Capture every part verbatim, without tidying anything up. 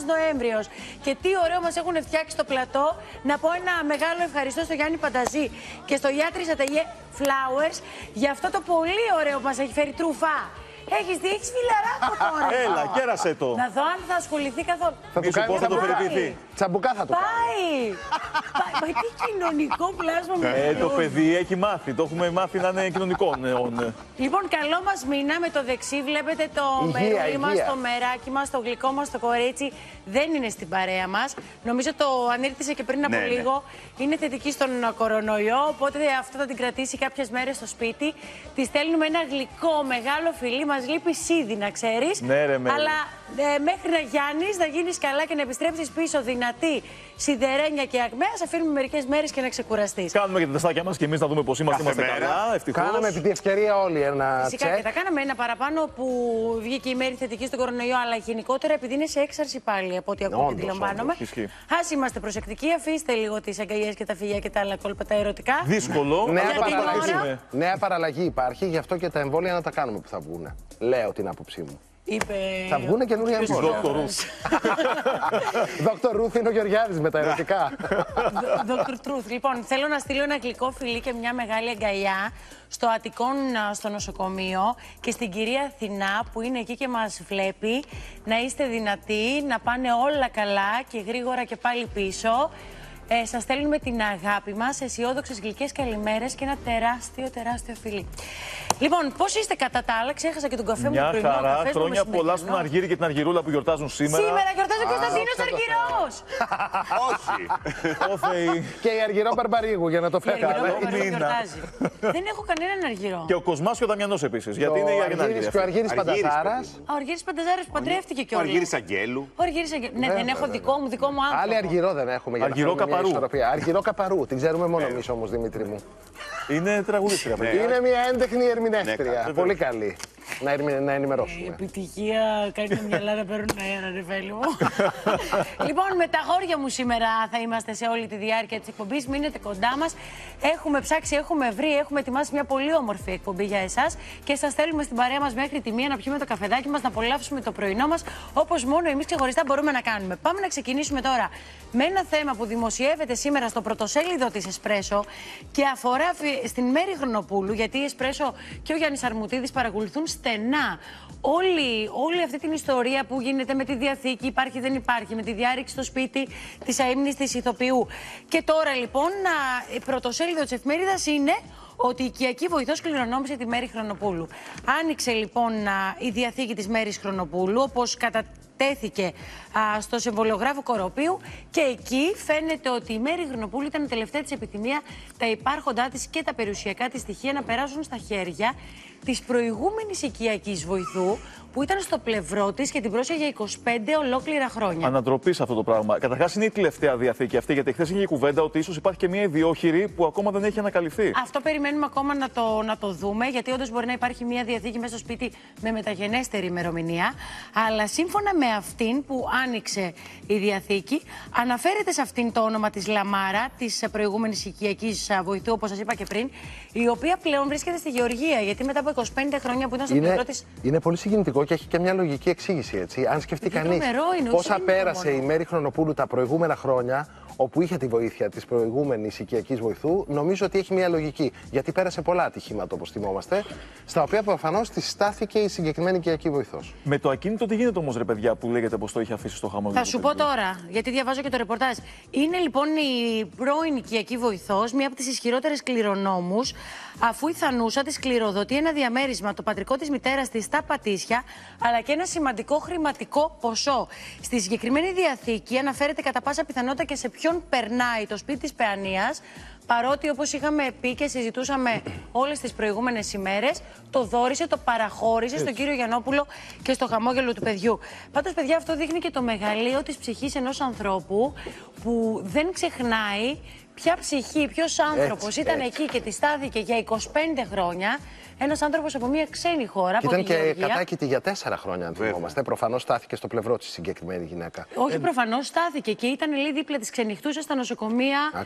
τέλος Νοέμβριος. Και τι ωραίο μας έχουν φτιάξει το πλατό. Να πω ένα μεγάλο ευχαριστώ στο Γιάννη Πανταζή και στο Ιάτρης Αταγιέ Flowers για αυτό το πολύ ωραίο που μας έχει φέρει τρούφα. Έχεις δει, έχεις φιλαράκο τώρα. Έλα, κέρασε το. Να δω αν θα ασχοληθεί καθόλου. Θα του κάνει, θα το περιποιηθεί. Τσαμπουκά θα το κάνει. Πάει. Πάει. Μα τι κοινωνικό πλάσμα μου. Ε, το παιδί έχει μάθει. Το έχουμε μάθει να είναι κοινωνικό. Λοιπόν, καλό μας μήνα με το δεξί. Βλέπετε το μερούλι μας, το μεράκι μας, το γλυκό μας, το κορίτσι. Δεν είναι στην παρέα μας. Νομίζω το ανήρτησε και πριν από λίγο. Είναι θετική στον κορονοϊό. Οπότε αυτό θα την κρατήσει κάποιες μέρες στο σπίτι. Τη στέλνουμε ένα γλυκό μεγάλο φιλί. Μας λείπεις ήδη, να ξέρεις. Ναι, ρε, Μαίρη. Αλλά ε, μέχρι να Γιάννης, να γίνεις καλά και να επιστρέψεις πίσω δυνατή, σιδερένια και ακμαία. Σε αφήνουμε μερικές μέρες και να ξεκουραστείς. Κάνουμε και τα τεστάκια μας και εμείς να δούμε πως είμαστε, είμαστε καλά. Ευτυχώς. Κάναμε επί τη ευκαιρία όλοι ένα τσεκ. Φυσικά και τα κάναμε ένα παραπάνω που βγήκε η Μαίρη θετική στον κορονοϊό. Αλλά γενικότερα επειδή είναι σε έξαρση πάλι, από ό,τι ακούω και αντιλαμβάνομαι. Ας είμαστε προσεκτικοί, αφήστε λίγο τις αγκαλιές και τα φιλιά και τα άλλα κόλπα τα ερωτικά. Δύσκολο. Νέα παραλλαγή υπάρχει, γι' αυτό και τα εμβόλια να τα κάνουμε που θα βγουν. Λέω την άποψή μου. Είπε... Θα βγούνε καινούργια εμβόλια. Δόκτωρ Ρουθ. Δόκτωρ Ρουθ είναι ο Γεωργιάδης με τα ερωτικά. Δόκτωρ Τρουθ. Λοιπόν, θέλω να στείλω ένα γλυκό φιλί και μια μεγάλη αγκαλιά στο Αττικόν, στο νοσοκομείο και στην κυρία Αθηνά που είναι εκεί και μας βλέπει. Να είστε δυνατοί, να πάνε όλα καλά και γρήγορα και πάλι πίσω. Ε, σας στέλνουμε την αγάπη μας, αισιόδοξες γλυκές καλημέρες και ένα τεράστιο, τεράστιο φιλί. Λοιπόν, πώς είστε κατά τα άλλα, ξέχασα και τον καφέ μου. Μια το χαρά, χρόνια πολλά στον Αργύρι και την Αργυρούλα που γιορτάζουν σήμερα. Σήμερα γιορτάζει ο Κωνσταντίνος Αργυρός! Όχι! Και η Αργυρό Μπαρμπαρίγου, για να το φέρω. Δεν έχω κανέναν Αργυρό. Και ο Κοσμάς και ο Δαμιανός επίσης. Γιατί είναι η Αργυρή. Και ο Αργύρης Πανταζάρας. Ο Αργύρης Πανταζάρας που παντρεύτηκε κιόλα. Ο Αργύρης Αγγέλου. Ναι, δεν έχω δικό μου άνθρωπο. Άλλη Αργυρό δεν έχουμε για να Αργυρό Καπαρού, την ξέρουμε μόνο εμείς όμως, Δημήτρη μου. Είναι τραγουδίστρια. Είναι μια έντεχνη ερμηνεύτρια. Πολύ καλή. Να ενημερώσουμε. Επιτυχία, κάνει μια Ελλάδα παίρνουν αέρα, ρε φίλοι μου. Λοιπόν, με τα χώρια μου σήμερα θα είμαστε σε όλη τη διάρκεια της εκπομπής. Μείνετε κοντά μας. Έχουμε ψάξει, έχουμε βρει, έχουμε ετοιμάσει μια πολύ όμορφη εκπομπή για εσάς και σας θέλουμε στην παρέα μας μέχρι τη μία να πιούμε το καφεδάκι μας, να απολαύσουμε το πρωινό μας όπως μόνο εμείς ξεχωριστά μπορούμε να κάνουμε. Πάμε να ξεκινήσουμε τώρα με ένα θέμα που δημοσιεύεται σήμερα στο πρωτοσέλιδο της Εσπρέσο και αφορά στην Μαίρη Χρονοπούλου, γιατί η Εσπρέσο και ο Γιάννης Αρμουτίδης παρακολουθούν στενά όλη, όλη αυτή την ιστορία που γίνεται με τη Διαθήκη, υπάρχει δεν υπάρχει, με τη διάρρηξη στο σπίτι της αείμνης της ηθοποιού. Και τώρα λοιπόν, η πρωτοσέλιδο της εφημερίδας είναι ότι η οικιακή βοηθός κληρονόμησε τη Μαίρη Χρονοπούλου. Άνοιξε λοιπόν η Διαθήκη της Μέρης Χρονοπούλου, όπως κατά... τέθηκε α, στο συμβολιογράφο Κοροπίου και εκεί φαίνεται ότι η Μαίρη Χρονοπούλου ήταν τελευταία της επιθυμία τα υπάρχοντά της και τα περιουσιακά της στοιχεία να περάσουν στα χέρια της προηγούμενης οικιακής βοηθού που ήταν στο πλευρό της και την πρόσεχε για είκοσι πέντε ολόκληρα χρόνια. Ανατροπή σε αυτό το πράγμα. Καταρχάς είναι η τελευταία Διαθήκη αυτή, γιατί χθες είχε η κουβέντα ότι ίσως υπάρχει και μια ιδιόχειρη που ακόμα δεν έχει ανακαλυφθεί. Αυτό περιμένουμε ακόμα να το, να το δούμε, γιατί όντως μπορεί να υπάρχει μια Διαθήκη μέσα στο σπίτι με μεταγενέστερη ημερομηνία. Αλλά σύμφωνα με αυτήν που άνοιξε η Διαθήκη, αναφέρεται σε αυτήν το όνομα της Λαμάρα, της προηγούμενης οικιακής βοηθού, όπως σας είπα και πριν, η οποία πλέον βρίσκεται στη Γεωργία, γιατί μετά από είκοσι πέντε χρόνια που ήταν στο πλευρό της. Είναι πολύ συγκινητικό και έχει και μια λογική εξήγηση, έτσι. Αν σκεφτεί κανείς πόσα πέρασε η Μαίρη Χρονοπούλου τα προηγούμενα χρόνια, όπου είχε τη βοήθεια της προηγούμενης οικιακής βοηθού, νομίζω ότι έχει μια λογική. Γιατί πέρασε πολλά ατυχήματα, όπως θυμόμαστε, στα οποία προφανώς της στάθηκε η συγκεκριμένη οικιακή βοηθός. Με το ακίνητο, τι γίνεται όμως, ρε παιδιά, που λέγεται πως το είχε αφήσει στο χαμόγελο. Θα σου πω τώρα, γιατί διαβάζω και το ρεπορτάζ. Είναι λοιπόν η πρώην οικιακή βοηθός, μία από τις ισχυρότερες κληρονόμους, αφού η θανούσα της κληροδοτεί ένα διαμέρισμα, το πατρικό της μητέρας της στα Πατήσια, αλλά και ένα σημαντικό χρηματικό ποσό. Στη συγκεκριμένη Διαθήκη αναφέρεται κατά πάσα πιθανότητα και σε ποιο περνάει το σπίτι της Παιανίας, παρότι όπως είχαμε πει και συζητούσαμε όλες τις προηγούμενες ημέρες, το δώρισε, το παραχώρησε Έτσι. στον κύριο Γιαννόπουλο και στο χαμόγελο του παιδιού. Πάντως, παιδιά, αυτό δείχνει και το μεγαλείο της ψυχής ενός ανθρώπου που δεν ξεχνάει ποια ψυχή, ποιος άνθρωπος ήταν έτσι. Εκεί και τη στάθηκε για είκοσι πέντε χρόνια. Ένας άνθρωπος από μια ξένη χώρα. Και από ήταν τη και κατάκητη για τέσσερα χρόνια, αν θυμόμαστε. Προφανώς στάθηκε στο πλευρό της συγκεκριμένη γυναίκα. Όχι, ε... προφανώς στάθηκε και ήταν λέει, δίπλα της. Ξενυχτούσε στα νοσοκομεία α,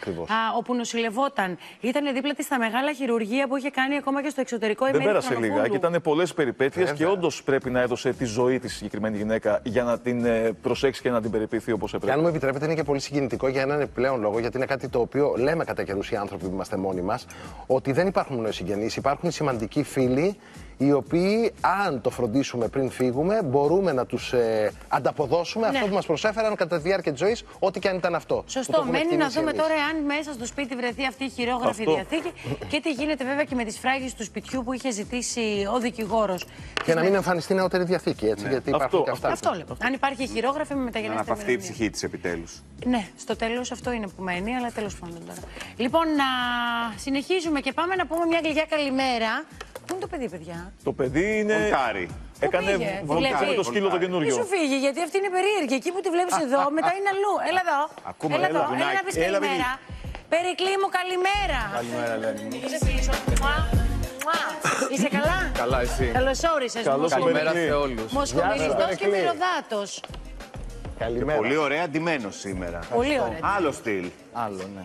όπου νοσηλευόταν. Ήταν δίπλα της στα μεγάλα χειρουργεία που είχε κάνει ακόμα και στο εξωτερικό. Δεν πέρασε λίγα. Και ήταν πολλές περιπέτειες και όντως πρέπει να έδωσε τη ζωή της συγκεκριμένη γυναίκα για να την προσέξει και να την περιποιηθεί όπως έπρεπε. Και αν μου επιτρέπετε, είναι και πολύ συγκινητικό για έναν επιπλέον λόγο, γιατί είναι κάτι το οποίο λέμε κατά καιρούς οι άνθρωποι που είμαστε μόνοι μας, ότι δεν υπάρχουν μόνο οι συγγενείς, υπάρχουν σημαντικοί φίλοι, οι οποίοι, αν το φροντίσουμε πριν φύγουμε, μπορούμε να τους ε, ανταποδώσουμε ναι. αυτό που μας προσέφεραν κατά τη διάρκεια της ζωής, ό,τι και αν ήταν αυτό. Σωστό. Μένει να δούμε εμείς. Τώρα αν μέσα στο σπίτι βρεθεί αυτή η χειρόγραφη αυτό. Διαθήκη και τι γίνεται βέβαια και με τις φράγες του σπιτιού που είχε ζητήσει ο δικηγόρος. Και να μην εμφανιστεί νεότερη διαθήκη, έτσι, ναι. γιατί υπάρχουν και αυτά. Αυτό λοιπόν. Αν υπάρχει χειρόγραφη με μεταγενέστερη. Να αναπαυθεί η ψυχή της επιτέλους. Ναι, στο τέλος αυτό είναι που μένει, αλλά τέλος πάντων τώρα. Λοιπόν, να συνεχίζουμε και πάμε να πούμε μια γλυκιά καλημέρα. Πού είναι το παιδί, παιδιά? Το παιδί είναι. Βολτάρι. Έκανε βολτάρι με το σκύλο το καινούριο. Μη σου φύγει, γιατί αυτή είναι περίεργη. Εκεί που τη βλέπεις εδώ, μετά είναι αλλού. Έλα εδώ. Ακούμε, έλα, έλα, εδώ. Έλα να πεις καλημέρα. Περικλή μου, καλημέρα. Καλημέρα, Ελένη. Είσαι φίλη σου. Είσαι καλά. Καλά, εσύ. Καλώς όρισες. Καλημέρα σε όλους. Μοσκομυριστός και μυρωδάτος. Καλημέρα. Πολύ ωραία ντυμένος σήμερα. Πολύ ωραία. Άλλο στυλ. Άλλο, ναι.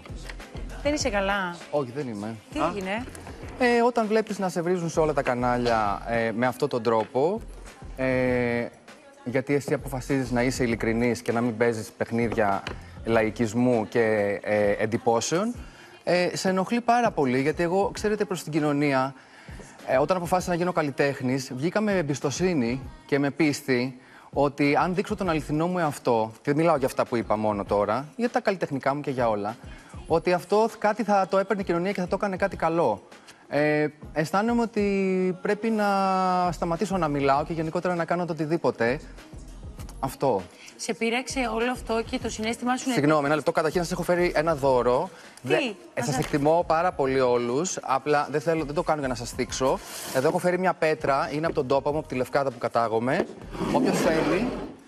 Δεν είσαι καλά? Όχι, δεν είμαι. Τι έγινε? Ε, όταν βλέπεις να σε βρίζουν σε όλα τα κανάλια ε, με αυτόν τον τρόπο, ε, γιατί εσύ αποφασίζεις να είσαι ειλικρινής και να μην παίζεις παιχνίδια λαϊκισμού και ε, εντυπώσεων, ε, σε ενοχλεί πάρα πολύ, γιατί εγώ, ξέρετε, προς την κοινωνία, ε, όταν αποφάσισα να γίνω καλλιτέχνης, βγήκα με εμπιστοσύνη και με πίστη ότι αν δείξω τον αληθινό μου εαυτό, και δεν μιλάω για αυτά που είπα μόνο τώρα, για τα καλλιτεχνικά μου και για όλα, ότι αυτό κάτι θα το έπαιρνε η κοινωνία και θα το έκανε κάτι καλό. Ε, αισθάνομαι ότι πρέπει να σταματήσω να μιλάω και γενικότερα να κάνω το οτιδήποτε. Αυτό. Σε πείραξε όλο αυτό και το συνέστημά σου? Συγγνώμη, ένα λεπτό. Καταρχήν σας έχω φέρει ένα δώρο. Τι? Δε... Ε, σας εκτιμώ πάρα πολύ όλους. Απλά δεν, θέλω, δεν το κάνω για να σας θίξω. Εδώ έχω φέρει μια πέτρα. Είναι από τον τόπο μου, από τη Λευκάδα που κατάγομαι. Όποιος θέλει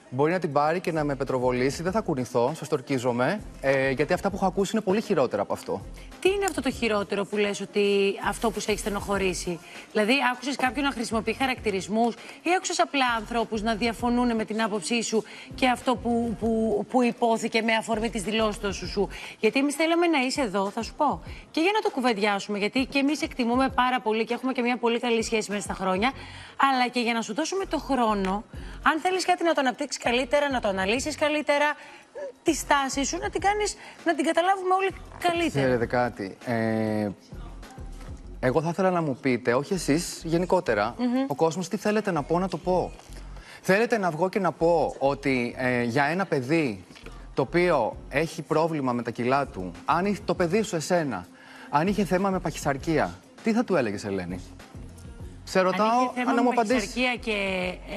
μπορεί να την πάρει και να με πετροβολήσει. Δεν θα κουνηθώ, σας τορκίζομαι. Ε, γιατί αυτά που έχω ακούσει είναι πολύ χειρότερα από αυτό. Τι είναι αυτό το χειρότερο που λες ότι αυτό που σε έχει στενοχωρήσει? Δηλαδή, άκουσες κάποιον να χρησιμοποιεί χαρακτηρισμούς ή άκουσες απλά ανθρώπους να διαφωνούν με την άποψή σου και αυτό που, που, που υπόθηκε με αφορμή της δηλώσης του σου? Γιατί εμείς θέλαμε να είσαι εδώ, θα σου πω. Και για να το κουβεντιάσουμε, γιατί και εμείς εκτιμούμε πάρα πολύ και έχουμε και μια πολύ καλή σχέση μέσα στα χρόνια. Αλλά και για να σου δώσουμε το χρόνο, αν θέλεις κάτι να το αναπτύξεις καλύτερα, να το αναλύσεις καλύτερα, τη στάση σου, να την κάνεις, να την καταλάβουμε όλοι καλύτερα. Ξέρετε κάτι, ε, εγώ θα ήθελα να μου πείτε, όχι εσείς, γενικότερα, mm-hmm. ο κόσμος τι θέλετε να πω, να το πω. Θέλετε να βγω και να πω ότι ε, για ένα παιδί το οποίο έχει πρόβλημα με τα κιλά του, αν το παιδί σου εσένα, αν είχε θέμα με παχυσαρκία, τι θα του έλεγες, Ελένη? Σε ρωτάω αν να μου απαντήσεις. Και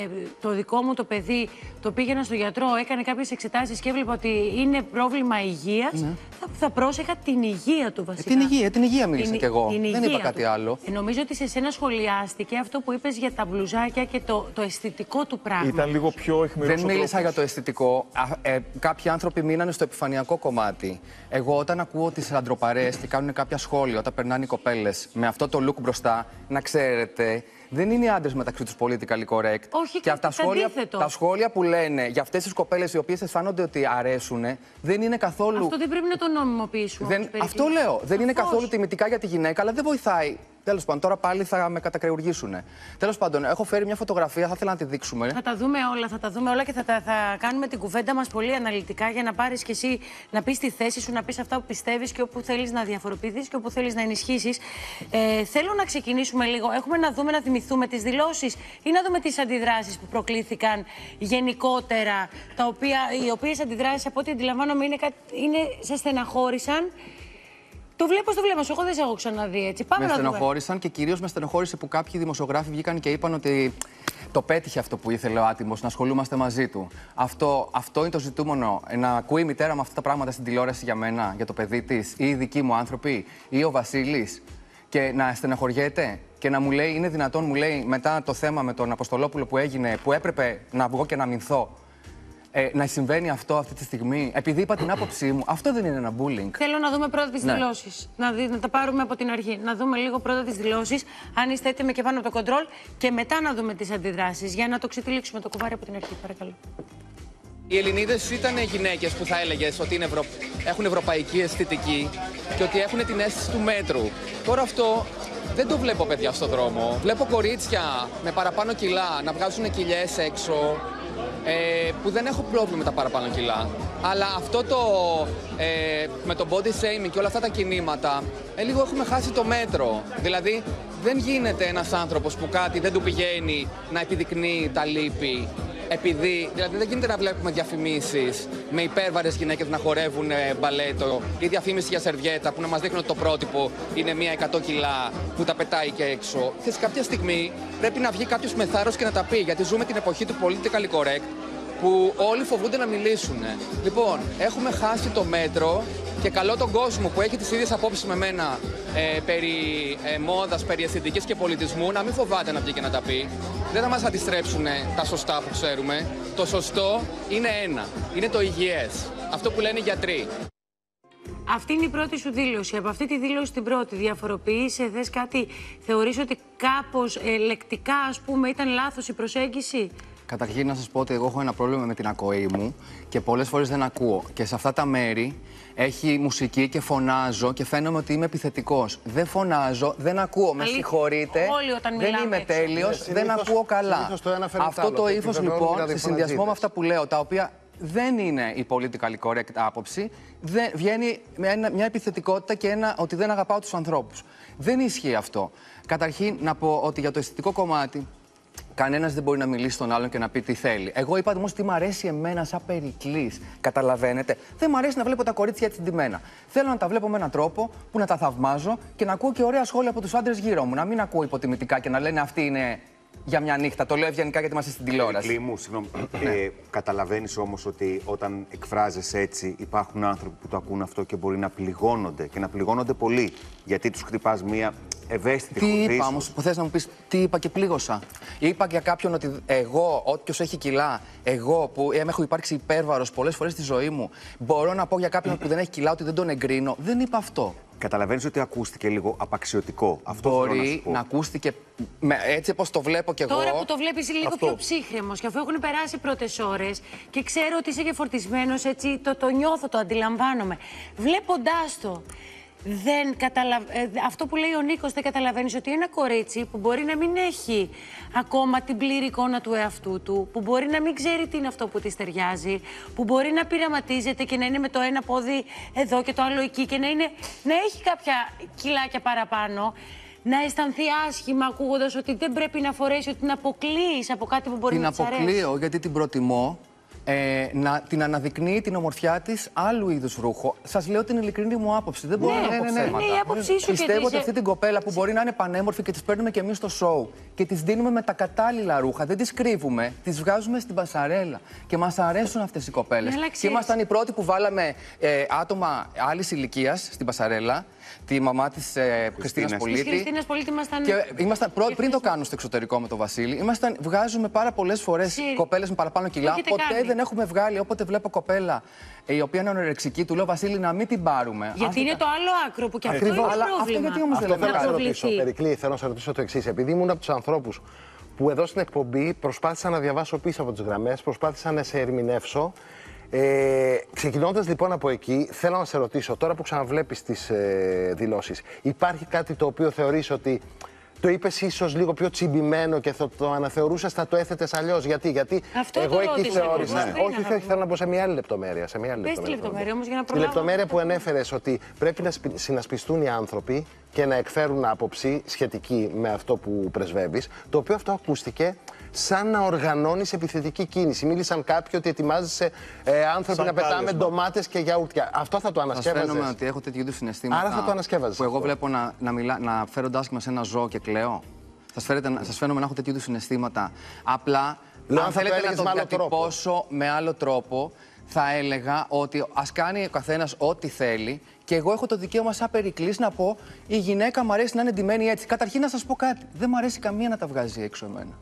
ε, το δικό μου το παιδί το πήγαινα στο γιατρό, έκανε κάποιες εξετάσεις και έβλεπα ότι είναι πρόβλημα υγείας. Ναι. Θα, θα πρόσεχα την υγεία του βασικά. Ε, την υγεία, την υγεία μίλησα κι εγώ. Την δεν είπα του. Κάτι άλλο. Ε, νομίζω ότι σε σένα σχολιάστηκε αυτό που είπες για τα μπλουζάκια και το, το αισθητικό του πράγμα. Ήταν λίγο πιο αιχμηρός. Δεν μίλησα για το αισθητικό. Ε, ε, κάποιοι άνθρωποι μείνανε στο επιφανειακό κομμάτι. Εγώ όταν ακούω τις αντροπαρές και κάνουν κάποια σχόλια όταν περνάνε οι κοπέλες με αυτό το look μπροστά, να ξέρετε. Δεν είναι οι άντρες μεταξύ τους politically correct. Όχι, και τα σχόλια, τα σχόλια που λένε για αυτές τις κοπέλες οι οποίες αισθάνονται ότι αρέσουν δεν είναι καθόλου. Αυτό δεν πρέπει να το νόμιμοποιήσουμε. Δεν... Αυτό λέω. Δεν Αφώς. Είναι καθόλου τιμητικά για τη γυναίκα, αλλά δεν βοηθάει. Τέλος πάντων, τώρα πάλι θα με κατακρεουργήσουν. Τέλος πάντων, έχω φέρει μια φωτογραφία, θα ήθελα να τη δείξουμε. Θα τα δούμε όλα, θα τα δούμε όλα και θα, τα, θα κάνουμε την κουβέντα μας πολύ αναλυτικά για να πάρεις κι εσύ να πεις τη θέση σου, να πεις αυτά που πιστεύεις και όπου θέλεις να διαφοροποιηθείς και όπου θέλεις να ενισχύσεις. Ε, θέλω να ξεκινήσουμε λίγο. Έχουμε να δούμε, να θυμηθούμε τις δηλώσεις ή να δούμε τις αντιδράσεις που προκλήθηκαν γενικότερα, τα οποία, οι οποίες αντιδράσεις από ό,τι αντιλαμβάνομαι είναι, είναι, σε στεναχώρησαν. Το βλέπω στο βλέμμα σου. Εγώ δεν σε έχω ξαναδεί έτσι. Πάμε με να στενοχώρησαν δούμε. Και κυρίως με στενοχώρησε που κάποιοι δημοσιογράφοι βγήκαν και είπαν ότι το πέτυχε αυτό που ήθελε ο άτιμος, να ασχολούμαστε μαζί του. Αυτό, αυτό είναι το ζητούμενο. Να ακούει η μητέρα μου αυτά τα πράγματα στην τηλεόραση για μένα, για το παιδί της, ή οι δικοί μου άνθρωποι, ή ο Βασίλης. Και να στεναχωριέται και να μου λέει, είναι δυνατόν, μου λέει μετά το θέμα με τον Αποστολόπουλο που έγινε, που έπρεπε να βγω και να μηνθώ. ε, να συμβαίνει αυτό αυτή τη στιγμή, επειδή είπα την άποψή μου, αυτό δεν είναι ένα bullying. Θέλω να δούμε πρώτα τις ναι. δηλώσεις. Να, δι... να τα πάρουμε από την αρχή. Να δούμε λίγο πρώτα τις δηλώσεις, αν είστε έτοιμοι και πάνω από το κοντρόλ, και μετά να δούμε τις αντιδράσεις. Για να το ξετυλίξουμε το κουβάρι από την αρχή, παρακαλώ. Οι Ελληνίδες ήταν γυναίκες που θα έλεγες ότι είναι ευρω... έχουν ευρωπαϊκή αισθητική και ότι έχουν την αίσθηση του μέτρου. Τώρα αυτό δεν το βλέπω, παιδιά, στον δρόμο. Βλέπω κορίτσια με παραπάνω κιλά να βγάζουν κοιλιές έξω, ε, που δεν έχω πρόβλημα με τα παραπάνω κιλά. Αλλά αυτό το ε, με το body shaming και όλα αυτά τα κινήματα, ε, λίγο έχουμε χάσει το μέτρο. Δηλαδή δεν γίνεται ένας άνθρωπος που κάτι δεν του πηγαίνει να επιδεικνύει τα λύπη. Επειδή, δηλαδή δεν γίνεται να βλέπουμε διαφημίσεις με υπέρβαρες γυναίκες να χορεύουν μπαλέτο ή διαφήμιση για σερβιέτα που να μας δείχνουν ότι το πρότυπο είναι μία εκατό κιλά που τα πετάει και έξω. Και σε κάποια στιγμή πρέπει να βγει κάποιος με θάρρος και να τα πει, γιατί ζούμε την εποχή του politically correct που όλοι φοβούνται να μιλήσουν. Λοιπόν, έχουμε χάσει το μέτρο και καλό τον κόσμο που έχει τις ίδιες απόψεις με μένα ε, περί ε, μόδας, περί αισθητικής και πολιτισμού να μην φοβάται να βγει και να τα πει. Δεν θα μας αντιστρέψουν τα σωστά που ξέρουμε. Το σωστό είναι ένα. Είναι το υγιές. Αυτό που λένε οι γιατροί. Αυτή είναι η πρώτη σου δήλωση. Από αυτή τη δήλωση την πρώτη διαφοροποίησε, θες κάτι, θεωρείς ότι κάπως ε, λεκτικά, ας πούμε, ήταν λάθος η προσέγγιση? Καταρχήν να σας πω ότι εγώ έχω ένα πρόβλημα με την ακοή μου και πολλές φορές δεν ακούω. Και σε αυτά τα μέρη έχει μουσική και φωνάζω και φαίνομαι ότι είμαι επιθετικός. Δεν φωνάζω, δεν ακούω, με συγχωρείτε, δεν είμαι τέλειος, δεν ακούω καλά. Αυτό το ύφος λοιπόν, σε συνδυασμό με αυτά που λέω, τα οποία δεν είναι η politically correct άποψη, δεν, βγαίνει μια, μια επιθετικότητα και ένα ότι δεν αγαπάω τους ανθρώπους. Δεν ισχύει αυτό. Καταρχήν να πω ότι για το αισθητικό κομμάτι, κανένας δεν μπορεί να μιλήσει στον άλλον και να πει τι θέλει. Εγώ είπα όμως τι μου αρέσει εμένα σαν Περικλής. Καταλαβαίνετε. Δεν μου αρέσει να βλέπω τα κορίτσια έτσι ντυμένα. Θέλω να τα βλέπω με έναν τρόπο που να τα θαυμάζω και να ακούω και ωραία σχόλια από τους άντρες γύρω μου. Να μην ακούω υποτιμητικά και να λένε αυτή είναι για μια νύχτα. Το λέω ευγενικά γιατί είμαστε στην τηλεόραση. Περικλή μου, συγγνώμη. ε, Καταλαβαίνεις όμως ότι όταν εκφράζεσαι έτσι, υπάρχουν άνθρωποι που το ακούν αυτό και μπορεί να πληγώνονται και να πληγώνονται πολύ. Γιατί τους χτυπάς μία. Τι είπα όμως, που θες να μου πεις, τι είπα και πλήγωσα? Είπα για κάποιον ότι εγώ, όποιος έχει κιλά, εγώ που ε, έχω υπάρξει υπέρβαρος πολλές φορές στη ζωή μου, μπορώ να πω για κάποιον που δεν έχει κιλά ότι δεν τον εγκρίνω? Δεν είπα αυτό. Καταλαβαίνεις ότι ακούστηκε λίγο απαξιωτικό. Αυτό μπορεί να, να ακούστηκε με, έτσι όπως το βλέπω κι εγώ. Τώρα που το βλέπεις λίγο αυτό. Πιο ψύχρεμος και αφού έχουν περάσει πρώτες ώρες και ξέρω ότι είσαι και φορτισμένος, έτσι, το, το νιώθω, το αντιλαμβάνομαι. Βλέποντάς το. Δεν καταλαβα... ε, αυτό που λέει ο Νίκος, δεν καταλαβαίνεις ότι ένα κορίτσι που μπορεί να μην έχει ακόμα την πλήρη εικόνα του εαυτού του, που μπορεί να μην ξέρει τι είναι αυτό που της ταιριάζει, που μπορεί να πειραματίζεται και να είναι με το ένα πόδι εδώ και το άλλο εκεί και να, είναι... να έχει κάποια κιλάκια παραπάνω, να αισθανθεί άσχημα ακούγοντας ότι δεν πρέπει να φορέσει, ότι την αποκλείεις από κάτι που μπορεί την να της αρέσει. Την αποκλείω γιατί την προτιμώ. Ε, να την αναδεικνύει την ομορφιά της άλλου είδους ρούχο. Σας λέω την ειλικρινή μου άποψη. Δεν μπορώ ναι, να πω ναι, ναι, ναι, ναι, η άποψή σου. Πιστεύω ότι αυτή την κοπέλα που μπορεί να είναι πανέμορφη και τις παίρνουμε και εμείς στο σοου και τις δίνουμε με τα κατάλληλα ρούχα, δεν τις κρύβουμε, τις βγάζουμε στην πασαρέλα. Και μας αρέσουν αυτές οι κοπέλες. Ναι, και ήμασταν οι πρώτοι που βάλαμε ε, άτομα άλλης ηλικίας στην πασαρέλα. Τη μαμά της ε, Χριστίνας Πολίτη. Της Χριστίνας Πολίτη ήμασταν... Και ήμασταν προ... πριν το κάνουν στο εξωτερικό με τον Βασίλη, ήμασταν... βγάζουμε πάρα πολλές φορές Συ... κοπέλες με παραπάνω κιλά. Ποτέ κάνει. Δεν έχουμε βγάλει. Όποτε βλέπω κοπέλα ε, η οποία είναι ονορεξική, του λέω Βασίλη να μην την πάρουμε. Γιατί Άστε... είναι το άλλο άκρο που κι αυτό είναι πρόβλημα. Αλλά αυτό γιατί όμως δεν λέμε. Θέλω να σε Περικλή, θέλω να σε ρωτήσω το εξής. Επειδή ήμουν από τους ανθρώπους που εδώ στην εκπομπή προσπάθησα να διαβάσω πίσω από τις γραμμές, προσπάθησα να σε ερμηνεύσω. Ε, ξεκινώντας λοιπόν από εκεί, θέλω να σε ρωτήσω, τώρα που ξαναβλέπεις τις ε, δηλώσεις, υπάρχει κάτι το οποίο θεωρείς ότι το είπες ίσως λίγο πιο τσιμπημένο και θα το αναθεωρούσες, θα το έθετες αλλιώς? Γιατί, γιατί αυτό εγώ εκεί θεώρησα. Ναι. Ναι. Όχι, θέλω, θέλω να μπω σε μια άλλη λεπτομέρεια. Σε μια άλλη πες λεπτομέρεια, τη λεπτομέρεια όμως για να προλάβω. Τη λεπτομέρεια που ανέφερες ότι πρέπει να συνασπιστούν οι άνθρωποι και να εκφέρουν άποψη σχετική με αυτό που πρεσβεύεις, το οποίο αυτό ακούστηκε σαν να οργανώνεις επιθετική κίνηση. Μίλησαν κάποιοι ότι ετοιμάζεσαι ε, άνθρωποι να πετάμε ντομάτες και γιαούρτια. Αυτό θα το ανασκεύαζες? Σας φαίνομαι ότι έχω τέτοιου είδους συναισθήματα. Άρα θα το ανασκεύαζες. Που εγώ βλέπω να, να, μιλά, να φέρονται άσχημα σε ένα ζώο και κλαίω. Σας, φέρετε, σας φαίνομαι να έχω τέτοιου είδους συναισθήματα. Απλά, λέω, αν θέλετε να το διατυπώσω με άλλο τρόπο, θα έλεγα ότι ας κάνει ο καθένας ό,τι θέλει. Και εγώ έχω το δικαίωμα, σαν Περικλής, να πω: η γυναίκα μου αρέσει να είναι ντυμένη έτσι. Καταρχήν, να σας πω κάτι. Δεν μου αρέσει καμία να τα βγάζει έξω εμένα.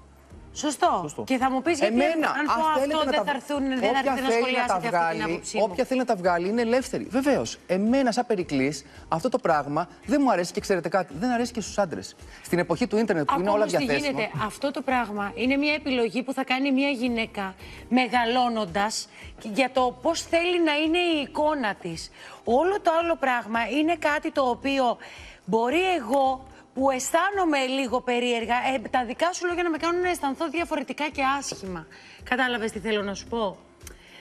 Σωστό. Σωστό. Και θα μου πεις γιατί εμένα, αν πω αυτό δεν τα... θα έρθουν, δεν θα έρθει να σχολιάσετε αυτή την άποψή μου. Όποια θέλει να τα βγάλει είναι ελεύθερη. Βεβαίως. Εμένα σαν Περικλής αυτό το πράγμα δεν μου αρέσει και ξέρετε κάτι, δεν αρέσει και στους άντρες. Στην εποχή του ίντερνετ που είναι όλα διαθέσιμα. Αυτό το πράγμα είναι μια επιλογή που θα κάνει μια γυναίκα μεγαλώνοντας για το πώς θέλει να είναι η εικόνα της. Όλο το άλλο πράγμα είναι κάτι το οποίο μπορεί εγώ που αισθάνομαι λίγο περίεργα, ε, τα δικά σου λόγια να με κάνουν να αισθανθώ διαφορετικά και άσχημα. Κατάλαβες τι θέλω να σου πω.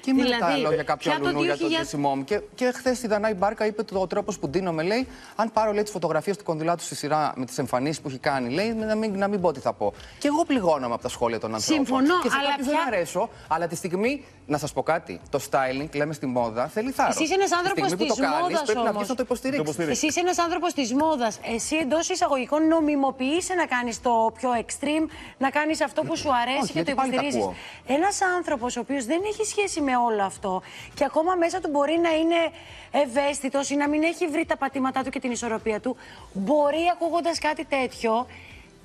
Και μην δηλαδή, τα λόγια κάποια αλουνού για το ντύσιμό μου. Και, και χθες η Δανάη Μπάρκα είπε ο τρόπος που ντύνομαι, λέει, αν πάρω λέει, τις φωτογραφίες του κονδυλάτου στη σειρά με τις εμφανίσεις που έχει κάνει, λέει, να μην, να μην πω τι θα πω. Και εγώ πληγώνομαι από τα σχόλια των ανθρώπων. Συμφωνώ, και σε αλλά. Πια... δεν αρέσω, αλλά τη στιγμή. Να σας πω κάτι. Το styling, λέμε στη μόδα, θέλει θάρρος. Εσύ ένας άνθρωπος της μόδας πρέπει να βγεις να το υποστηρίξεις. Εσύ ένας άνθρωπος της μόδας. Εσύ εντός εισαγωγικών νομιμοποιείσαι να κάνεις το πιο extreme, να κάνεις αυτό που σου αρέσει όχι, και το υποστηρίζεις. Ένας άνθρωπος ο οποίος δεν έχει σχέση με όλο αυτό και ακόμα μέσα του μπορεί να είναι ευαίσθητος ή να μην έχει βρει τα πατήματά του και την ισορροπία του, μπορεί ακούγοντας κάτι τέτοιο.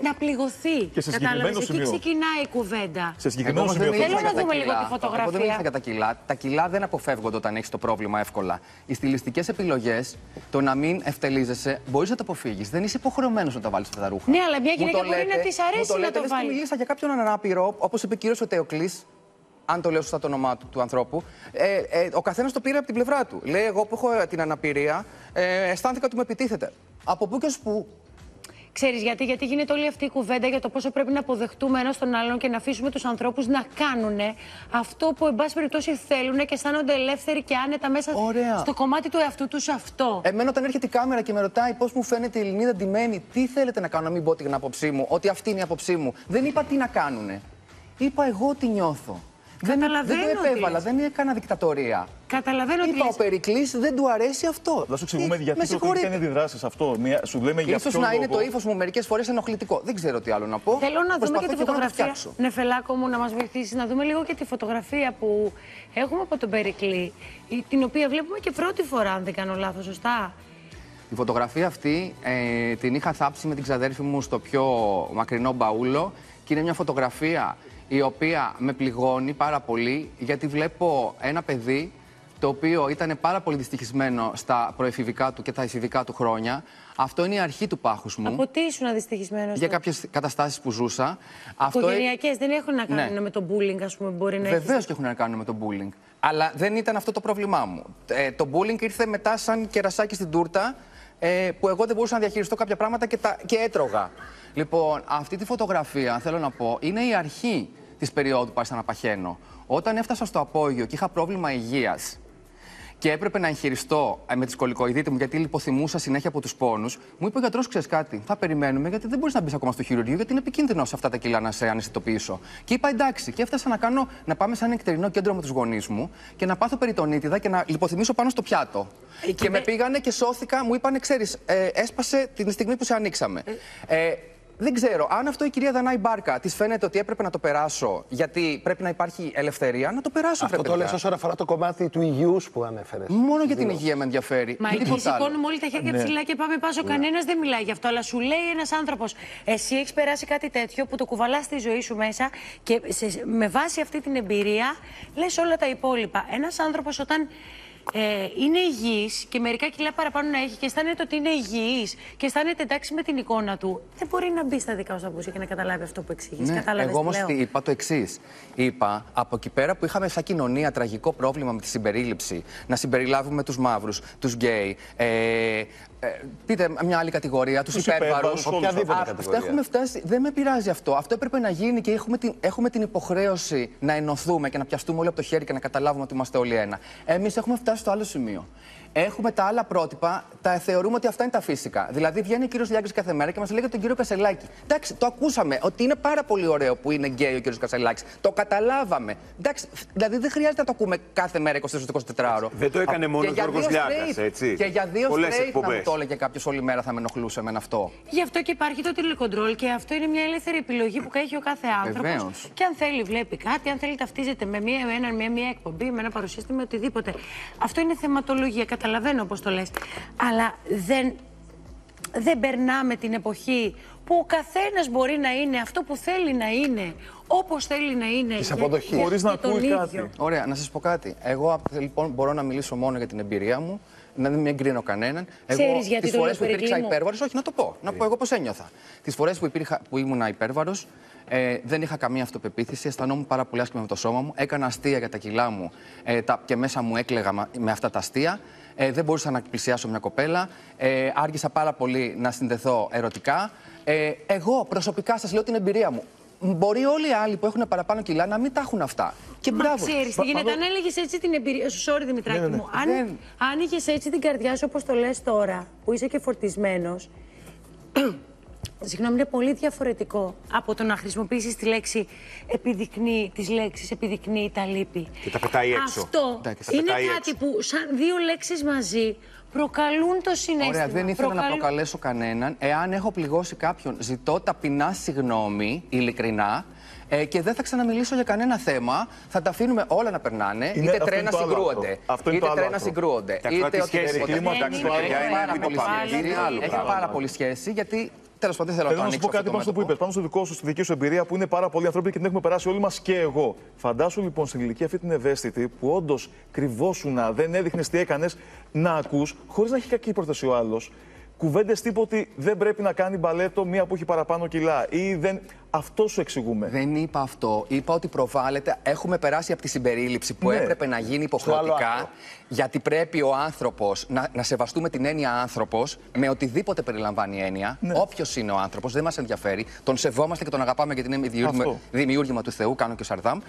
Να πληγωθεί. Και σε συγκεκριμένο σημείο. Εκεί ξεκινάει η κουβέντα. Σε συγκεκριμένο σημείο. Θέλω να δούμε λίγο τη φωτογραφία. Εγώ δεν ήρθα κατά κιλά. Τα κιλά δεν αποφεύγονται όταν έχεις το πρόβλημα εύκολα. Οι στιλιστικές επιλογές, το να μην ευτελίζεσαι, μπορείς να το αποφύγεις. Δεν είσαι υποχρεωμένος να τα βάλεις αυτά τα ρούχα. Ναι, αλλά μια γυναίκα μπορεί να της αρέσει να το βάλει. Εγώ μίλησα για κάποιον ανάπηρο, όπως είπε ο κύριος ο Τεοκλής. Αν το λέω σωστά το όνομά του, του ανθρώπου, ε, ε, ο καθένας το πήρε από την πλευρά του. Λέει, εγώ που έχω την αναπηρία, ε, αισθάνθηκα ότι με επιτίθεται. Από πού και πού. Ξέρεις γιατί, γιατί γίνεται όλη αυτή η κουβέντα για το πόσο πρέπει να αποδεχτούμε ένας τον άλλον και να αφήσουμε τους ανθρώπους να κάνουν αυτό που εν πάση περιπτώσει θέλουν και αισθάνονται ελεύθεροι και άνετα μέσα ωραία. Στο κομμάτι του εαυτού τους αυτό. Εμένα όταν έρχεται η κάμερα και με ρωτάει πώς μου φαίνεται η Ελληνίδα ντυμένη, τι θέλετε να κάνω, να μην πω την άποψή μου, ότι αυτή είναι η άποψή μου. Δεν είπα τι να κάνουνε. Είπα εγώ τι νιώθω. Δεν, δεν το επέβαλα, δεν έκανα δικτατορία. Καταλαβαίνω ότι. Είπα, ο Περικλής δεν του αρέσει αυτό. Θα σου εξηγούμε γιατί δεν αντιδράσει αυτό. Μια, σου λέμε για ίσως να είναι το ύφος μου μερικές φορές ενοχλητικό. Δεν ξέρω τι άλλο να πω. Θέλω να δούμε και τη φωτογραφία. Νεφελάκο μου, να μας βοηθήσει να δούμε λίγο και τη φωτογραφία που έχουμε από τον Περικλή. Την οποία βλέπουμε και πρώτη φορά, αν δεν κάνω λάθος, σωστά. Η φωτογραφία αυτή ε, την είχα θάψει με την ξαδέρφη μου στο πιο μακρινό μπαούλο και είναι μια φωτογραφία. Η οποία με πληγώνει πάρα πολύ, γιατί βλέπω ένα παιδί το οποίο ήταν πάρα πολύ δυστυχισμένο στα προεφηβικά του και τα εφηβικά του χρόνια. Αυτό είναι η αρχή του πάχους μου. Από τι ήσουν δυστυχισμένος? Για κάποιες καταστάσεις που ζούσα. Οικογενειακές αυτό... δεν έχουν να κάνουν ναι. με το bullying, ας πούμε, μπορεί να βεβαίως έχεις... και έχουν να κάνουν με το bullying. Αλλά δεν ήταν αυτό το πρόβλημά μου. Ε, το bullying ήρθε μετά σαν κερασάκι στην τούρτα, ε, που εγώ δεν μπορούσα να διαχειριστώ κάποια πράγματα και, τα... και έτρωγα. Λοιπόν, αυτή τη φωτογραφία, θέλω να πω, είναι η αρχή της περίοδου που άρχισα να παχαίνω. Όταν έφτασα στο απόγειο και είχα πρόβλημα υγείας και έπρεπε να εγχειριστώ με τη σκολικοειδίτη μου, γιατί λιποθυμούσα συνέχεια από τους πόνους, μου είπε ο γιατρός: ξέρεις κάτι, θα περιμένουμε, γιατί δεν μπορείς να μπεις ακόμα στο χειρουργείο, γιατί είναι επικίνδυνο σε αυτά τα κιλά να σε αναισθητοποιήσω. Και είπα: εντάξει, και έφτασα να, κάνω, να πάμε σε ένα νεκτερινό κέντρο με τους γονείς μου και να πάθω περιτονίτιδα και να λιποθυμήσω πάνω στο πιάτο. Και, και με πήγανε και σώθηκα, μου είπανε: ξέρεις, ε, έσπασε την στιγμή που σε ανοίξαμε. Ε, ε, Δεν ξέρω, αν αυτό η κυρία Δανάη Μπάρκα της φαίνεται ότι έπρεπε να το περάσω, γιατί πρέπει να υπάρχει ελευθερία, να το περάσω. Αυτό το λες όσον αφορά το κομμάτι του υγιούς που ανέφερες. Μόνο για την υγεία με ενδιαφέρει. Μα εκεί σηκώνουμε όλοι τα χέρια ψηλά και πάμε πάσο. Κανένας δεν μιλάει γι' αυτό. Αλλά σου λέει ένας άνθρωπος, εσύ έχεις περάσει κάτι τέτοιο που το κουβαλάς στη ζωή σου μέσα και σε, με βάση αυτή την εμπειρία λες όλα τα υπόλοιπα. Ένας άνθρωπος όταν. Ε, είναι υγιής και μερικά κιλά παραπάνω να έχει και αισθάνεται ότι είναι υγιής και αισθάνεται εντάξει με την εικόνα του, δεν μπορεί να μπει στα δικά σου τα μπούσια και να καταλάβει αυτό που εξηγείς. Ναι, κατάλαβες, εγώ όμως τι είπα το εξής. Είπα από εκεί πέρα που είχαμε σαν κοινωνία τραγικό πρόβλημα με τη συμπερίληψη, να συμπεριλάβουμε τους μαύρους, τους γκέι, ε, ε, πείτε μια άλλη κατηγορία, τους υπέρβαρους. Αυτά έχουμε φτάσει, δεν με πειράζει αυτό. Αυτό έπρεπε να γίνει και έχουμε την, έχουμε την υποχρέωση να ενωθούμε και να πιαστούμε όλοι από το χέρι και να καταλάβουμε ότι είμαστε όλοι ένα. Εμείς έχουμε φτάσει στο άλλο σημείο. Έχουμε τα άλλα πρότυπα, τα θεωρούμε ότι αυτά είναι τα φύσικα. Δηλαδή, βγαίνει ο κύριος Λιάκης κάθε μέρα και μας λέει για τον κύριο Κασελάκη. Εντάξει, το ακούσαμε ότι είναι πάρα πολύ ωραίο που είναι γκέι ο κύριος Κασελάκης. Το καταλάβαμε. Εντάξει, δηλαδή δεν χρειάζεται να το ακούμε κάθε μέρα είκοσι τέσσερις είκοσι τέσσερις ώρες. Δεν το έκανε μόνο ο Γιώργος Λιάκας, έτσι. Και για δύο straight να μου το έλεγε κάποιος όλη μέρα θα με ενοχλούσε με αυτό. Γι' αυτό και υπάρχει το τηλεκοντρόλ και αυτό είναι μια ελεύθερη επιλογή που έχει ο κάθε άνθρωπος. Και αν θέλει, βλέπει κάτι, αν θέλει, ταυτίζεται με μία, με ένα, με μία εκπομπή, με ένα παρουσίαστημα, οτιδήποτε. Αυτό είναι θεματολογία. Καταλαβαίνω πώς το λες, αλλά δεν δεν περνάμε την εποχή που ο καθένας μπορεί να είναι αυτό που θέλει να είναι, όπως θέλει να είναι. Της αποδοχής. Χωρίς να ακούει κάτι. Ωραία, να σας πω κάτι. Εγώ λοιπόν μπορώ να μιλήσω μόνο για την εμπειρία μου, να μην εγκρίνω κανέναν. Ξέρεις γιατί το λέω, Περικλή μου? Τις φορές που υπήρξα υπέρβαρος, όχι να το πω, να πω εγώ πώς ένιωθα. Τις φορές που, που ήμουνα υπέρβαρος, Ε, δεν είχα καμία αυτοπεποίθηση, αισθανόμουν πάρα πολύ άσχημα με το σώμα μου. Έκανα αστεία για τα κιλά μου ε, τα, και μέσα μου έκλαιγα με, με αυτά τα αστεία. Ε, δεν μπορούσα να πλησιάσω μια κοπέλα. Ε, άργησα πάρα πολύ να συνδεθώ ερωτικά. Ε, εγώ προσωπικά σας λέω την εμπειρία μου. Μπορεί όλοι οι άλλοι που έχουν παραπάνω κιλά να μην τα έχουν αυτά. Και μπράβο. Μα ξέρεις τι γίνεται, αν έλεγες έτσι την εμπειρία σου, sorry Δημητράκη ναι, ναι, ναι. μου, αν, δεν... αν είχες έτσι την καρδιά σου όπως το λες τώρα, που είσαι και φορτισμένος. Συγγνώμη, είναι πολύ διαφορετικό από το να χρησιμοποιήσεις τη λέξη επιδεικνύει, τις λέξεις επιδεικνύει τα λύπη. Και τα πετάει έξω. Αυτό Εντάξει, είναι κάτι έξω. που σαν δύο λέξεις μαζί προκαλούν το συνέστημα. Ωραία, δεν ήθελα Προκαλ... να προκαλέσω κανέναν. Εάν έχω πληγώσει κάποιον, ζητώ ταπεινά συγγνώμη, ειλικρινά. Ε, και δεν θα ξαναμιλήσω για κανένα θέμα. Θα τα αφήνουμε όλα να περνάνε. Είναι, είτε τρένα συγκρούονται. Αυτό είναι είτε το άλλο. Είτε τρένα συγκρούονται. Είτε οτιδήποτε. Έχει πάρα πολύ σχέση γιατί. Τέλος πάντων, θέλω να σου πω κάτι πάνω στο που είπες, πάνω στο δικό σου, στη δική σου εμπειρία που είναι πάρα πολύ ανθρώπινη και την έχουμε περάσει όλοι μας και εγώ. Φαντάσου λοιπόν στην ηλικία αυτή την ευαίσθητη που όντως κρυβόσουνα, δεν έδειχνες τι έκανες, να ακούς, χωρίς να έχει κακή πρόθεση ο άλλος, κουβέντες τύπου ότι δεν πρέπει να κάνει μπαλέτο μία που έχει παραπάνω κιλά ή δεν. Αυτό σου εξηγούμε. Δεν είπα αυτό. Είπα ότι προβάλλεται. Έχουμε περάσει από τη συμπερίληψη που ναι. έπρεπε να γίνει υποχρεωτικά. Γιατί πρέπει ο άνθρωπος να, να σεβαστούμε την έννοια άνθρωπος με οτιδήποτε περιλαμβάνει έννοια. Ναι. Όποιος είναι ο άνθρωπος, δεν μας ενδιαφέρει. Τον σεβόμαστε και τον αγαπάμε γιατί είναι δημιούργημα, δημιούργημα του Θεού. Κάνω και ο Σαρδάμ.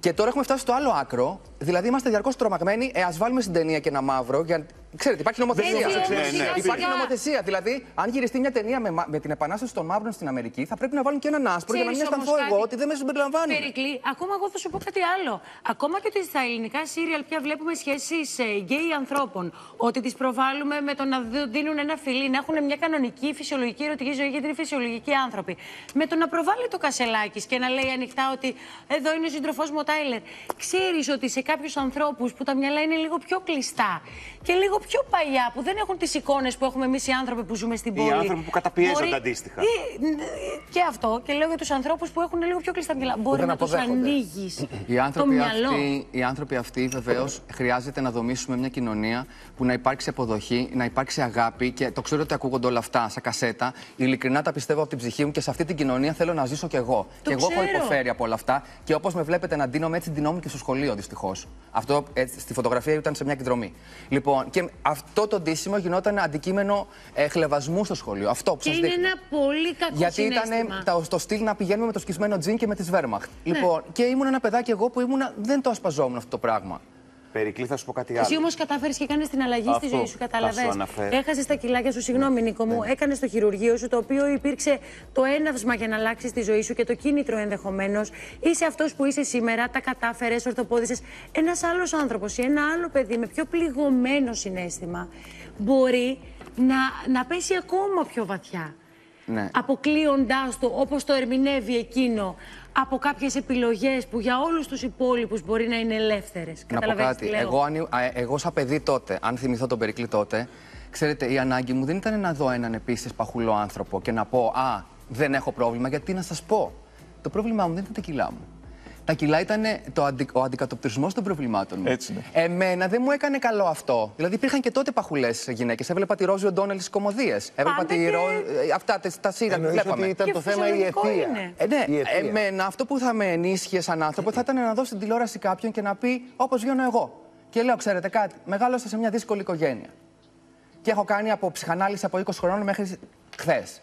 Και τώρα έχουμε φτάσει στο άλλο άκρο. Δηλαδή είμαστε διαρκώς τρομαγμένοι. Ε, ας βάλουμε στην ταινία και ένα μαύρο. Για... Ξέρετε, υπάρχει νομοθεσία. Έτσι, έτσι, έτσι, ναι, ναι. Υπάρχει νομοθεσία. Δηλαδή, αν γυριστεί μια ταινία με, με την επανάσταση των μαύρων στην Αμερική, θα πρέπει να βάλουν και έναν άσπρο για να μην αισθανθώ εγώ ότι δεν με συμπεριλαμβάνει. Περικλή, ακόμα εγώ θα σου πω κάτι άλλο. Ακόμα και ότι στα ελληνικά σύριαλ πια βλέπουμε σχέσεις ε, γκέι ανθρώπων. Ότι τις προβάλλουμε με το να δίνουν ένα φιλί, να έχουν μια κανονική φυσιολογική ερωτική ζωή, γιατί είναι φυσιολογικοί άνθρωποι. Με το να προβάλλει το Κασελάκης και να λέει ανοιχτά ότι εδώ είναι ο σύντροφός μου ο Τάιλερ. Ξέρεις ότι σε κάποιους ανθρώπους που τα μυαλά είναι λίγο πιο κλειστά και λίγο πιο παλιά, που δεν έχουν τις εικόνες που έχουμε εμείς οι άνθρωποι που ζούμε στην πόλη. Οι άνθρωποι που καταπιέζονται μπορεί... αντίστοιχα. Ή... Και αυτό. Και λέω για τους ανθρώπους που έχουν λίγο πιο κλειστά μυαλά. Μπορεί να τους ανοίγεις το μυαλό. Αυτοί, οι άνθρωποι αυτοί βεβαίως χρειάζεται να δομήσουμε μια κοινωνία που να υπάρξει αποδοχή, να υπάρξει αγάπη. Και το ξέρω ότι ακούγονται όλα αυτά σαν κασέτα. Ειλικρινά τα πιστεύω από την ψυχή μου και σε αυτή την κοινωνία θέλω να ζήσω κι εγώ. Το και ξέρω. Εγώ έχω υποφέρει από όλα αυτά. Και όπως με βλέπετε να ντύνομαι, έτσι ντυνόμουν και στο σχολείο δυστυχώς. Αυτό έτσι, στη φωτογραφία ήταν σε μια εκδρομή. Λοιπόν, και αυτό το ντύσιμο γινόταν αντικείμενο ε, χλευασμού στο σχολείο. Αυτό που σας δείχνω. Και είναι ένα πολύ κακό γιατί συνέστημα. Γιατί ήταν το στυλ να πηγαίνουμε με το σκισμένο τζιν και με τις Βέρμαχτ. Ναι. Λοιπόν, και ήμουν ένα παιδάκι εγώ που ήμουνα, δεν το ασπαζόμουν αυτό το πράγμα. Περικλή, θα σου πω κάτι άλλο. Εσύ όμως κατάφερες και κάνεις την αλλαγή αυτό στη ζωή σου, καταλαβαίνεις. Έχασες τα κιλάκια σου, συγγνώμη ναι, Νίκο μου, ναι. έκανες το χειρουργείο σου, το οποίο υπήρξε το έναυσμα για να αλλάξεις τη ζωή σου και το κίνητρο ενδεχομένως. Είσαι αυτός που είσαι σήμερα, τα κατάφερες, ορθοπόδησες. Ένας άλλος άνθρωπος ή ένα άλλο παιδί με πιο πληγωμένο συνέστημα μπορεί να, να πέσει ακόμα πιο βαθιά. Ναι. Αποκλείοντάς το όπως το ερμηνεύει εκείνο από κάποιες επιλογές που για όλους τους υπόλοιπους μπορεί να είναι ελεύθερες. Να πω κάτι. Εγώ, αν, εγώ σαν παιδί τότε, αν θυμηθώ τον Περικλή τότε, ξέρετε, η ανάγκη μου δεν ήταν να δω έναν επίσης παχουλό άνθρωπο και να πω «Α, δεν έχω πρόβλημα», γιατί να σας πω, το πρόβλημά μου δεν ήταν τα κιλά μου. Τα κιλά ήταν το αντι... ο αντικατοπτρισμός των προβλημάτων μου. Έτσι, ναι. Εμένα δεν μου έκανε καλό αυτό. Δηλαδή υπήρχαν και τότε παχουλές γυναίκες. Έβλεπα τη Ρόζι Οντόνελ στις κομμωδίες. Έβλεπα τη Ρο... και... αυτά τα σειρά που βλέπαμε. Ήταν και το θέμα η αιτία. Ε, ναι, η αιτία. Εμένα αυτό που θα με ενίσχυε σαν άνθρωπο θα ήταν να δω στην τηλεόραση κάποιον και να πει όπως γίνω εγώ. Και λέω, ξέρετε κάτι, μεγάλωσα σε μια δύσκολη οικογένεια. Και έχω κάνει από ψυχανάλυση από είκοσι χρονών μέχρι χθες.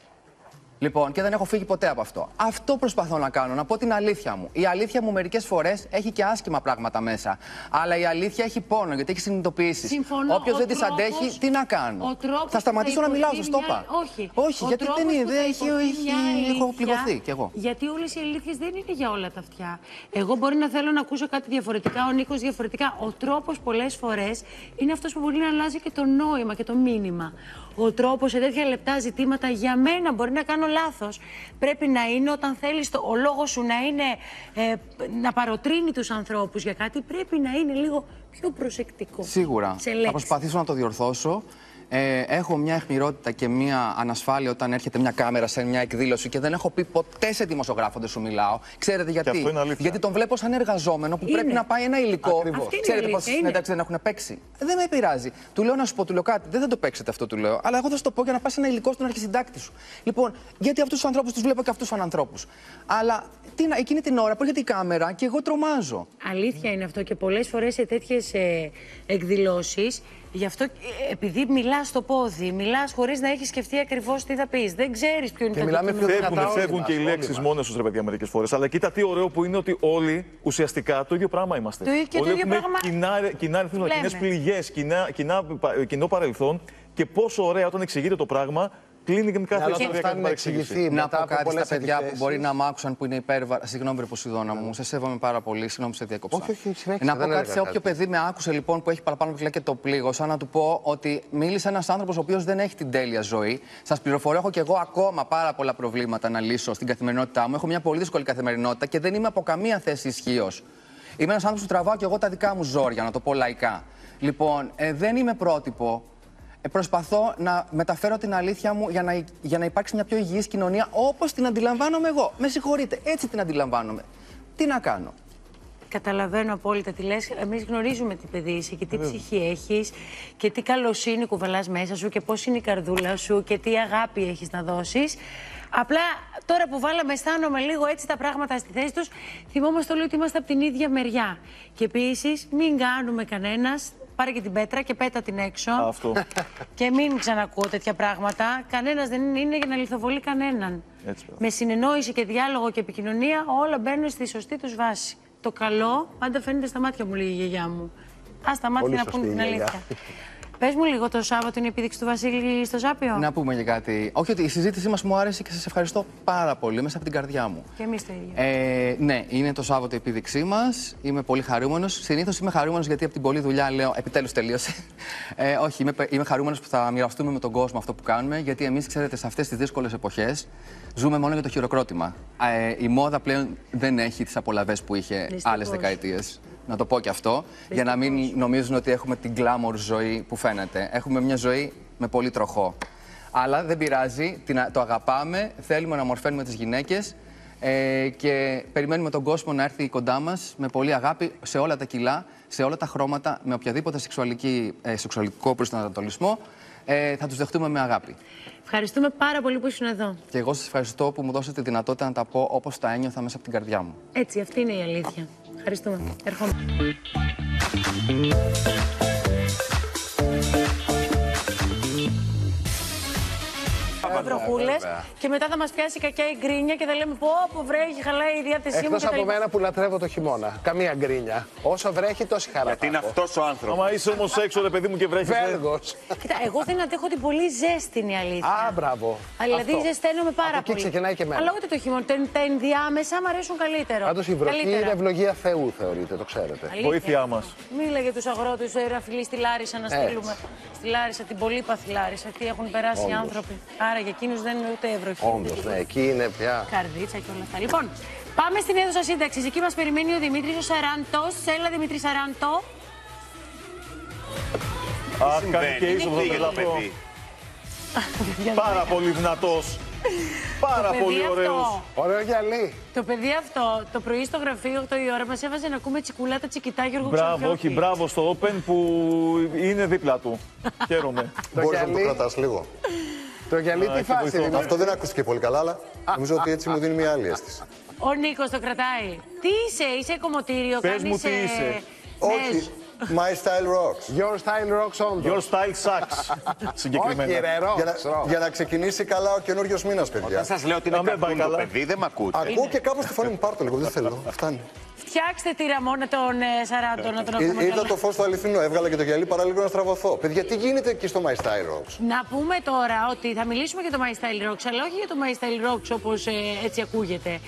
Λοιπόν, και δεν έχω φύγει ποτέ από αυτό. Αυτό προσπαθώ να κάνω, να πω την αλήθεια μου. Η αλήθεια μου μερικές φορές έχει και άσχημα πράγματα μέσα. Αλλά η αλήθεια έχει πόνο, γιατί έχει συνειδητοποιήσεις. Όποιος δεν τις αντέχει, τι να κάνω. Θα σταματήσω να μιλάω, σας το είπα. Όχι, όχι, γιατί δεν είναι. Έχω πληγωθεί κι εγώ. Γιατί όλες οι αλήθειες δεν είναι για όλα τα αυτιά. Εγώ μπορεί να θέλω να ακούσω κάτι διαφορετικά, ο Νίκος διαφορετικά. Ο τρόπος πολλές φορές είναι αυτός που μπορεί να αλλάζει και το νόημα και το μήνυμα. Ο τρόπος σε τέτοια λεπτά ζητήματα για μένα μπορεί να κάνω λάθος. Πρέπει να είναι όταν θέλεις το, ο λόγος σου να είναι ε, να παροτρύνει τους ανθρώπους για κάτι, πρέπει να είναι λίγο πιο προσεκτικό. Σίγουρα. Θα προσπαθήσω να το διορθώσω. Ε, έχω μια αιχμηρότητα και μια ανασφάλεια όταν έρχεται μια κάμερα σε μια εκδήλωση και δεν έχω πει ποτέ σε δημοσιογράφοντες σου μιλάω. Ξέρετε γιατί? Γιατί τον βλέπω σαν εργαζόμενο που είναι. Πρέπει να πάει ένα υλικό. Ξέρετε πως οι συνέντευξες δεν έχουν παίξει. Δεν με πειράζει. Του λέω να σου πω, του λέω κάτι. Δεν θα το παίξετε αυτό, του λέω. Αλλά εγώ θα σου το πω για να πα ένα υλικό στον αρχισυντάκτη σου. Λοιπόν, γιατί αυτού του ανθρώπου του βλέπω και αυτού του ανθρώπου. Αλλά τι, εκείνη την ώρα που έρχεται η κάμερα και εγώ τρομάζω. Αλήθεια είναι αυτό και πολλέ φορέ σε τέτοιε ε, εκδηλώσει. Γι' αυτό, επειδή μιλάς στο πόδι, μιλάς χωρίς να έχεις σκεφτεί ακριβώς τι θα πεις. Δεν ξέρεις ποιο είναι το κείμενο. Φεύγουν, φεύγουν και οι λέξεις μόνες τους, ρε παιδιά, μερικές φορές. Αλλά κοίτα τι ωραίο που είναι ότι όλοι ουσιαστικά το ίδιο πράγμα είμαστε. Το και όλοι το ίδιο πράγμα. Κοινά ρυθμίσματα, κοινές πληγές, κοινά, κοινά, κοινό παρελθόν. Και πόσο ωραία όταν εξηγείται το πράγμα. Κλείνει κάθε ιστορία. Να πω κάτι στα παιδιά που μπορεί να μ' άκουσαν που είναι υπέρβαρα. Συγγνώμη, Ποσειδώνα μου, σε σέβομαι πάρα πολύ. Συγγνώμη, σε διακόψα. Να πω κάτι σε όποιο παιδί με άκουσε λοιπόν που έχει παραπάνω πυκλά και το πλήγωσα, να του πω ότι μίλησε ένας άνθρωπος ο οποίος δεν έχει την τέλεια ζωή. Σας πληροφορώ, έχω και εγώ ακόμα πάρα πολλά προβλήματα να λύσω στην καθημερινότητά μου. Έχω μια πολύ δύσκολη καθημερινότητα και δεν είμαι από καμία θέση ισχύως. Είμαι ένας άνθρωπος που τραβάω και εγώ τα δικά μου ζόρια, να το πω λαϊκά. Λοιπόν, ε, δεν είμαι πρότυπο. Προσπαθώ να μεταφέρω την αλήθεια μου για να, για να υπάρξει μια πιο υγιής κοινωνία όπως την αντιλαμβάνομαι εγώ. Με συγχωρείτε, έτσι την αντιλαμβάνομαι. Τι να κάνω. Καταλαβαίνω απόλυτα τι λες. Εμείς γνωρίζουμε τι παιδί είσαι και τι Λέβαια. Ψυχή έχεις και τι καλοσύνη κουβαλάς μέσα σου και πώς είναι η καρδούλα σου και τι αγάπη έχεις να δώσεις. Απλά τώρα που βάλαμε, αισθάνομαι λίγο έτσι τα πράγματα στη θέση τους. Θυμόμαστε όλοι ότι είμαστε από την ίδια μεριά. Και επίσης, μην κάνουμε κανένας. Πάρε και την πέτρα και πέτα την έξω. Αυτό. Και μην ξανακούω τέτοια πράγματα. Κανένας δεν είναι για να λιθοβολεί κανέναν. Έτσι, με συνεννόηση και διάλογο και επικοινωνία, όλα μπαίνουν στη σωστή τους βάση. Το καλό πάντα φαίνεται στα μάτια μου, λέει η γιαγιά μου. Ας τα μάτια να πούμε την αλήθεια. Πες μου λίγο, το Σάββατο είναι η επίδειξη του Βασίλη στο Ζάπιο. Να πούμε και κάτι. Όχι ότι η συζήτησή μας μου άρεσε και σας ευχαριστώ πάρα πολύ, μέσα από την καρδιά μου. Και εμείς το ίδιο. Ε, ναι, είναι το Σάββατο η επίδειξή μας. Είμαι πολύ χαρούμενος. Συνήθως είμαι χαρούμενος γιατί από την πολλή δουλειά λέω επιτέλους τελείωσε. Ε, όχι, είμαι, είμαι χαρούμενος που θα μοιραστούμε με τον κόσμο αυτό που κάνουμε. Γιατί εμείς, ξέρετε, σε αυτές τις δύσκολες εποχές ζούμε μόνο για το χειροκρότημα. Ε, η μόδα πλέον δεν έχει τις απολαβές που είχε άλλες δεκαετίες. Να το πω και αυτό, Λεστικός. Για να μην νομίζουν ότι έχουμε την γκλάμορ ζωή που φαίνεται. Έχουμε μια ζωή με πολύ τροχό. Αλλά δεν πειράζει, το αγαπάμε, θέλουμε να μορφαίνουμε τις γυναίκες ε, και περιμένουμε τον κόσμο να έρθει κοντά μας με πολύ αγάπη σε όλα τα κιλά, σε όλα τα χρώματα, με οποιαδήποτε σεξουαλική, ε, σεξουαλικό προσανατολισμό. Ε, θα τους δεχτούμε με αγάπη. Ευχαριστούμε πάρα πολύ που ήσουν εδώ. Και εγώ σας ευχαριστώ που μου δώσατε τη δυνατότητα να τα πω όπως τα ένιωθα μέσα από την καρδιά μου. Έτσι, αυτή είναι η αλήθεια. Ευχαριστούμε. Ερχόμαστε. Βροχούλες και μετά θα μας πιάσει κακιά η γκρίνια και θα λέμε πω πω βρέχει, χαλάει η διάθεσή μου. Εκτός από μένα που λατρεύω το χειμώνα. Καμία γκρίνια. Όσο βρέχει, τόση χαρά. Γιατί είναι αυτός ο άνθρωπος. Άμα είσαι όμως έξω, ρε παιδί μου, και βρέχει. Βέργος. Κοίτα, εγώ δεν αντέχω την πολύ ζέστη, είναι η αλήθεια. Α, μπράβο. Δηλαδή ζεσταίνομαι πάρα από πολύ. Και ξεκινάει και μένα. Αλλά ούτε το χειμώνα. Τα ενδιάμεσα μ' αρέσουν καλύτερο. Πάντως η βροχή είναι ευλογία Θεού, θεωρείται, το ξέρετε. Βοήθειά μας. Μίλα για τους αγρότες, ραφιλή στη Λάρισα να στείλουμε. Στη Λάρισα, την πολύπαθη Λάρισα. Τι έχουν περάσει οι άνθρωποι. Άρα για εκείνους δεν είναι ούτε ευρωχή. Όντως, ναι, εκεί είναι πια. Καρδίτσα και όλα αυτά. Λοιπόν, πάμε στην αίθουσα σύνταξης. Εκεί μας περιμένει ο Δημήτρης ο Σαράντος. Έλα, Δημήτρη Σαράντο. Αχ, κάνει και ίσο το παιδί. Πάρα πολύ δυνατός. Πάρα πολύ ωραίος. Ωραίο γυαλί. Το παιδί αυτό το πρωί στο γραφείο, οκτώ η ώρα, μας έβαζε να ακούμε τσικουλάτα, τσικητά, Γιώργο Ξαφιώτη. Μπράβο, όχι, μπράβο στο Open που είναι δίπλα του. Χαίρομαι. Μπορείς να το κρατάς λίγο. Το γυαλί τι φάση είναι. Αυτό δεν ακούστηκε πολύ καλά, αλλά νομίζω ότι έτσι μου δίνει μια άλλη αίσθηση. Ο Νίκος το κρατάει. Τι είσαι, είσαι κομμωτήριο, κάνεις... Πες μου τι είσαι. Όχι, My Style Rocks. Your Style Rocks όντως. Your Style Sucks. Συγκεκριμένα. Όχι ρε, rocks. Για να ξεκινήσει καλά ο καινούριος μήνας, παιδιά. Όταν σας λέω ότι είναι κακούν το παιδί, δεν μ' ακούτε. Ακούω και κάπως τη φωνή μου, πάρ' το λίγο, δεν θέλω, φτάνει. Φτιάξτε τη Ραμόνα τον Σαράντο να τον ακούμε. Είδα το φως του αληθινό, έβγαλα και το γυαλί παρά λίγο να στραβωθώ. Παιδιά, τι γίνεται εκεί στο My Style Rocks? Να πούμε τώρα ότι θα μιλήσουμε για το My Style Rocks, αλλά όχι για το My Style Rocks όπως έτσι ακούγεται.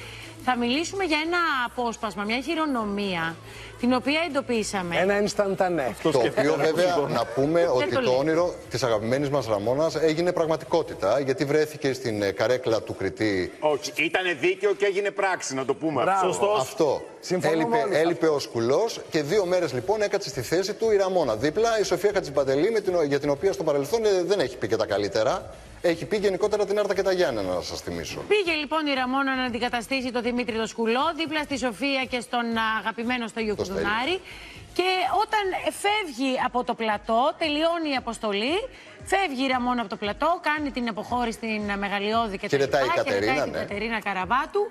θα μιλήσουμε για ένα απόσπασμα, μια χειρονομία, την οποία εντοπίσαμε. Ένα ενσταντανέ. Το οποίο βέβαια να πούμε ότι το όνειρο της αγαπημένης μας Ραμόνας έγινε πραγματικότητα, γιατί βρέθηκε στην καρέκλα του Κρητή. Όχι, ήταν δίκαιο και έγινε πράξη, να το πούμε. Μπράβο. Αυτό. Έλειπε, έλειπε ο Σκουλός και δύο μέρες λοιπόν έκατσε στη θέση του η Ραμόνα. Δίπλα η Σοφία Χατζηπαντελή, για την οποία στο παρελθόν δεν έχει πει και τα καλύτερα. Έχει πει γενικότερα την Άρτα και τα Γιάννενα, να σας θυμίσω. Πήγε λοιπόν η Ραμόνα να αντικαταστήσει τον Δημήτρη τον Σκουλό, δίπλα στη Σοφία και στον αγαπημένο Στέλιο Κουδουνάρη. Και όταν φεύγει από το πλατό, τελειώνει η αποστολή, φεύγει η Ραμόνα από το πλατό, κάνει την αποχώρηση στην Μεγαλειώδη και τελειώνει η Κατερίνα, ναι. Κατερίνα Καραβάτου.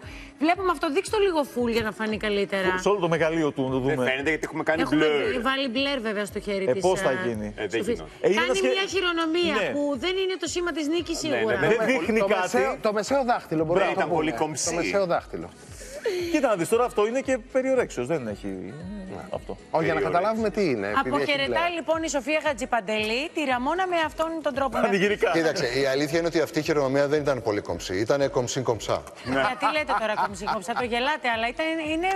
Βλέπουμε αυτό, δείξτε το λίγο φουλ για να φανεί καλύτερα. Σε όλο το μεγαλείο του να το δούμε. Δεν φαίνεται γιατί έχουμε κάνει έχουμε μπλερ. Βάλει μπλερ βέβαια στο χέρι ε, της. Πώς θα γίνει. Ε, δεν γίνει. Ε, κάνει σχέ... μια χειρονομία ναι. που δεν είναι το σήμα της νίκης σίγουρα. Ναι, ναι, ναι, δεν δείχνει το κάτι. Μεσαίο, το μεσαίο δάχτυλο μπορεί να ήταν πολύ κομψή. Το μεσαίο δάχτυλο. Κοίτα να δεις, τώρα αυτό είναι και περιορέξιος, δεν έχει ναι. αυτό. Όχι, για να καταλάβουμε τι είναι. Αποχαιρετάει λοιπόν η Σοφία Χατζηπαντελή τη Ραμόνα με αυτόν τον τρόπο. Πανηγυρικά. Κοίταξε, η αλήθεια είναι ότι αυτή η χειρονομία δεν ήταν πολύ κομψή, ήταν κομψή-κομψά. Ναι. Γιατί λέτε τώρα κομψή-κομψά, το γελάτε, αλλά ήταν, είναι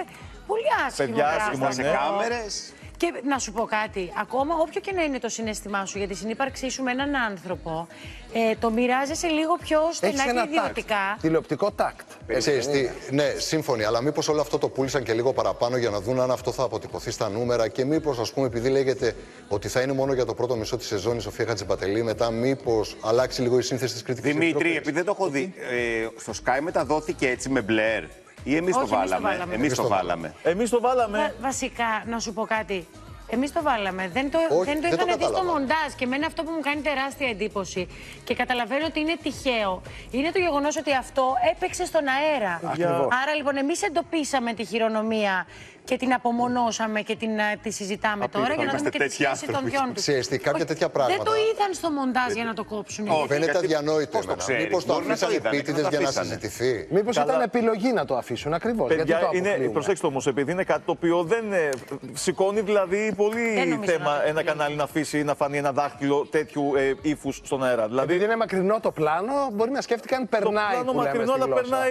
πολύ άσχημο. Παιδιά, άσχημο σε κάμερες. Και να σου πω κάτι, ακόμα όποιο και να είναι το συναίσθημά σου για τη συνύπαρξή σου με έναν άνθρωπο, ε, το μοιράζεσαι λίγο πιο στενά και ιδιωτικά. Τηλεοπτικό τάκτ. Εσείς, τι, ναι, σύμφωνοι, αλλά μήπως όλο αυτό το πούλησαν και λίγο παραπάνω για να δουν αν αυτό θα αποτυπωθεί στα νούμερα και μήπως, ας πούμε, επειδή λέγεται ότι θα είναι μόνο για το πρώτο μισό της σεζόν η Σοφία Χατζηπαντελή, μετά μήπως αλλάξει λίγο η σύνθεση της κριτικής. Δημήτρη, επειδή δεν το έχω δει, ε, στο Sky μεταδόθηκε έτσι με μπλερ. Ή εμείς το βάλαμε. Εμείς το βάλαμε. Εμείς το βάλαμε. Βα, βασικά, να σου πω κάτι. Εμείς το βάλαμε. Δεν το, Όχι, δεν το δεν είχαν δει στο μοντάζ. Και εμένα αυτό που μου κάνει τεράστια εντύπωση και καταλαβαίνω ότι είναι τυχαίο είναι το γεγονός ότι αυτό έπαιξε στον αέρα. Ακριβώς. Άρα λοιπόν, εμείς εντοπίσαμε τη χειρονομία και την απομονώσαμε και την, τη συζητάμε Απίθα, τώρα για να δούμε και τη σχέση των δυο του. Ξέστη, κάποια τέτοια πράγματα. Δεν το είδαν στο μοντάζ για να το κόψουν. Όχι, δεν ήταν διανόητο. Μήπως το αφήσαν επίτηδες για να συζητηθεί. Μήπως ήταν επιλογή να το αφήσουν ακριβώς. Προσέξτε όμως, επειδή είναι κάτι το οποίο δεν σηκώνει δηλαδή πολύ θέμα ένα κανάλι να αφήσει να φανεί ένα δάχτυλο τέτοιου ύφου στον αέρα. Δηλαδή είναι μακρινό το πλάνο, μπορεί να σκέφτηκαν περνάει. Το πλάνο μακρινό, αλλά περνάει.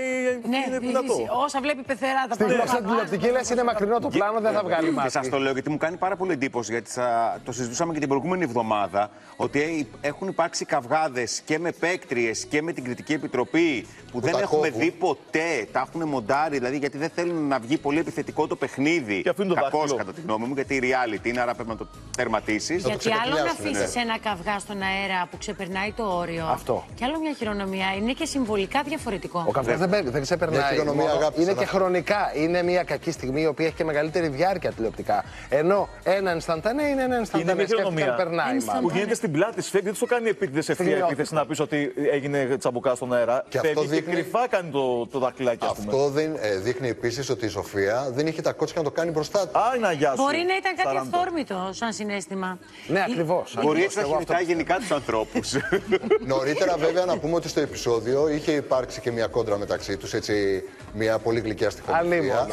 Είναι δυνατό. Όσα βλέπει πεθερά τα πλάνα. Στην τηλεοπτική λε είναι μακρινό. Το πλάνο δεν θα βγάλει μάτι. Και σας το λέω γιατί μου κάνει πάρα πολύ εντύπωση. Γιατί θα... το συζητούσαμε και την προηγούμενη εβδομάδα. Ότι έχουν υπάρξει καυγάδες και με παίκτριες και με την κριτική επιτροπή που δεν έχουμε δει ποτέ. Τα έχουν μοντάρει δηλαδή γιατί δεν θέλουν να βγει πολύ επιθετικό το παιχνίδι. Κακώς κατά τη γνώμη μου. Γιατί η reality είναι, άρα πρέπει να το τερματίσει. Γιατί άλλο να αφήσει ένα καυγά στον αέρα που ξεπερνάει το όριο. Αυτό. Και άλλο μια χειρονομία είναι και συμβολικά διαφορετικό. Ο καυγάς δεν ξεπερνάει. Είναι και χρονικά. Είναι μια κακή στιγμή η οποία και μεγαλύτερη διάρκεια τηλεοπτικά. Ενώ ένα ενσταντανέ είναι ένα ενσταντανέ. Είναι μια περνάει που γίνεται στην πλάτη τη φεύγει, δεν το κάνει επίτηδες ευθεία επίθεση να πει ότι έγινε τσαμπουκά στον αέρα. Και φεύγει δείχνει... και κρυφά κάνει το, το δακλάκι. Αυτό δεν, ε, δείχνει επίσης ότι η Σοφία δεν είχε τα κότσια να το κάνει μπροστά του. Άρα, γεια σου. Μπορεί να ήταν κάτι αυθόρμητο σαν συνέστημα. Ναι, ακριβώς. Μπορεί έτσι να χειριτάει γενικά τους ανθρώπους. Νωρίτερα, βέβαια, να πούμε ότι στο επεισόδιο είχε υπάρξει και μια κόντρα μεταξύ τους. Μια πολύ γλυκιά στοιχομηθεία.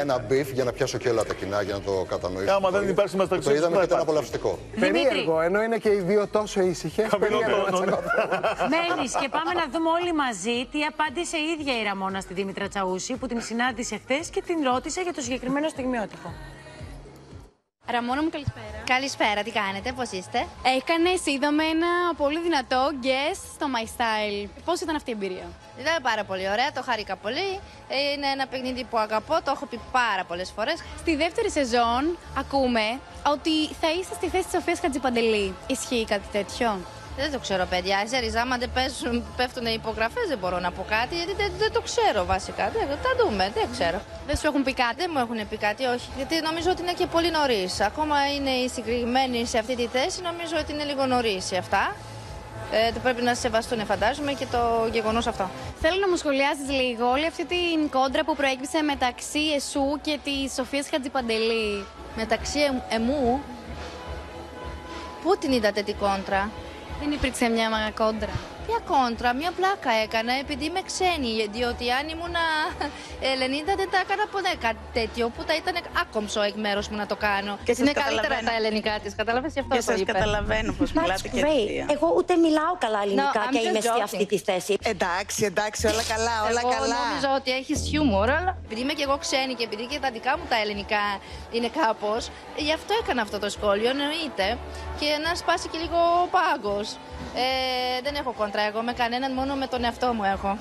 Ένα μπιφ για να πιάσω και όλα τα κοινά για να το κατανοήσω. Άμα δεν υπάρχει μας τα ξέσου, το είδαμε και ήταν απολαυστικό. Περίεργο, ενώ είναι και οι δύο τόσο ήσυχες. Μένεις και πάμε να δούμε όλοι μαζί τι απάντησε η ίδια η Ραμόνα στη Δήμητρα Τσαούση που την συνάντησε χθες και την ρώτησε για το συγκεκριμένο στιγμιότυπο. Ραμόνα μου, καλησπέρα. Καλησπέρα, τι κάνετε, πώς είστε? Έκανες, είδαμε ένα πολύ δυνατό guess στο My Style. Πώς ήταν αυτή η εμπειρία? Ήταν πάρα πολύ ωραία, το χάρηκα πολύ. Είναι ένα παιχνίδι που αγαπώ, το έχω πει πάρα πολλές φορές. Στη δεύτερη σεζόν ακούμε ότι θα είστε στη θέση της Σοφίας Χατζηπαντελή. Ισχύει κάτι τέτοιο? Δεν το ξέρω, παιδιά. Ξέρεις, άμα δεν πέσουν, πέφτουν οι υπογραφές, δεν μπορώ να πω κάτι. Γιατί δεν, δεν το ξέρω, βασικά. Δεν, τα δούμε, δεν ξέρω. Δεν σου έχουν πει κάτι? Δεν μου έχουν πει κάτι, όχι. Γιατί νομίζω ότι είναι και πολύ νωρίς. Ακόμα είναι οι συγκεκριμένοι σε αυτή τη θέση, νομίζω ότι είναι λίγο νωρίς αυτά. Ε, πρέπει να σεβαστούν, φαντάζομαι, και το γεγονός αυτό. Θέλω να μου σχολιάσεις λίγο όλη αυτή την κόντρα που προέκυψε μεταξύ εσού και της Σοφίας Χατζηπαντελή. Μεταξύ ε, εμού. Πού την είδατε την κόντρα? Δεν υπήρξε μια μαγακόντρα. Ποια κόντρα, μια πλάκα έκανα επειδή είμαι ξένη, διότι αν ήμουν Ελληνίδα δεν τα έκανα ποτέ κάτι τέτοιο, που τα ήταν άκομψο εκ μέρους μου να το κάνω. Και είναι καλύτερα τα ελληνικά της, κατάλαβες, γι' αυτό και το είπε. Και σας καταλαβαίνω πως μιλάτε και αστεία. Εγώ ούτε μιλάω καλά ελληνικά no, και είμαι σε αυτή τη θέση. Εντάξει, εντάξει, όλα καλά, όλα εγώ καλά. Εγώ νομίζω ότι έχεις χιούμορ, αλλά επειδή είμαι και εγώ ξένη και επειδή και τα δικά μου τα ελληνικά είναι κάπως, γι' αυτό έκανα αυτό το σχόλιο, εννοείται, και να σπάσει και λίγο ο πάγκος. Ε, δεν έχω κόντρα εγώ με κανέναν, μόνο με τον εαυτό μου έχω.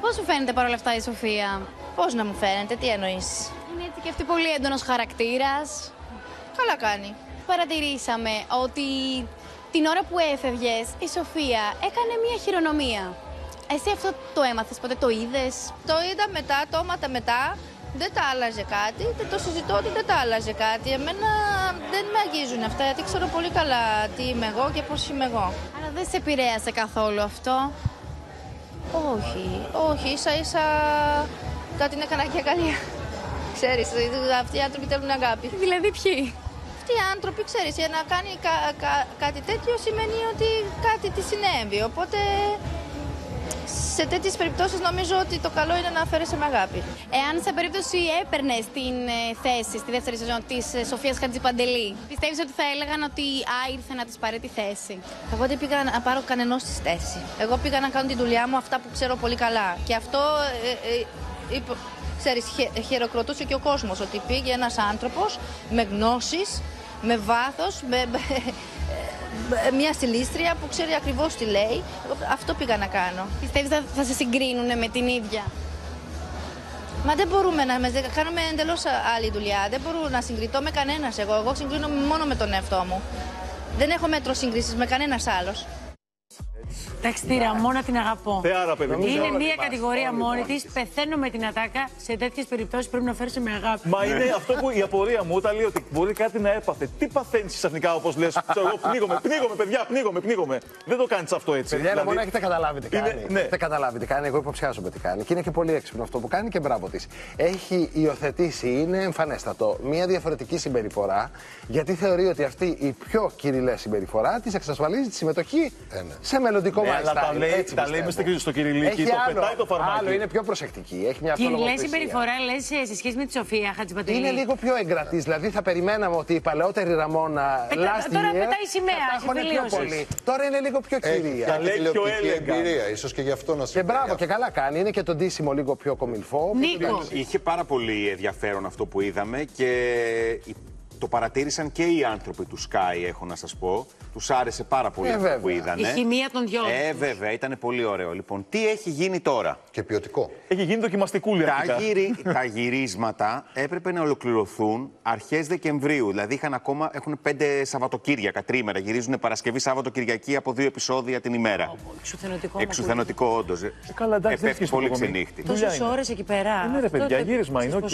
Πώς σου φαίνεται παρόλα αυτά η Σοφία? Πώς να μου φαίνεται, τι εννοείς? Είναι έτσι και αυτή πολύ έντονος χαρακτήρας. Καλά κάνει. Παρατηρήσαμε ότι την ώρα που έφευγες η Σοφία έκανε μια χειρονομία. Εσύ αυτό το έμαθες ποτέ, το είδες? Το είδα μετά, το έμαθα μετά. Δεν τα άλλαζε κάτι, δεν το συζητώ ότι δεν τα άλλαζε κάτι. Εμένα δεν με αγγίζουν αυτά, γιατί ξέρω πολύ καλά τι είμαι εγώ και πώς είμαι εγώ. Αλλά δεν σε επηρέασε καθόλου αυτό? Όχι, όχι, ίσα ίσα κάτι είναι κανάκια καλή. Ξέρεις, αυτοί οι άνθρωποι θέλουν αγάπη. Δηλαδή ποιοι? Αυτοί οι άνθρωποι, ξέρεις, για να κάνει κα, κα, κάτι τέτοιο σημαίνει ότι κάτι τη συνέβη, οπότε... Σε τέτοιες περιπτώσεις νομίζω ότι το καλό είναι να αφαιρέσαι με αγάπη. Εάν σε περίπτωση έπαιρνε την θέση στη δεύτερη σεζόν της Σοφίας Χατζηπαντελή, πιστεύεις ότι θα έλεγαν ότι α, ήρθε να της πάρει τη θέση? Εγώ δεν πήγα να πάρω κανενός τη θέση. Εγώ πήγα να κάνω τη δουλειά μου, αυτά που ξέρω πολύ καλά. Και αυτό, ε, ε, υπο, ξέρεις, χε, χειροκροτούσε και ο κόσμος, ότι πήγε ένας άνθρωπος με γνώσεις, με βάθος, με... με μια στυλίστρια που ξέρει ακριβώς τι λέει. Αυτό πήγα να κάνω. Πιστεύεις θα, θα σε συγκρίνουν με την ίδια? Μα δεν μπορούμε να κάνουμε εντελώς άλλη δουλειά. Δεν μπορώ να συγκριτώ με κανένας εγώ. Εγώ συγκρίνω μόνο με τον εαυτό μου. Δεν έχω μέτρο σύγκρισης με κανένας άλλος. Εντάξει, τη Ραμόνα την αγαπώ. Θεάρα, παιδί μου. Είναι μια κατηγορία μόνη τη. Πεθαίνω με την ατάκα. Σε τέτοιες περιπτώσεις πρέπει να φέρεις με αγάπη. Μα είναι αυτό που η απορία μου όταν λέει ότι μπορεί κάτι να έπαθε. Τι παθαίνεις ξαφνικά, όπως λες? Εγώ πνίγομαι, πνίγομαι, παιδιά, πνίγομαι, πνίγομαι. Δεν το κάνεις αυτό έτσι. Παιδιά, Ραμόνα, έχετε καταλάβει τι κάνει. Έχετε καταλάβει τι κάνει. Εγώ υποψιάζομαι τι κάνει. Και είναι και πολύ έξυπνο αυτό που κάνει και μπράβο της. Έχει υιοθετήσει, είναι εμφανέστατο, μια διαφορετική συμπεριφορά. Γιατί θεωρεί ότι αυτή η πιο κυριλαία συμπεριφορά της εξασφαλίζει τη συμμετοχή σε μελλοντικό ναι, αλλά τα λέει, τα λέει μες στο κυριλίκι, το άλλο, πετάει το φαρμάκι. Άλλο, είναι πιο προσεκτική, έχει μια αυτολογοπαισία. Κυριλαία συμπεριφορά, λες, σε σχέση με τη Σοφία Χατζηπαντελή. Είναι λίγο πιο εγκρατής, δηλαδή θα περιμέναμε ότι η παλαιότερη Ραμόνα Πετα... last τώρα year, πετάει σημαία, πολύ. Τώρα είναι λίγο πιο κυρία. Τα λέει πιο έλεγα. Ίσως και γι' αυτό να συμβαίνει. Και μπράβο, και καλά κάνει, είναι και το ντύσιμο λίγο πιο κομιλφό. Νίκο. Είχε πάρα πολύ ενδιαφέρον αυτό που είδαμε και το παρατήρησαν και οι άνθρωποι του Sky, έχω να σας πω. Τους άρεσε πάρα πολύ ε, αυτό που είδανε. Η χημεία των δυο. Ε, βέβαια, ήταν πολύ ωραίο. Λοιπόν, τι έχει γίνει τώρα? Και ποιοτικό. Έχει γίνει δοκιμαστικούλη αρχικά. Τα, γύρι, τα γυρίσματα έπρεπε να ολοκληρωθούν αρχές Δεκεμβρίου. Δηλαδή, είχαν ακόμα, έχουν πέντε Σαββατοκύριακα, τρίμερα. Γυρίζουν Παρασκευή, Σάββατο, Κυριακή από δύο επεισόδια την ημέρα. Εξουθενωτικό. Εξουθενωτικό, όντως. Καλά, εντάξει, δεν πολύ ξενύχτη. Τόσες ώρες εκεί πέρα. Είναι ρε παιδιά, γύρισμα είναι, οκ.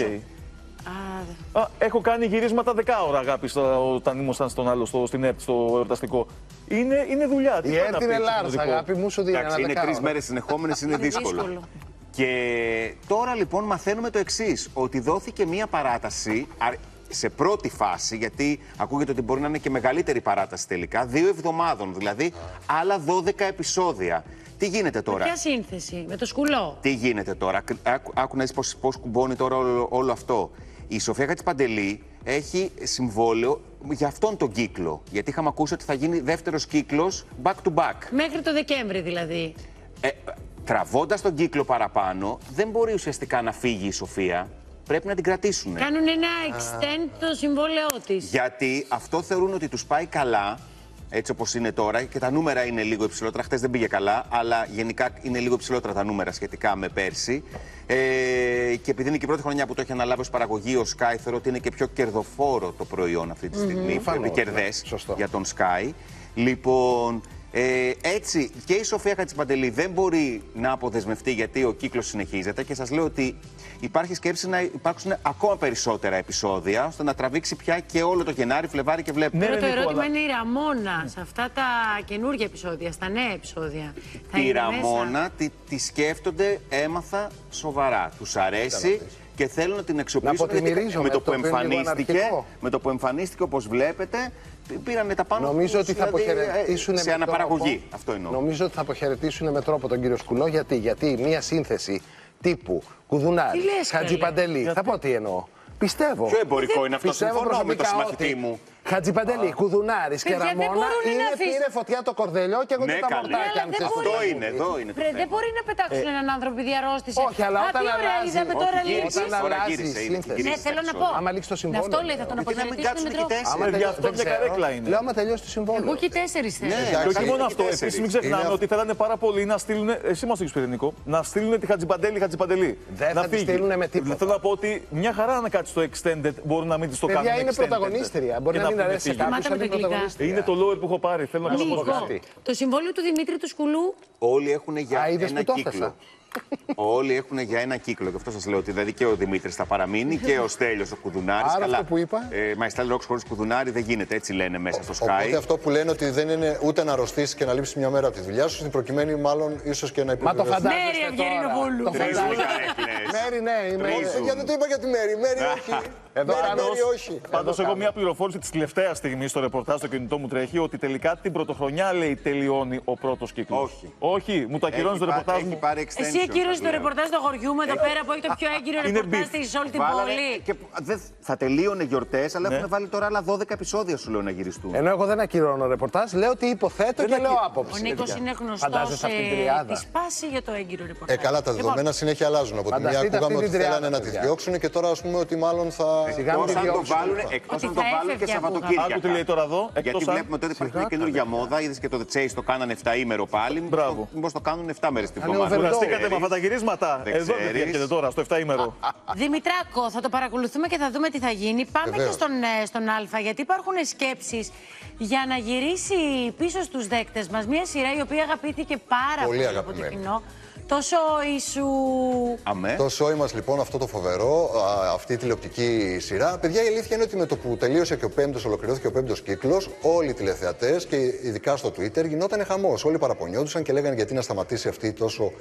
Α, έχω κάνει γυρίσματα δεκάωρα, αγάπη, στο, όταν ήμασταν στον άλλο, στο, στην ΕΡΤ, στο εορταστικό. Είναι, είναι δουλειά. Η ΕΡΤ είναι λάρος, αγάπη μου, σου δίνει ένα δεκάωρο. Είναι τρεις μέρες συνεχόμενες, είναι δύσκολο. Και τώρα λοιπόν μαθαίνουμε το εξής, ότι δόθηκε μία παράταση σε πρώτη φάση, γιατί ακούγεται ότι μπορεί να είναι και μεγαλύτερη παράταση τελικά, δύο εβδομάδων δηλαδή, άλλα δώδεκα επεισόδια. Τι γίνεται τώρα? Με ποια σύνθεση, με το Σκουλό? Τι γίνεται τώρα? Άκου να δεις πώς κουμπώνει τώρα όλο, όλο αυτό. Η Σοφία Χατζηπαντελή έχει συμβόλαιο για αυτόν τον κύκλο. Γιατί είχαμε ακούσει ότι θα γίνει δεύτερος κύκλος back to back. Μέχρι το Δεκέμβρη δηλαδή. Ε, τραβώντας τον κύκλο παραπάνω, δεν μπορεί ουσιαστικά να φύγει η Σοφία. Πρέπει να την κρατήσουν. Κάνουν ένα extend ah. το συμβόλαιό της. Γιατί αυτό θεωρούν ότι τους πάει καλά. Έτσι όπως είναι τώρα, και τα νούμερα είναι λίγο υψηλότερα. Χτες δεν πήγε καλά, αλλά γενικά είναι λίγο υψηλότερα τα νούμερα σχετικά με πέρσι. Ε, και επειδή είναι και η πρώτη χρονιά που το έχει αναλάβει ως παραγωγή ο Sky, θεωρώ ότι είναι και πιο κερδοφόρο το προϊόν αυτή τη στιγμή. Mm-hmm. Φαίνονται κερδές ναι. για τον Sky. Λοιπόν, ε, έτσι και η Σοφία Χατζηπαντελή δεν μπορεί να αποδεσμευτεί, γιατί ο κύκλος συνεχίζεται. Και σας λέω ότι υπάρχει σκέψη να υπάρξουν ακόμα περισσότερα επεισόδια, ώστε να τραβήξει πια και όλο το Γενάρη, Φλεβάρι και βλέπουμε. Ναι, το ερώτημα είναι η Ραμόνα σε αυτά τα καινούργια επεισόδια, στα νέα επεισόδια. Η Ραμόνα τη, τη σκέφτονται, έμαθα σοβαρά. Τους αρέσει. και θέλω να την εξοπλίσω με το που εμφανίστηκε, με το που εμφανίστηκε όπως βλέπετε, πήρανε τα πάνω. Νομίζω ότι θα αποχαιρετήσουν σε αναπαραγωγή. Αυτό εννοώ. Νομίζω ότι θα αποχαιρετήσουν με τρόπο τον κύριο Σκουλό, γιατί, γιατί μία σύνθεση τύπου Κουδουνάρη, Χατζηπαντελή, θα πω τι εννοώ. Πιστεύω. Πιο εμπορικό είναι αυτό, συμφωνώ με το συμμαθητή μου. Χατζηπαντελή, Κουδουνάρη και Ραμόνα. Πήρε φωτιά το κορδελιό και εγώ ναι, τα μορτάκια. Αυτό είναι, εδώ είναι. Δεν μπορεί να πετάξουν έναν άνθρωπο επειδή αρρώστησε. Όχι, αλλά όταν αλλάζει. Όταν αλλάζει. Ναι, θέλω να πω. Άμα λήξει το συμβόλαιο. Αυτό λέει, θα τον αποχαιρετήσουν με τρόπο. Άμα αυτό μια καρέκλα είναι. Λέω, άμα τελειώσει το συμβόλαιο. Εγώ και τέσσερι θέλω. Και όχι μόνο αυτό. Επίση, μην ξεχνάμε ότι θέλανε πάρα πολύ να στείλουν. Εσύ μα το έχει πειρηνικό. Να στείλουν τη Χατζηπαντελή, Χατζηπαντελή. Δεν θα τη στείλουν με τίποτα. Θέλω να πω ότι μια χαρά να κάτσει το extended μπορεί να μην τη το κάνουν. Μια είναι πρωταγωνίστρια. Είναι το lower που έχω πάρει. Θέλω να το πω κάτι. Το συμβόλαιο του Δημήτρη του Σκουλού. Όλοι έχουν για ένα κύκλο. Όλοι έχουν για ένα κύκλο. Και αυτό σας λέω ότι δηλαδή και ο Δημήτρης θα παραμείνει και ο Στέλιος ο Κουδουνάρης. Άρα αυτό που είπα. My Style Rocks χωρίς Κουδουνάρη δεν γίνεται. Έτσι λένε μέσα στο Sky. Οπότε αυτό που λένε ότι δεν είναι ούτε να αρρωστήσεις και να λείψεις μια μέρα από τη δουλειά σου. Στην προκειμένη μάλλον ίσως και να υπηρετήσεις. Μα το φαντάζομαι. Μαίρη, ναι. Δεν το είπα για τη Μαίρη. Μαίρη, όχι. Εδώ πάντως, εγώ μια πληροφόρηση της τελευταίας στιγμής στο ρεπορτάζ στο κινητό μου τρέχει ότι τελικά την πρωτοχρονιά λέει τελειώνει ο πρώτος κύκλος. Όχι. Όχι, μου το ακυρώνει το ρεπορτάζ μου. Εσύ ακύρωσε το ρεπορτάζ του αγοριού μου εδώ πέρα που έχει το πιο έγκυρο ρεπορτάζ σε όλη την πόλη. Θα τελείωνε γιορτές, αλλά έχουμε βάλει τώρα άλλα δώδεκα επεισόδια σου λέω να γυριστούν. Ενώ εγώ δεν ακυρώνω ρεπορτάζ, λέω ότι υποθέτω και λέω άποψη. Ο Νίκος είναι γνωστός τη σπάση για το έγκυρο ρεπορτάζ. Ε, καλά, τα δεδομένα συνέχεια αλλάζουν. Από τη μία ακούγαμε ότι θέλανε να τη διώξουν και τώρα α πούμε ότι μάλλον θα. Εκτός αν το βάλουν, εκτός αν το βάλουν και Σαββατοκύριακα. Άκου τι λέει τώρα εδώ. Γιατί βλέπουμε ότι υπάρχει μια καινούργια μόδα. Είδες και το The Chase το κάνανε εφτά ημέρο πάλι. Μήπως το κάνουν εφτά μέρες την εβδομάδα. Ανεβαστήκατε με αυτά τα γυρίσματα. Εδώ δεν διέρχεται τώρα, στο εφτά ημέρο. Δημητράκο, θα το παρακολουθούμε και θα δούμε τι θα γίνει. Πάμε και στον Α, γιατί υπάρχουν σκέψεις για να γυρίσει πίσω στους δέκτες μας μια σειρά η οποία αγαπήθηκε πάρα πολύ από το κοινό. Το Σόι σου. Αμέ. Το Σόι μας λοιπόν αυτό το φοβερό, α, αυτή η τηλεοπτική σειρά. Παιδιά, η αλήθεια είναι ότι με το που τελείωσε και ο πέμπτος, ολοκληρώθηκε ο πέμπτος κύκλος, όλοι οι τηλεθεατές και ειδικά στο Twitter γινόταν χαμός. Όλοι παραπονιόντουσαν και λέγανε γιατί να σταματήσει αυτή η τόσο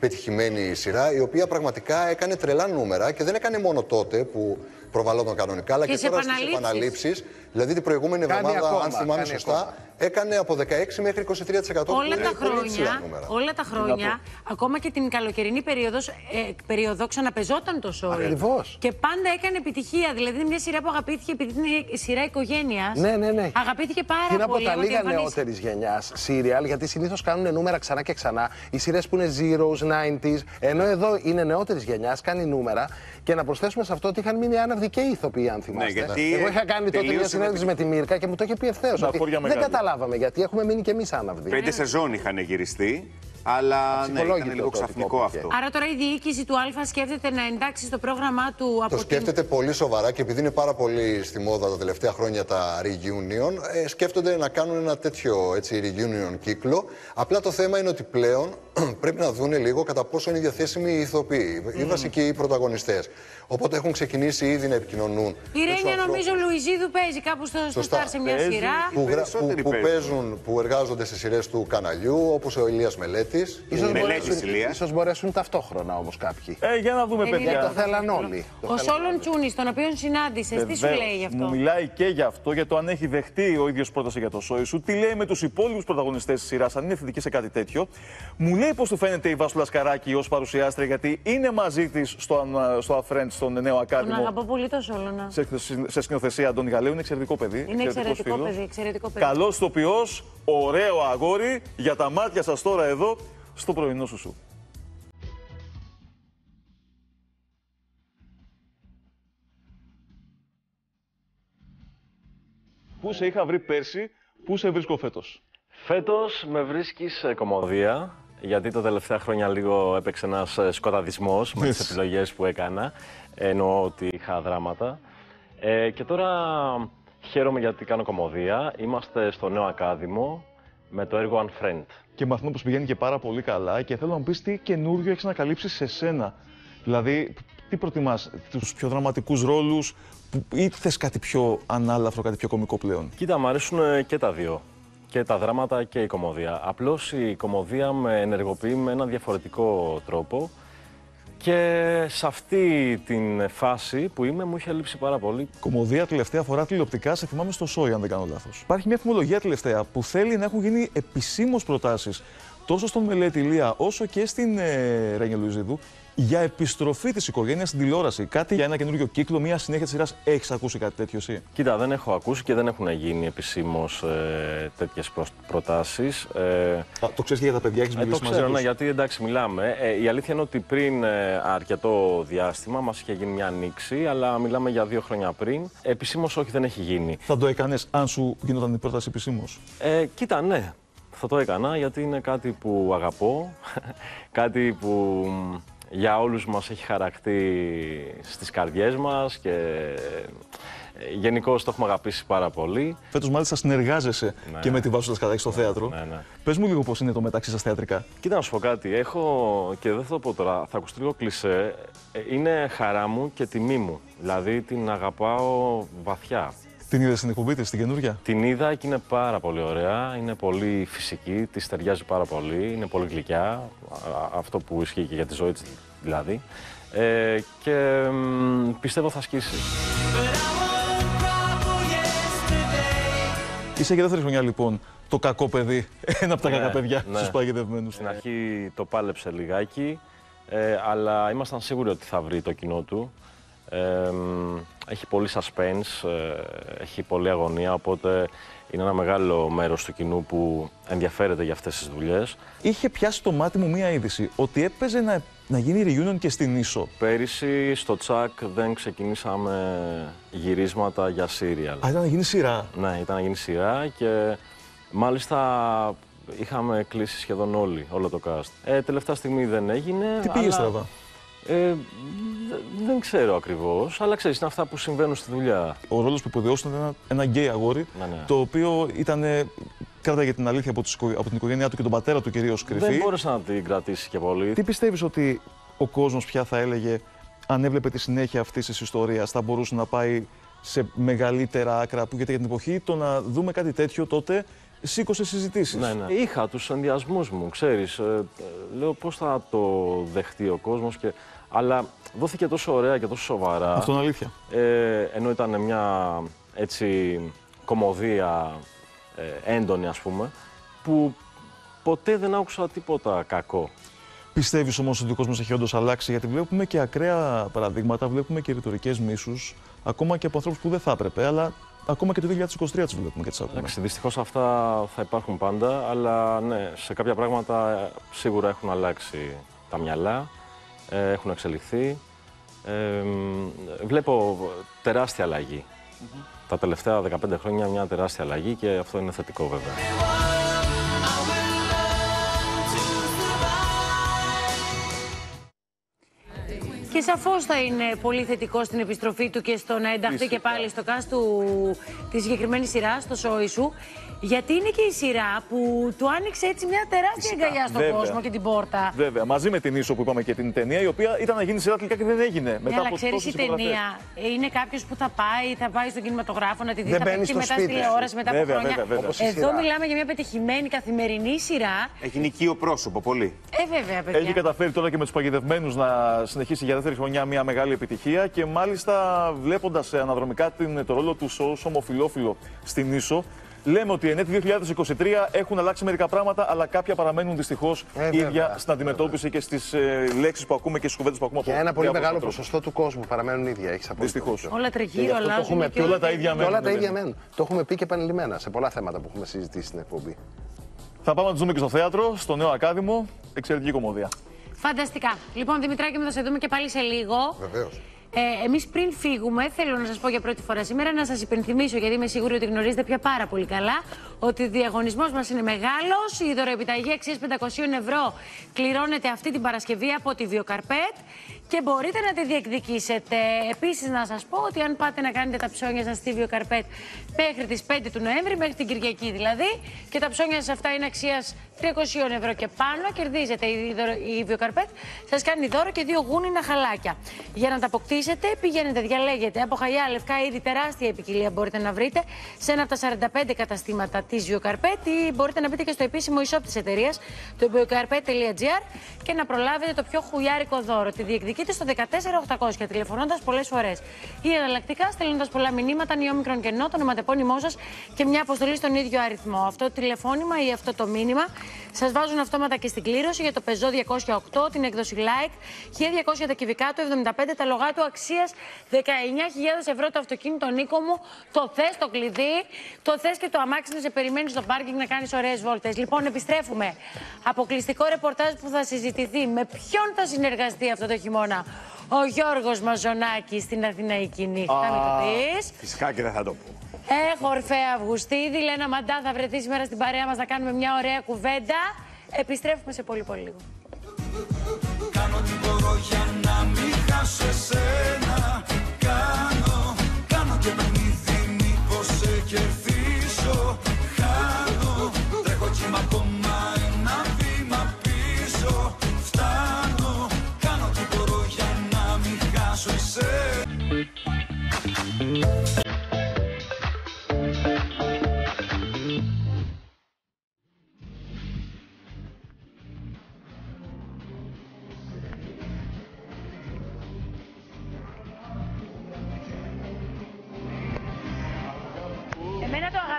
πετυχημένη σειρά, η οποία πραγματικά έκανε τρελά νούμερα και δεν έκανε μόνο τότε που προβαλλόταν κανονικά, αλλά και, και τώρα στις επαναλήψεις. Δηλαδή την προηγούμενη εβδομάδα, ακόμα, αν θυμάμαι σωστά, ακόμα. έκανε από δεκαέξι μέχρι είκοσι τρία τοις εκατό όλα τα χρόνια. Όλα τα χρόνια, ακόμα και την καλοκαιρινή περίοδο, ε, περίοδο ξαναπαιζόταν το Σόι. Ακριβώς. Και πάντα έκανε επιτυχία. Δηλαδή είναι μια σειρά που αγαπήθηκε επειδή είναι σειρά οικογένειας. Ναι, ναι, ναι. Αγαπήθηκε πάρα πολύ. Είναι από τα λίγα νεότερη γενιά σύριαλ, γιατί συνήθως κάνουν νούμερα ξανά και ξανά. Οι σειρές που είναι zeros, ενενήντα, ενώ εδώ είναι νεότερη γενιά, κάνει νούμερα. Και να προσθέσουμε σε αυτό ότι είχαν μείνει άναυδοι και ηθοποιοί, αν θυμάστε. Ναι, εγώ είχα κάνει τότε μια συνέντευξη με τη Μίρκα και μου το είχε πει ευθέως. Δεν καταλάβαμε γιατί έχουμε μείνει κι εμείς άναυδοι. Πέντε σεζόν είχαν γυριστεί, αλλά ναι, ήταν λίγο ξαφνικό αυτό. Άρα τώρα η διοίκηση του Α σκέφτεται να εντάξει στο πρόγραμμά του από. Το την... σκέφτεται πολύ σοβαρά και επειδή είναι πάρα πολύ στη μόδα τα τελευταία χρόνια τα reunion, ε, σκέφτονται να κάνουν ένα τέτοιο έτσι, reunion κύκλο. Απλά το θέμα είναι ότι πλέον πρέπει να δουν λίγο κατά πόσο είναι διαθέσιμοι οι ηθοποιοί, mm. οι βασικοί πρωταγωνιστές. Οπότε έχουν ξεκινήσει ήδη να επικοινωνούν. Η Ρένια, νομίζω, Λουιζίδου παίζει κάπου στο, στο Star σε μια παίζει, σειρά. Που, που, που, παίζουν, που εργάζονται σε σειρές του καναλιού, όπως ο Ηλίας Μελέτης. Ίσως, Μελέτης, μπορέσουν, ίσως μπορέσουν ταυτόχρονα όμως κάποιοι. Ε, για να δούμε, ε, παιδιά. παιδιά. Το θέλαν όλοι. Ο Σόλον Τσούνης, τον οποίον συνάντησες, τι σου λέει γι' αυτό. Μου μιλάει και γι' αυτό, για το αν έχει δεχτεί ο ίδιος πρόταση για το Σόι σου. Τι λέει με τους υπόλοιπους πρωταγωνιστές της σειράς, αν είναι θετική σε κάτι τέτοιο. Μου λέει πώς του φαίνεται η Βασούλα Καράκη ως παρουσιάστρια, γιατί είναι μαζί της στο Αφρέντ. Στον Νέο Ακάδημο. Τον αγαπώ πολύ το Σόλωνα. Σε, σε σκηνοθεσία Αντώνη Γαλέου, είναι εξαιρετικό παιδί. Είναι εξαιρετικό παιδί, εξαιρετικό παιδί. Καλός τοπιός, ωραίο αγόρι, για τα μάτια σας τώρα εδώ, στο πρωινό σου σου. Πού σε είχα βρει πέρσι, πού σε βρίσκω φέτος. Φέτος με βρίσκεις σε κομμωδία. Γιατί τα τελευταία χρόνια λίγο έπαιξε ένας σκοταδισμός με τις επιλογές που έκανα. Εννοώ ότι είχα δράματα. Ε, και τώρα χαίρομαι γιατί κάνω κομμωδία. Είμαστε στο Νέο Ακάδημο με το έργο Unfriend. Και μαθαίνω πως πηγαίνει και πάρα πολύ καλά και θέλω να μου πεις τι καινούριο έχεις να καλύψεις σε σένα. Δηλαδή, τι προτιμάς, τους πιο δραματικούς ρόλους ή θες κάτι πιο ανάλαφρο, κάτι πιο κωμικό πλέον. Κοίτα, μου αρέσουν και τα δύο. Και τα δράματα και η κομμωδία. Απλώς η κομμωδία με ενεργοποιεί με έναν διαφορετικό τρόπο Και σε αυτή την φάση που είμαι, μου είχε λείψει πάρα πολύ. Κομμωδία τελευταία φορά τηλεοπτικά, σε θυμάμαι στο Σόι, αν δεν κάνω λάθος. Υπάρχει μια φημολογία τελευταία που θέλει να έχουν γίνει επισήμως προτάσεις τόσο στον Μελέτη Ηλία όσο και στην ε, Ρένια Λουιζίδου για επιστροφή της οικογένειας στην τηλεόραση. Κάτι για ένα καινούριο κύκλο, μια συνέχεια της σειράς. Έχεις ακούσει κάτι τέτοιο εσύ? Κοίτα, δεν έχω ακούσει και δεν έχουν γίνει επισήμως ε, τέτοιες προτάσεις. Ε, το ξέρεις και για τα παιδιά, έχεις μιλήσει ε, μαζί τους? Ναι, γιατί εντάξει, μιλάμε. Ε, η αλήθεια είναι ότι πριν ε, αρκετό διάστημα μας είχε γίνει μια ανοίξη, αλλά μιλάμε για δύο χρόνια πριν. Επισήμως όχι, δεν έχει γίνει. Θα το έκανες αν σου γινόταν η πρόταση επισήμως? Ε, κοίτα, ναι. Θα το έκανα, γιατί είναι κάτι που αγαπώ, κάτι που για όλους μας έχει χαρακτεί στις καρδιές μας και γενικώς το έχουμε αγαπήσει πάρα πολύ. Φέτος μάλιστα συνεργάζεσαι ναι. και με τη Βασούλα Καράκη στο ναι, θέατρο. Ναι, ναι. Πες μου λίγο πώς είναι το μεταξύ σας θεατρικά. Κοίτα να σου πω κάτι, έχω και δεν θα το πω τώρα, θα ακουστεί λίγο κλισέ, είναι χαρά μου και τιμή μου, δηλαδή την αγαπάω βαθιά. Την είδες στην εκπομπή της, την καινούργια? Την είδα και είναι πάρα πολύ ωραία. Είναι πολύ φυσική, της ταιριάζει πάρα πολύ. Είναι πολύ γλυκιά. Αυτό που ισχύει και για τη ζωή της, δηλαδή. Ε, και πιστεύω θα σκίσει. Είσαι και δεύτερη χρονιά, λοιπόν, το κακό παιδί. Ένα από τα ναι, κακά παιδιά ναι. στους παγιδευμένους. Στην αρχή το πάλεψε λιγάκι, ε, αλλά ήμασταν σίγουροι ότι θα βρει το κοινό του. Ε, έχει πολύ suspense, ε, έχει πολλή αγωνία, οπότε είναι ένα μεγάλο μέρος του κοινού που ενδιαφέρεται για αυτές τις δουλειές. Είχε πιάσει το μάτι μου μία είδηση, ότι έπαιζε να, να γίνει reunion και στην Ίσο. Πέρυσι στο Τσακ δεν ξεκινήσαμε γυρίσματα για serial. Α, ήταν να γίνει σειρά. Ναι, ήταν να γίνει σειρά και μάλιστα είχαμε κλείσει σχεδόν όλοι, όλο το cast. Ε, τελευταία στιγμή δεν έγινε. Τι πήγε αλλά... στραβά? Ε, δεν ξέρω ακριβώς, αλλά ξέρεις, είναι αυτά που συμβαίνουν στη δουλειά. Ο ρόλος που υποδιώσουν ήταν ένα γκέι αγόρι, ναι, ναι. το οποίο ήταν, κράταγε την αλήθεια από, τους, από την οικογένειά του και τον πατέρα του κυρίως κρυφή. Δεν μπόρεσε να την κρατήσει και πολύ. Τι πιστεύεις ότι ο κόσμος πια θα έλεγε, αν έβλεπε τη συνέχεια αυτής της ιστορίας, θα μπορούσε να πάει σε μεγαλύτερα άκρα? Που γιατί για την εποχή το να δούμε κάτι τέτοιο τότε σήκωσε συζητήσεις. Ναι, ναι. Είχα τους ενδιασμούς μου, ξέρεις. Ε, λέω πώς θα το δεχτεί ο κόσμος και... Αλλά δόθηκε τόσο ωραία και τόσο σοβαρά. Αυτό είναι αλήθεια. Ε, ενώ ήταν μια έτσι κομμωδία ε, έντονη, ας πούμε, που ποτέ δεν άκουσα τίποτα κακό. Πιστεύεις όμως ότι ο κόσμος έχει όντως αλλάξει? Γιατί βλέπουμε και ακραία παραδείγματα, βλέπουμε και ρητορικές μίσους, ακόμα και από ανθρώπους που δεν θα έπρεπε, αλλά ακόμα και το δύο χιλιάδες είκοσι τρία τις βλέπουμε και τις ακούμε. Εντάξει, δυστυχώς αυτά θα υπάρχουν πάντα, αλλά ναι, σε κάποια πράγματα σίγουρα έχουν αλλάξει τα μυαλά. Έχουν εξελιχθεί. Ε, βλέπω τεράστια αλλαγή. Mm-hmm. Τα τελευταία δεκαπέντε χρόνια μια τεράστια αλλαγή και αυτό είναι θετικό βέβαια. Και σαφώς θα είναι πολύ θετικό στην επιστροφή του και στο να ενταχθεί Φυσικά. και πάλι στο cast της συγκεκριμένης σειράς, στο Σόι σου. Γιατί είναι και η σειρά που του άνοιξε έτσι μια τεράστια αγκαλιά στον Βέβαια. κόσμο και την πόρτα. Βέβαια, μαζί με την Ίσο που είπαμε και την ταινία, η οποία ήταν να γίνει σειρά τελικά και δεν έγινε. Ναι, μετά αλλά ξέρεις, η ταινία είναι κάποιο που θα πάει, θα πάει στον κινηματογράφο να τη δει, δεν θα πάει μετά στην τηλεόραση μετά από χρόνια. Βέβαια, βέβαια. Εδώ μιλάμε για μια πετυχημένη καθημερινή σειρά. Έχει νοικείο πρόσωπο πολύ. Ε, βέβαια, παιδιά. Έχει καταφέρει τώρα και με τους παγιδευμένους να συνεχίσει για δεύτερη χρονιά μια μεγάλη επιτυχία και μάλιστα βλέποντας αναδρομικά το ρόλο του Σο ως ομοφυλόφιλο στην Ίσο. Λέμε ότι εν έτη δύο χιλιάδες είκοσι τρία έχουν αλλάξει μερικά πράγματα, αλλά κάποια παραμένουν δυστυχώς ε, ίδια βέβαια, στην αντιμετώπιση βέβαια. και στις ε, λέξεις που ακούμε και στις κουβέντες που ακούμε. Και από ένα πολύ μεγάλο ποσοστό του κόσμου παραμένουν ίδια. Έχεις δυστυχώς. Όλα τριγύρω αλλάζουν και, και όλα τα ίδια μένουν. μένουν. Το έχουμε πει και επανειλημμένα σε πολλά θέματα που έχουμε συζητήσει στην εκπομπή. Θα πάμε να τους δούμε και στο θέατρο, στο Νέο Ακάδημο. Εξαιρετική κομμωδία. Φανταστικά. Λοιπόν, Δημητράκη, θα σε δούμε και πάλι σε λίγο. Βεβαίως. Ε, εμείς πριν φύγουμε, θέλω να σας πω για πρώτη φορά σήμερα, να σας υπενθυμίσω, γιατί είμαι σίγουρη ότι γνωρίζετε πια πάρα πολύ καλά, ότι ο διαγωνισμός μας είναι μεγάλος. Η δωρεοεπιταγή αξίας πεντακοσίων ευρώ κληρώνεται αυτή την Παρασκευή από τη Βιοκαρπέτ και μπορείτε να τη διεκδικήσετε. Επίσης, να σας πω ότι αν πάτε να κάνετε τα ψώνια σας στη Βιοκαρπέτ μέχρι τις πέντε του Νοέμβρη, μέχρι την Κυριακή δηλαδή, και τα ψώνια σας αυτά είναι αξίας τριακόσια ευρώ και πάνω, κερδίζετε η Βιοκαρπέτ. Σας κάνει δώρο και δύο γούνινα χαλάκια. Για να τα αποκτήσετε, πηγαίνετε, διαλέγετε από χαλιά, λευκά είδη, τεράστια ποικιλία μπορείτε να βρείτε σε ένα από τα σαράντα πέντε καταστήματα της Βιοκαρπέτ, ή μπορείτε να μπείτε και στο επίσημο e-shop της εταιρείας, το βιοκαρπέτ τελεία τζι άρ, και να προλάβετε το πιο χουλιάρικο δώρο. Τη διεκδικείτε στο δεκατέσσερα οκτακόσια, τηλεφωνώντας πολλές φορές ή εναλλακτικά στέλνοντας πολλά μηνύματα, νιόμικρον και νό, το ονοματεπώνυμό σας και μια αποστολή στον ίδιο αριθμό. Αυτό το τηλεφώνημα ή αυτό το μήνυμα σας βάζουν αυτόματα και στην κλήρωση για το Peugeot διακόσια οκτώ, την έκδοση Like, χίλια διακόσια τα κυβικά του, εβδομήντα πέντε τα λογά του, αξίας δεκαεννιά χιλιάδες ευρώ το αυτοκίνητο. Νίκο μου, το θες το κλειδί, το θες και το αμάξι να σε περιμένει στο πάρκινγκ να κάνεις ωραίες βόλτες. Λοιπόν, επιστρέφουμε. Αποκλειστικό ρεπορτάζ που θα συζητηθεί με ποιον θα συνεργαστεί αυτό το χειμώνα ο Γιώργος Μαζονάκης στην Αθηναϊκή Νύχτα. Α, με το πεις. Φυσικά και δεν θα το πω. Έχω Ορφέα Αυγουστίδη, Λένα Μαντά θα βρεθεί σήμερα στην παρέα μας να κάνουμε μια ωραία κουβέντα. Επιστρέφουμε σε πολύ πολύ λίγο. Κάνω τι μπορώ για να μην χάσω εσένα. Κάνω, κάνω και παιχνίδι μήπως σε κερδίσω. Χάνω, τρέχω κι είμαι ακόμα ένα βήμα πίσω. Φτάνω, κάνω τι μπορώ για να μην χάσω εσένα.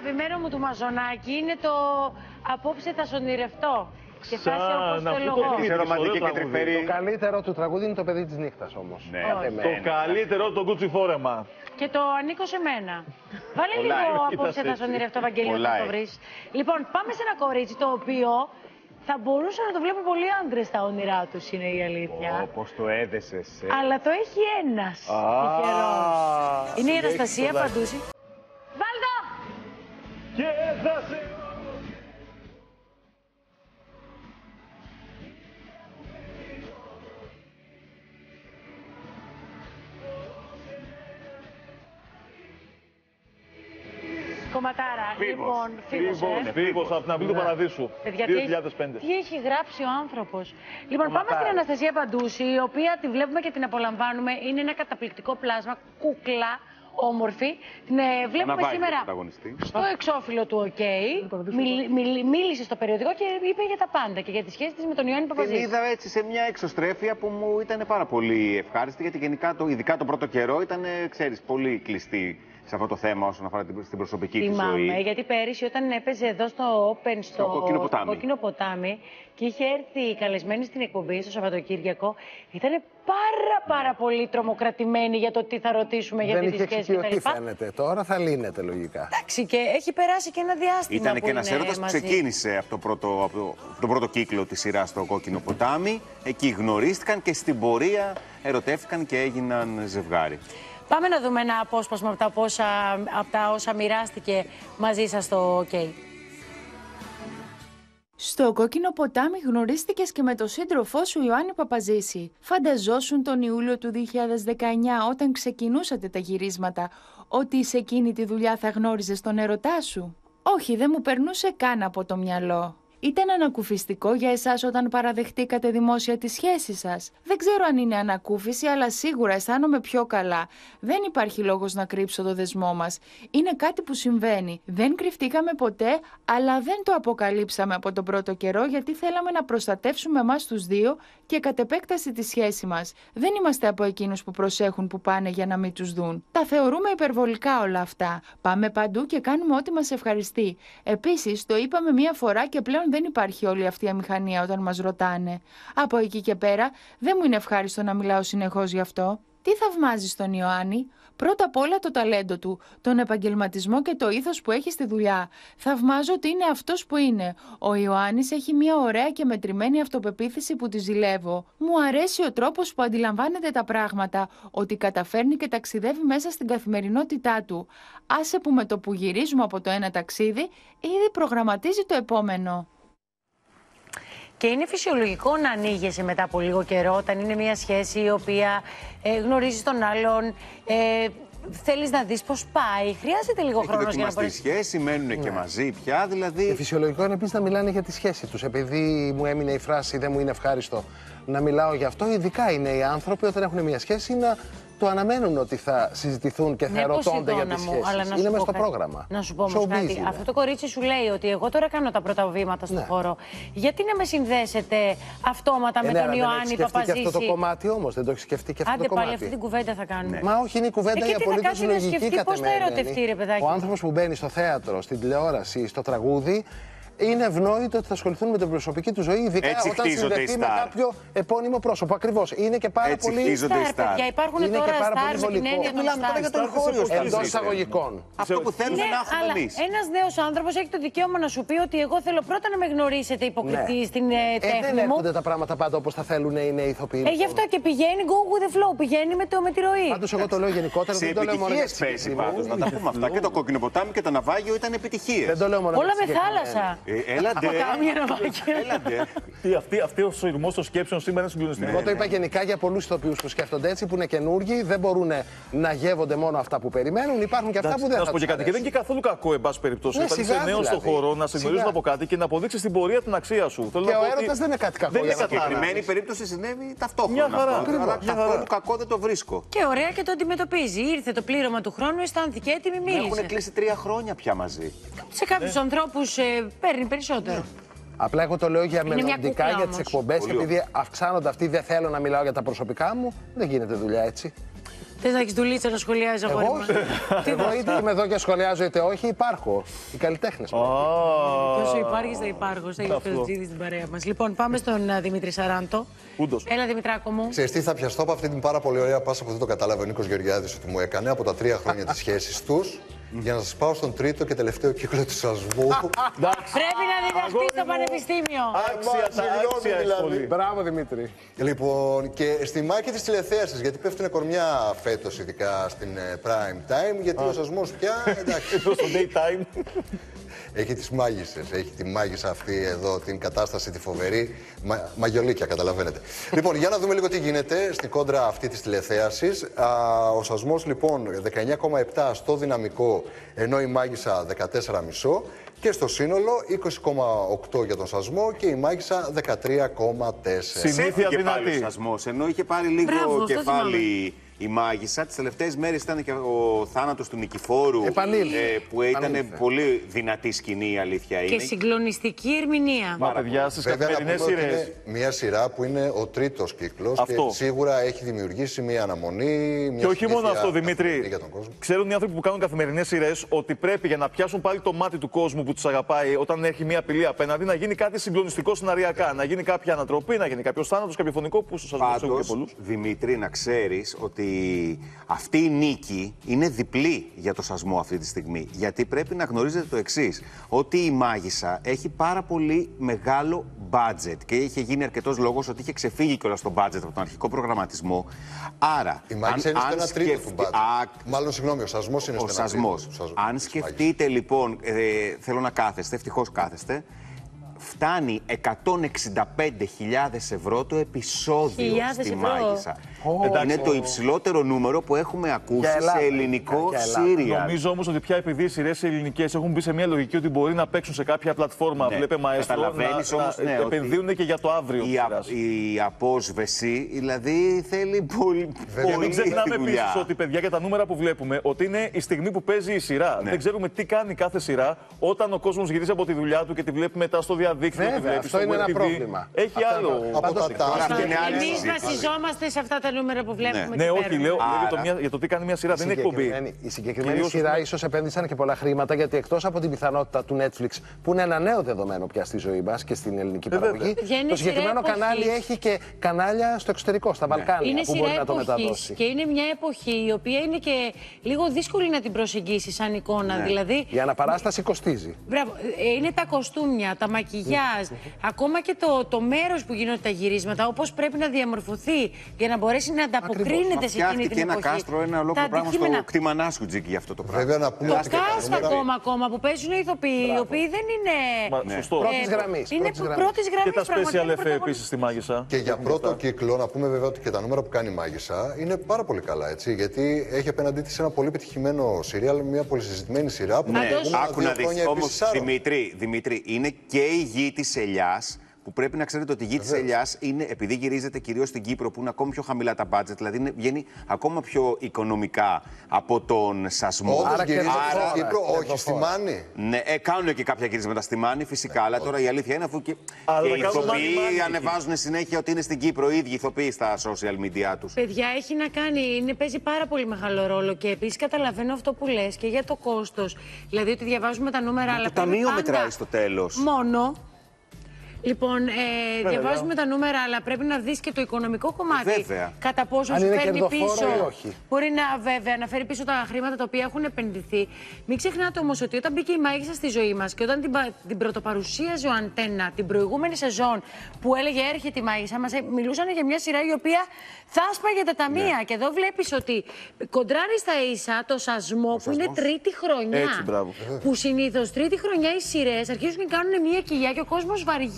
Αγαπημένο μου του Μαζονάκη είναι το «Απόψε θα σ' ονειρευτώ» και θα είσαι όπως θέλω εγώ. Το καλύτερο του τραγούδι είναι το «Παιδί της νύχτας» όμως. Ναι. Το καλύτερο το κουτσιφόρεμα. Και το «Ανήκω σε μένα». Βάλε λίγο «Απόψε θα σ' ονειρευτώ», Βαγγέλιο, να το βρεις. Λοιπόν, πάμε σε ένα κορίτσι το οποίο θα μπορούσαν να το βλέπουν πολλοί άντρες στα όνειρά τους, είναι η αλήθεια. Όπως το έδεσες. Αλλά το έχει ένας τυχερός. Είναι η Αναστασία Παντούση. Και θα σε... Κομματάρα, λοιπόν, φίβος, φίβος, από την αυλή του Παραδείσου, δύο χιλιάδες πέντε. Τι έχει γράψει ο άνθρωπος. Λοιπόν, πάμε στην Αναστασία Παντούση, η οποία τη βλέπουμε και την απολαμβάνουμε. Είναι ένα καταπληκτικό πλάσμα, κούκλα. Όμορφη. Την βλέπουμε σήμερα στο εξώφυλλο του ΟΚ. Μίλησε στο περιοδικό και είπε για τα πάντα και για τη σχέση της με τον Ιωάννη Παπαζή. Την είδα έτσι σε μια εξωστρέφεια που μου ήταν πάρα πολύ ευχάριστη, γιατί γενικά, το, ειδικά τον πρώτο καιρό, ήταν, ξέρεις, πολύ κλειστή σε αυτό το θέμα όσον αφορά την προσωπική της ζωή. Θυμάμαι, γιατί πέρυσι όταν έπαιζε εδώ στο Open, στο Κόκκινο Ποτάμι, Κόκκινο Ποτάμι, και είχε έρθει η καλεσμένη στην εκπομπή στο Σαββατοκύριακο, ήταν πάρα πάρα πολύ τρομοκρατημένη για το τι θα ρωτήσουμε για τη σχέση κτλ. Δεν φαίνεται, τώρα θα λύνεται λογικά. Εντάξει, και έχει περάσει και ένα διάστημα. Ήταν και ένας έρωτας που ξεκίνησε από, το πρώτο, από, το, από τον πρώτο κύκλο της σειράς στο Κόκκινο Ποτάμι. Εκεί γνωρίστηκαν και στην πορεία ερωτεύτηκαν και έγιναν ζευγάρι. Πάμε να δούμε ένα απόσπασμα από τα, πόσα, από τα όσα μοιράστηκε μαζί σας το ΟΚ. Okay. Στο Κόκκινο Ποτάμι γνωρίστηκες και με τον σύντροφό σου Ιωάννη Παπαζήση. Φανταζόσουν τον Ιούλιο του δύο χιλιάδες δεκαεννιά, όταν ξεκινούσατε τα γυρίσματα, ότι σε εκείνη τη δουλειά θα γνώριζες τον ερωτά σου? Όχι, δεν μου περνούσε καν από το μυαλό. Ήταν ανακουφιστικό για εσάς όταν παραδεχτήκατε δημόσια τη σχέση σας? Δεν ξέρω αν είναι ανακούφιση, αλλά σίγουρα αισθάνομαι πιο καλά. Δεν υπάρχει λόγος να κρύψω το δεσμό μας. Είναι κάτι που συμβαίνει. Δεν κρυφτήκαμε ποτέ, αλλά δεν το αποκαλύψαμε από τον πρώτο καιρό, γιατί θέλαμε να προστατεύσουμε εμάς τους δύο και κατ' επέκταση τη σχέση μας. Δεν είμαστε από εκείνους που προσέχουν που πάνε για να μην τους δουν. Τα θεωρούμε υπερβολικά όλα αυτά. Πάμε παντού και κάνουμε ό,τι μας ευχαριστεί. Επίσης, το είπαμε μία φορά και πλέον δεν υπάρχει όλη αυτή η αμηχανία όταν μας ρωτάνε. Από εκεί και πέρα δεν μου είναι ευχάριστο να μιλάω συνεχώς γι' αυτό. Τι θαυμάζεις τον Ιωάννη? Πρώτα απ' όλα το ταλέντο του, τον επαγγελματισμό και το ήθος που έχει στη δουλειά. Θαυμάζω ότι είναι αυτός που είναι. Ο Ιωάννης έχει μια ωραία και μετρημένη αυτοπεποίθηση που τη ζηλεύω. Μου αρέσει ο τρόπος που αντιλαμβάνεται τα πράγματα, ότι καταφέρνει και ταξιδεύει μέσα στην καθημερινότητά του. Άσε που με το που γυρίζουμε από το ένα ταξίδι, ήδη προγραμματίζει το επόμενο. Και είναι φυσιολογικό να ανοίγεσαι μετά από λίγο καιρό, όταν είναι μια σχέση η οποία ε, γνωρίζεις τον άλλον, ε, θέλεις να δεις πώς πάει, χρειάζεται λίγο χρόνο για να μπορείς. Έχει σχέση, μένουν ναι. και μαζί πια, δηλαδή. Και φυσιολογικό είναι επίσης να μιλάνε για τη σχέση τους. Επειδή μου έμεινε η φράση «δεν μου είναι ευχάριστο» να μιλάω γι' αυτό, ειδικά είναι οι άνθρωποι όταν έχουν μια σχέση να το αναμένουν ότι θα συζητηθούν και θα ναι, ερωτώνται για τις σχέσεις. Είναι μέσα στο πρόγραμμα. Να σου πω όμως κάτι. Είναι. Αυτό το κορίτσι σου λέει ότι εγώ τώρα κάνω τα πρώτα βήματα στον ναι. χώρο. Γιατί να με συνδέσετε αυτόματα ναι, με τον Ιωάννη Παπαζήση. Δεν το έχει σκεφτεί και αυτό το κομμάτι όμως. Δεν το έχει σκεφτεί και αυτό Άντε, το κομμάτι. Άντε πάλι αυτή την κουβέντα θα κάνουμε. Ναι. Μα όχι, είναι η κουβέντα για απολύτως λογική κατεμέρια. Ο άνθρωπος που μπαίνει στο θέατρο, στην τηλεόραση, στο τραγούδι, είναι ευνόητο ότι θα ασχοληθούν με την προσωπική του ζωή, ειδικά έτσι όταν συνδεθεί με κάποιο επώνυμο πρόσωπο. Ακριβώς. Είναι και πάρα έτσι πολύ. Στάρ, παιδιά, υπάρχουν είναι τώρα στάρ με την έννοια των μιλάμε τώρα για τον χώριο εντός εισαγωγικών. Αυτό που θέλουμε ναι, να έχουμε εμείς. Ένας νέος άνθρωπος έχει το δικαίωμα να σου πει ότι εγώ θέλω πρώτα να με γνωρίσετε υποκριτή ναι. στην ε, ε, τέχνη. Δεν έρχονται τα πράγματα πάντα όπως θα θέλουν οι νέοι ηθοποιοί. Ε, γι' αυτό και πηγαίνει go with the flow, πηγαίνει με τη ροή. Πάντως εγώ το λέω γενικότερα. Σε επιτυχίες παίζει πάντως, να τα πούμε αυτά. Και το κόκκινο ποτάμι και το ναυάγιο ήταν επιτυχίες. Όλα με θάλασσα. Έλατε. Αυτή ο σειρμός των σκέψεων σήμερα είναι συγκλονιστικό. Εγώ το είπα γενικά για πολλούς ηθοποιούς που σκέφτονται έτσι, που είναι καινούργοι, δεν μπορούν να γεύονται μόνο αυτά που περιμένουν. Υπάρχουν και αυτά που δεν θα. Να σου πω και κάτι. Και δεν είναι και καθόλου κακό, εν πάση περιπτώσει, όταν είσαι νέος στον χώρο, να σε γνωρίζουν από κάτι και να αποδείξεις στην πορεία την αξία σου. Και ο έρωτας δεν είναι κάτι κακό. Στην συγκεκριμένη περίπτωση συνέβη ταυτόχρονα. Μια χαρά. Αυτό που κακό δεν το βρίσκω. Και ωραία και το αντιμετωπίζει. Ήρθε το πλήρωμα του χρόνου, αισθάνθηκε έτοιμη, μίλησε. Έχουν κλείσει τρία χρόνια πια μαζί. Σε κάποιους ανθρώπους. Παίρνει περισσότερο. Απλά εγώ το λέω για μελλοντικά, για τις εκπομπές. Επειδή αυξάνονται αυτοί, δεν θέλω να μιλάω για τα προσωπικά μου. Δεν γίνεται δουλειά έτσι. Θες να έχεις δουλίτσα να σχολιάζεις αγόρι μου. Εγώ είτε είμαι εδώ και σχολιάζω είτε όχι, υπάρχω. Οι καλλιτέχνες μου. Όσο υπάρχεις θα υπάρχω. Θα έχεις το τζίδι στην παρέα μας. Λοιπόν, πάμε στον Δημήτρη Σαράντο. Έλα, Δημητράκο μου. Ξέρεις τι, θα πιαστώ από αυτή την πάρα πολύ ωραία πάσα που δεν το κατάλαβε ο Νίκος Γεωργιάδης ότι μου έκανε από τα τρία χρόνια της σχέσης τους. Για να σας πάω στον τρίτο και τελευταίο κύκλο του Σασμού. Πρέπει να διδαχθεί στο πανεπιστήμιο. Άξια, συγγνώμη. Μπράβο, Δημήτρη. Λοιπόν, και στη μάχη της τηλεθέασης, γιατί πέφτουνε κορμιά φέτος, ειδικά στην prime time, γιατί ο Σασμός πια. Εντάξει. Στο daytime. Έχει τις μάγισσες, έχει τη μάγισσα αυτή εδώ, την κατάσταση τη φοβερή. Μα, μαγιολίκια, καταλαβαίνετε. Λοιπόν, για να δούμε λίγο τι γίνεται στην κόντρα αυτή της τηλεθέασης. Α, ο Σασμός λοιπόν δεκαεννιά κόμμα επτά στο δυναμικό, ενώ η μάγισσα δεκατέσσερα κόμμα πέντε. Και στο σύνολο είκοσι κόμμα οκτώ για τον Σασμό και η μάγισσα δεκατρία κόμμα τέσσερα. Συνήθεια δυνατή. Ο Σασμός, ενώ είχε πάρει λίγο Μπράβο, κεφάλι... Η μάγισσα, τις τελευταίες μέρες ήταν και ο θάνατος του Νικηφόρου, ε, που ήταν πολύ δυνατή σκηνή, η αλήθεια είναι. Και συγκλονιστική ερμηνεία. Μα παιδιά, στις καθημερινές σειρές. Μια σειρά που είναι ο τρίτος κύκλος αυτό. Και σίγουρα έχει δημιουργήσει μια αναμονή. Μια και όχι μόνο αυτό, Δημήτρη. Ξέρουν οι άνθρωποι που κάνουν καθημερινές σειρές ότι πρέπει για να πιάσουν πάλι το μάτι του κόσμου που τους αγαπάει όταν έχει μια απειλή απέναντι να γίνει κάτι συγκλονιστικό σεναριακά. Να γίνει κάποια ανατροπή, να γίνει κάποιο θάνατος, κάποιο φωνικό που σας βοηθούν και πολλούς. Δημήτρη, να ξέρεις ότι. Αυτή η νίκη είναι διπλή για το Σασμό αυτή τη στιγμή. Γιατί πρέπει να γνωρίζετε το εξής, ότι η μάγισσα έχει πάρα πολύ μεγάλο budget και είχε γίνει αρκετός λόγος ότι είχε ξεφύγει κιόλας το budget από τον αρχικό προγραμματισμό. Άρα, η μάγισσα αν, είναι στο ένα σκεφ... τρίτο του budget. Α... Μάλλον, συγγνώμη, ο Σασμός είναι ο στο ένα τρίτο. Σασμός. Αν σκεφτείτε λοιπόν, ε, θέλω να κάθεστε, ευτυχώς κάθεστε, φτάνει εκατόν εξήντα πέντε χιλιάδες ευρώ το επεισόδιο στη Μάγισσα. Oh, είναι oh. το υψηλότερο νούμερο που έχουμε ακούσει σε ελληνικό σύριαλ. Νομίζω όμως ότι πια επειδή οι σειρές ελληνικές έχουν μπει σε μια λογική ότι μπορεί να παίξουν σε κάποια πλατφόρμα, ναι, βλέπε Μαέστρο, να, όμως, να ναι, επενδύουν και για το αύριο. Η, η, η απόσβεση, δηλαδή, θέλει πολύ δουλειά. Μην ξεχνάμε επίσης ότι, παιδιά, για τα νούμερα που βλέπουμε, ότι είναι η στιγμή που παίζει η σειρά. Ναι. Δεν ξέρουμε τι κάνει κάθε σειρά όταν ο κόσμος γυρίζει από τη δουλειά του και τη βλέπει μετά στο διαδίκτυο. Ναι, βέβαια, αυτό είναι ένα πρόβλημα. Έχει άλλο. Εμείς βασιζόμαστε σε αυτά τα νούμερα που βλέπουμε. Ναι, ναι, όχι, λέω Άρα... για, το μια, για το τι κάνει μια σειρά. Η δεν είναι εκπομπή. Η συγκεκριμένη σειρά που... ίσως επένδυσαν και πολλά χρήματα, γιατί εκτός από την πιθανότητα του Netflix, που είναι ένα νέο δεδομένο πια στη ζωή μας και στην ελληνική παραγωγή, το συγκεκριμένο κανάλι έχει και κανάλια στο εξωτερικό, στα Βαλκάνια, είναι που μπορεί να το μεταδώσει. Και είναι μια εποχή η οποία είναι και λίγο δύσκολη να την προσεγγίσει σαν εικόνα. Δηλαδή. Η αναπαράσταση κοστίζει. Είναι τα κοστούμια, τα μακιγιάζ. μακιγιάζ, ακόμα και το, το μέρος που γίνονται τα γυρίσματα, όπως πρέπει να διαμορφωθεί για να μπορέσει να ανταποκρίνεται σε εκείνη την εποχή. Ένα κάστρο, ένα ολόκληρο πράγμα στο κτιμανάσου για αυτό το πράγμα. Βέβαια, να πούμε το κάστρο ακόμα, ακόμα που παίζουν οι ηθοποιοί, οι οποίοι δεν είναι πρώτης γραμμής. Είναι πρώτης γραμμής. Και τα special εφ επίσης στη Μάγισσα. Και για πρώτο κύκλο, να πούμε βέβαια ότι και τα νούμερα που κάνει η Μάγισσα είναι πάρα πολύ καλά, έτσι. Γιατί έχει απέναντί της ένα πολύ επιτυχημένο σειριάλ, μια πολυσυζητημένη σειρά που άκου να δεις. Όμως, Δημήτρη, Δημήτρη, είναι και η γη της ελιάς, που πρέπει να ξέρετε ότι η γη της ελιάς είναι, επειδή γυρίζεται κυρίως στην Κύπρο, που είναι ακόμη πιο χαμηλά τα budget, δηλαδή είναι, βγαίνει ακόμα πιο οικονομικά από τον Σασμό. Άρα και άρα... στην Κύπρο, όχι, στη Μάνη. Ναι, ε, κάνουν και κάποια γυρίσματα στη Μάνη, φυσικά, ε, αλλά όχι. Τώρα η αλήθεια είναι αφού και, αλλά και οι ηθοποιοί ανεβάζουν συνέχεια ότι είναι στην Κύπρο οι ίδιοι ηθοποιοί στα social media τους. Παιδιά, έχει να κάνει, είναι, παίζει πάρα πολύ μεγάλο ρόλο και επίσης καταλαβαίνω αυτό που λες και για το κόστος. Δηλαδή ότι διαβάζουμε τα νούμερα, αλλά. Το ταμείο μετράει στο τέλος. Μόνο. Λοιπόν, ε, διαβάζουμε τα νούμερα, αλλά πρέπει να δεις και το οικονομικό κομμάτι. Βέβαια. Κατά πόσο σου φέρνει πίσω. Μπορεί να, βέβαια, να φέρει πίσω τα χρήματα τα οποία έχουν επενδυθεί. Μην ξεχνάτε όμως ότι όταν μπήκε η Μάγισσα στη ζωή μας και όταν την, την πρωτοπαρουσίαζε ο Αντένα την προηγούμενη σεζόν που έλεγε έρχεται η Μάγισσα, μας μιλούσαν για μια σειρά η οποία θα άσπαγε τα ταμεία. Ναι. Και εδώ βλέπεις ότι κοντράρει στα ίσα το Σασμό ο που σασμός. Είναι τρίτη χρονιά. Έτσι, που συνήθως τρίτη χρονιά οι σειρές αρχίζουν και κάνουν μια κοιλιά και ο κόσμος βαριέται.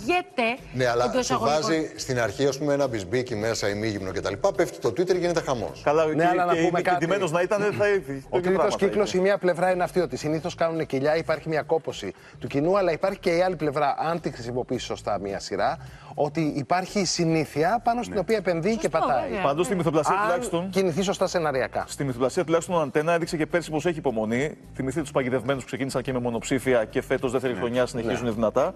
Ναι, αλλά σου βάζει στην αρχή ας πούμε, ένα μπισμπίκι μέσα, ημίγυμνο κτλ. Πέφτει το Twitter, γίνεται χαμός. Καλά, ναι, και, αλλά να πούμε κάτι. Ντυμένος να ήταν, δεν θα ήδη. Ο τρίτος κύκλος, η μία πλευρά είναι αυτή, ότι συνήθως κάνουν κοιλιά, υπάρχει μια κόπωση του κοινού, αλλά υπάρχει και η άλλη πλευρά, αν τη χρησιμοποιήσει σωστά μία σειρά, ότι υπάρχει η συνήθεια πάνω στην ναι. οποία επενδύει σωστό, και πατάει. Βέβαια. Παντός στη μυθοπλασία αν τουλάχιστον. Κινηθεί σωστά σεναριακά. Στη μυθοπλασία τουλάχιστον ο Αντένα έδειξε και πέρσι πως έχει υπομονή. Θυμηθείτε τους παγιδευμένους που ξεκίνησαν και με μονοψήφια και φέτος δεύτερη χρονιά συνεχίζουν δυνατά.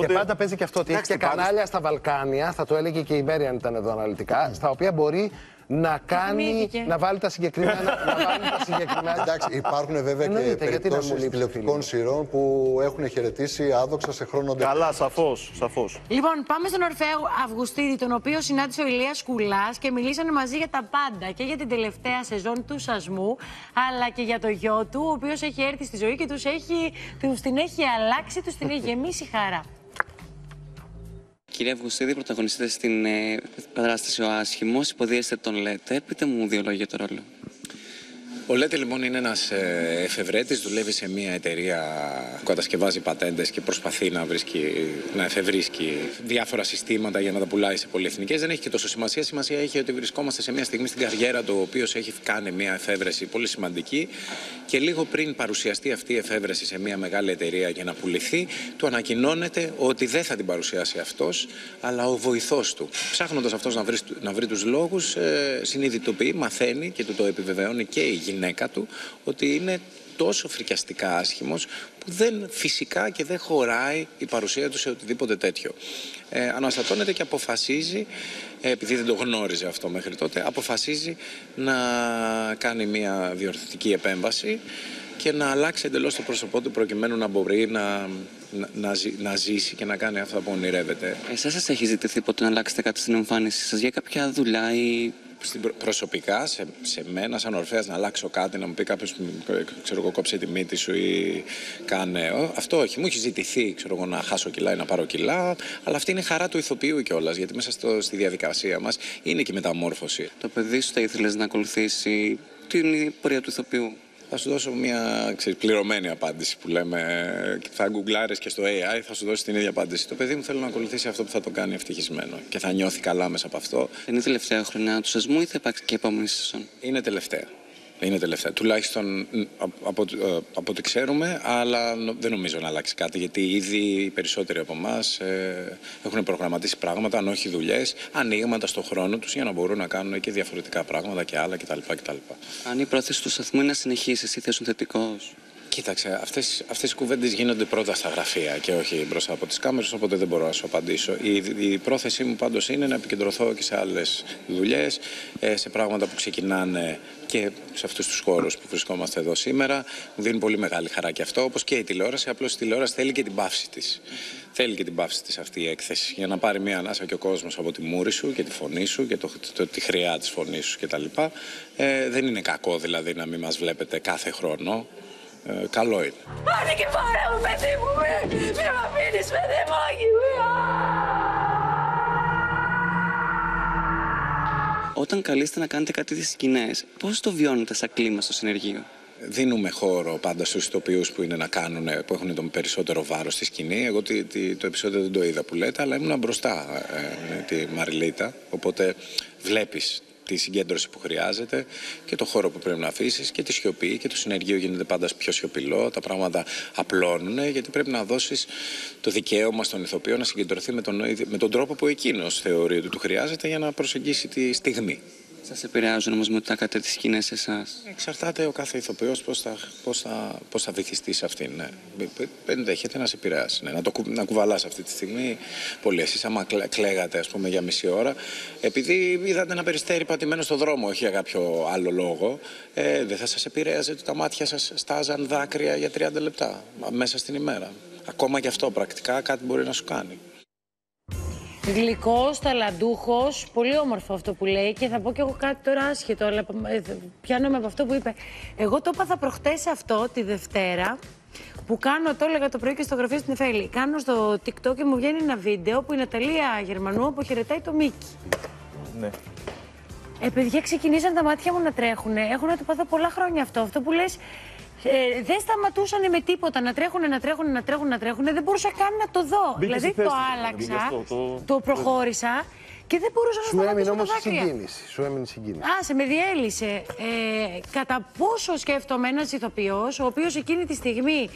Και πάντα παίζει και αυτό. Ότι έχει και κανάλια στα Βαλκάνια, θα το έλεγε και η Μαίρη αν ήταν εδώ αναλυτικά, στα οποία μπορεί να κάνει, να βάλει τα συγκεκριμένα. να βάλει τα συγκεκριμένα. Εντάξει, υπάρχουν βέβαια και περιπτώσεις τηλεοπτικών σειρών που έχουν χαιρετήσει άδοξα σε χρόνο. Καλά, σαφώς, σαφώς. Λοιπόν, πάμε στον Ορφέα Αυγουστίδη, τον οποίο συνάντησε ο Ηλίας Σκουλάς και μιλήσανε μαζί για τα πάντα και για την τελευταία σεζόν του Σασμού, αλλά και για το γιο του, ο οποίος έχει έρθει στη ζωή και τους έχει, τους την έχει αλλάξει, τους την έχει γεμίσει χαρά. Κυρία Αυγουστίδη, πρωταγωνιστείτε στην ε, παράσταση «Ο Άσχημος», υποδίεστε τον Λέτε. Πείτε μου δύο λόγια για το ρόλο. Ο Λέτε λοιπόν είναι ένας ε, εφευρέτης, δουλεύει σε μια εταιρεία που κατασκευάζει πατέντες και προσπαθεί να, βρίσκει, να εφευρίσκει διάφορα συστήματα για να τα πουλάει σε πολυεθνικές. Δεν έχει και τόσο σημασία. Σημασία έχει ότι βρισκόμαστε σε μια στιγμή στην καριέρα του, ο οποίος έχει κάνει μια εφεύρεση πολύ σημαντική και λίγο πριν παρουσιαστεί αυτή η εφεύρεση σε μια μεγάλη εταιρεία για να πουληθεί, του ανακοινώνεται ότι δεν θα την παρουσιάσει αυτός, αλλά ο βοηθός του. Ψάχνοντας αυτός να βρει, να βρει τους λόγους, ε, συνειδητοποιεί, μαθαίνει και του το επιβεβαιώνει και η γυναίκα. Του, ότι είναι τόσο φρικιαστικά άσχημος που δεν φυσικά και δεν χωράει η παρουσία του σε οτιδήποτε τέτοιο. Ε, αναστατώνεται και αποφασίζει, επειδή δεν το γνώριζε αυτό μέχρι τότε, αποφασίζει να κάνει μια διορθωτική επέμβαση και να αλλάξει εντελώς το πρόσωπό του προκειμένου να μπορεί να, να, να, ζη, να ζήσει και να κάνει αυτά που ονειρεύεται. Εσάς σας έχει ζητηθεί ποτέ να αλλάξετε κάτι στην εμφάνιση σας για κάποια δουλειά ή... Προσωπικά, σε, σε μένα, σαν Ορφέας, να αλλάξω κάτι, να μου πει κάποιος, ξέρω εγώ, κόψε τη μύτη σου ή κάνε. Αυτό όχι. Μου έχει ζητηθεί, ξέρω εγώ, να χάσω κιλά ή να πάρω κιλά. Αλλά αυτή είναι η χαρά του ηθοποιού κιόλας, γιατί μέσα στο, στη διαδικασία μας είναι και η μεταμόρφωση. Το παιδί σου θα ήθελες να ακολουθήσει την πορεία του ηθοποιού. Θα σου δώσω μια ξέρεις, πληρωμένη απάντηση που λέμε. Θα γκουγκλάρεις και στο έι άι, θα σου δώσει την ίδια απάντηση. Το παιδί μου θέλω να ακολουθήσει αυτό που θα το κάνει ευτυχισμένο και θα νιώθει καλά μέσα από αυτό. Είναι τελευταία χρονιά του Σασμού ή θα υπάρξει και επόμενη σεζόν? Είναι τελευταία. Είναι τελευταία. Τουλάχιστον από, από ό,τι ξέρουμε, αλλά δεν νομίζω να αλλάξει κάτι. Γιατί ήδη οι περισσότεροι από εμάς ε, έχουν προγραμματίσει πράγματα, αν όχι δουλειές, ανοίγματα στον χρόνο τους για να μπορούν να κάνουν και διαφορετικά πράγματα και άλλα κτλ. κτλ. Αν η πρόθεση του σταθμού είναι να συνεχίσει, εσύ θα ήσουν θετικός? Κοίταξε, αυτές, αυτές οι κουβέντες γίνονται πρώτα στα γραφεία και όχι μπροστά από τις κάμερες, οπότε δεν μπορώ να σου απαντήσω. Η, η πρόθεσή μου πάντως είναι να επικεντρωθώ και σε άλλες δουλειές, σε πράγματα που ξεκινάνε και σε αυτούς τους χώρους που βρισκόμαστε εδώ σήμερα. Μου δίνει πολύ μεγάλη χαρά και αυτό, όπως και η τηλεόραση. Απλώς η τηλεόραση θέλει και την πάυση της. Θέλει και την πάυση της αυτή η έκθεση για να πάρει μια ανάσα και ο κόσμος από τη μούρη σου και τη φωνή σου και το, το, τη χρειά της φωνής σου κτλ. Ε, δεν είναι κακό δηλαδή να μην μας βλέπετε κάθε χρόνο. ε, καλό είναι. Άνικη, πάρε μου, παιδί μου, μη, μη μ' αφήνεις, παιδί μου, Όταν καλείστε να κάνετε κάτι στις σκηνές, πώς το βιώνετε σαν κλίμα στο συνεργείο? Δίνουμε χώρο πάντα στους ηθοποιούς που, είναι να κάνουν, που έχουν τον περισσότερο βάρος στη σκηνή. Εγώ τι, τι, το επεισόδιο δεν το είδα που λέτε, αλλά ήμουν μπροστά ε, με τη Μαριλίτα. Οπότε βλέπεις τη συγκέντρωση που χρειάζεται και το χώρο που πρέπει να αφήσεις και τη σιωπή. Και το συνεργείο γίνεται πάντα πιο σιωπηλό. Τα πράγματα απλώνουν γιατί πρέπει να δώσεις το δικαίωμα στον ηθοποιό να συγκεντρωθεί με τον, με τον τρόπο που εκείνος θεωρεί ότι του χρειάζεται για να προσεγγίσει τη στιγμή. Σας επηρεάζουν όμως μετά κατά τις σκηνές εσάς? Εξαρτάται ο κάθε ηθοποιός πώς θα, πώς θα, πώς θα βυθιστεί σε αυτήν. Ναι. Ενδέχεται να σε επηρεάσει. Ναι. Να, το, να κουβαλάς αυτή τη στιγμή πολύ. Εσείς άμα κλαίγατε ας πούμε για μισή ώρα, επειδή είδατε ένα περιστέρι πατημένο στο δρόμο, όχι για κάποιο άλλο λόγο, ε, δεν θα σας επηρέαζε ότι τα μάτια σας στάζαν δάκρυα για τριάντα λεπτά μέσα στην ημέρα. Ακόμα και αυτό πρακτικά κάτι μπορεί να σου κάνει. Γλυκός, ταλαντούχος, πολύ όμορφο αυτό που λέει και θα πω κι εγώ κάτι τώρα άσχετο, αλλά πιάνομαι από αυτό που είπε. Εγώ το έπαθα προχτές αυτό τη Δευτέρα, που κάνω, το έλεγα το πρωί και στο γραφείο στην Εφέλη. Κάνω στο TikTok και μου βγαίνει ένα βίντεο που η Ναταλία Γερμανού αποχαιρετάει το Μίκη. Ναι. Ε, παιδιά, ξεκινήσαν τα μάτια μου να τρέχουν. Έχω να το πάθω πολλά χρόνια αυτό. Αυτό που λες, Ε, δεν σταματούσαν με τίποτα να τρέχουν, να τρέχουν, να τρέχουν, να τρέχουν. Δεν μπορούσα καν να το δω. Μπήκε δηλαδή θέση, το άλλαξα, στο, το... το προχώρησα και δεν μπορούσα να σταματήσω. Σου έμεινε όμως η συγκίνηση. Σου έμεινε η συγκίνηση. Α, σε με διέλυσε. Ε, κατά πόσο σκέφτομαι ένας ηθοποιός, ο οποίος εκείνη τη στιγμή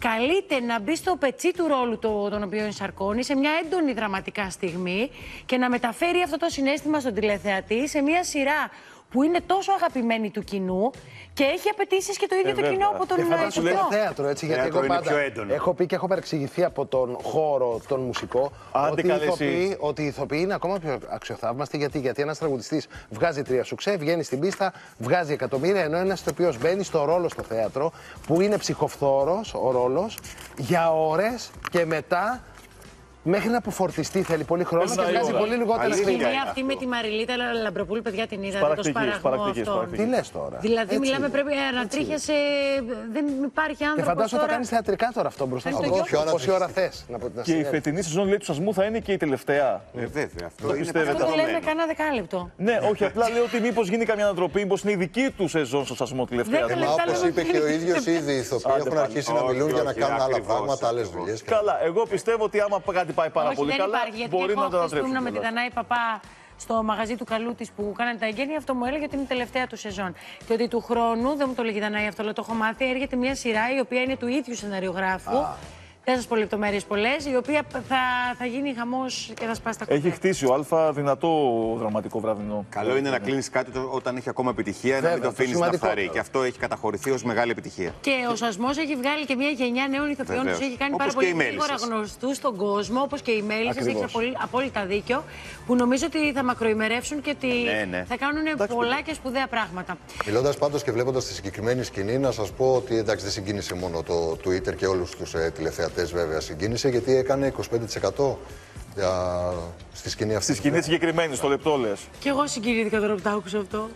καλείται να μπει στο πετσί του ρόλου το, τον οποίο ενσαρκώνει, σε μια έντονη δραματικά στιγμή και να μεταφέρει αυτό το συναίσθημα στον τηλεθεατή σε μια σειρά που είναι τόσο αγαπημένη του κοινού και έχει απαιτήσεις και το ίδιο ε, το βέβαια. κοινό από τον ηθοποιό. Είναι θέατρο, έτσι, γιατί θέατρο εγώ πάντα έχω πει και έχω παρεξηγηθεί από τον χώρο, τον μουσικό, ότι, ηθοποιεί, ότι οι ηθοποιοί είναι ακόμα πιο αξιοθαύμαστοι. Γιατί, γιατί ένας τραγουδιστής βγάζει τρία σουξέ, βγαίνει στην πίστα, βγάζει εκατομμύρια, ενώ ένας ηθοποιός μπαίνει στο ρόλο στο θέατρο, που είναι ψυχοφθόρος ο ρόλος, για ώρες και μετά... Μέχρι να αποφορτιστεί θέλει πολύ χρόνο και βγάζει πολύ λιγότερα χρήματα. Η σκηνή αυτή με τη Μαριλίτα Λαμπροπούλου, παιδιά, την είδατε? Το σπαραγμό αυτό. Τι λες τώρα? Δηλαδή, μιλάμε πρέπει να τρίχιασε. Δεν υπάρχει άνθρωπος. Και φαντάζομαι ότι το κάνει θεατρικά τώρα αυτό μπροστά στο κόσμο. Πόση ώρα θες να πω την αστυνομία. Και η φετινή σεζόν λέει του Σασμού θα είναι και η τελευταία. Βέβαια. Αυτό το λέμε κανένα δεκάλεπτο. Ναι, όχι, απλά λέω ότι μήπως γίνει καμιά ανατροπή, μήπως είναι η δική του σεζόν στο Σασμό τελευταία. Μα όπως είπε και ο ίδιο ήδη οι ηθοποιοί έχουν αρχίσει να μιλούν για να κάνουν άλλα πράγματα, άλλε δουλειέ. Καλά, εγώ πιστεύω ότι άμα κάτι πάει πάρα όχι, πολύ δεν καλά, υπάρχει, μπορεί να το ανατρέψουμε. Ήμουν με τη Δανάη Παπά στο μαγαζί του καλού της που κάνανε τα εγγένεια, αυτό μου έλεγε ότι είναι η τελευταία του σεζόν. Και ότι του χρόνου, δεν μου το λέγει η Δανάη αυτό, αλλά το έχω μάθει, έρχεται μια σειρά η οποία είναι του ίδιου σεναριογράφου. Ah. Δεν σας πω λεπτομέρειες πολλές, η οποία θα, θα γίνει χαμός και θα σπάσει τα κουμπιά. Έχει χτίσει ο Α δυνατό δραματικό βραδινό. Καλό είναι να κλείνεις κάτι όταν έχει ακόμα επιτυχία, Βέβαια, να μην το αφήνεις να φθαρεί. Και αυτό έχει καταχωρηθεί ως μεγάλη επιτυχία. Και ο Σασμός έχει βγάλει και μια γενιά νέων ηθοποιών, τους έχει κάνει όπως πάρα πολύ γρήγορα γνωστούς στον κόσμο, όπως και οι Μέλισσες. Έχεις απόλυτα δίκιο, που νομίζω ότι θα μακροημερεύσουν και ότι ναι, ναι. θα κάνουν εντάξει, πολλά και σπουδαία πράγματα. Μιλώντας πάντως και βλέποντας τη συγκεκριμένη σκηνή, να σας πω ότι εντάξει, δεν συγκίνησε μόνο το Twitter και όλους τους ε, τηλεθεατές. Βέβαια συγκίνησε γιατί έκανε είκοσι πέντε τοις εκατό για... στη σκηνή αυτή. Στη σκηνή συγκεκριμένη, στο λεπτό λες. Και εγώ συγκινήθηκα τώρα που τα άκουσα αυτό.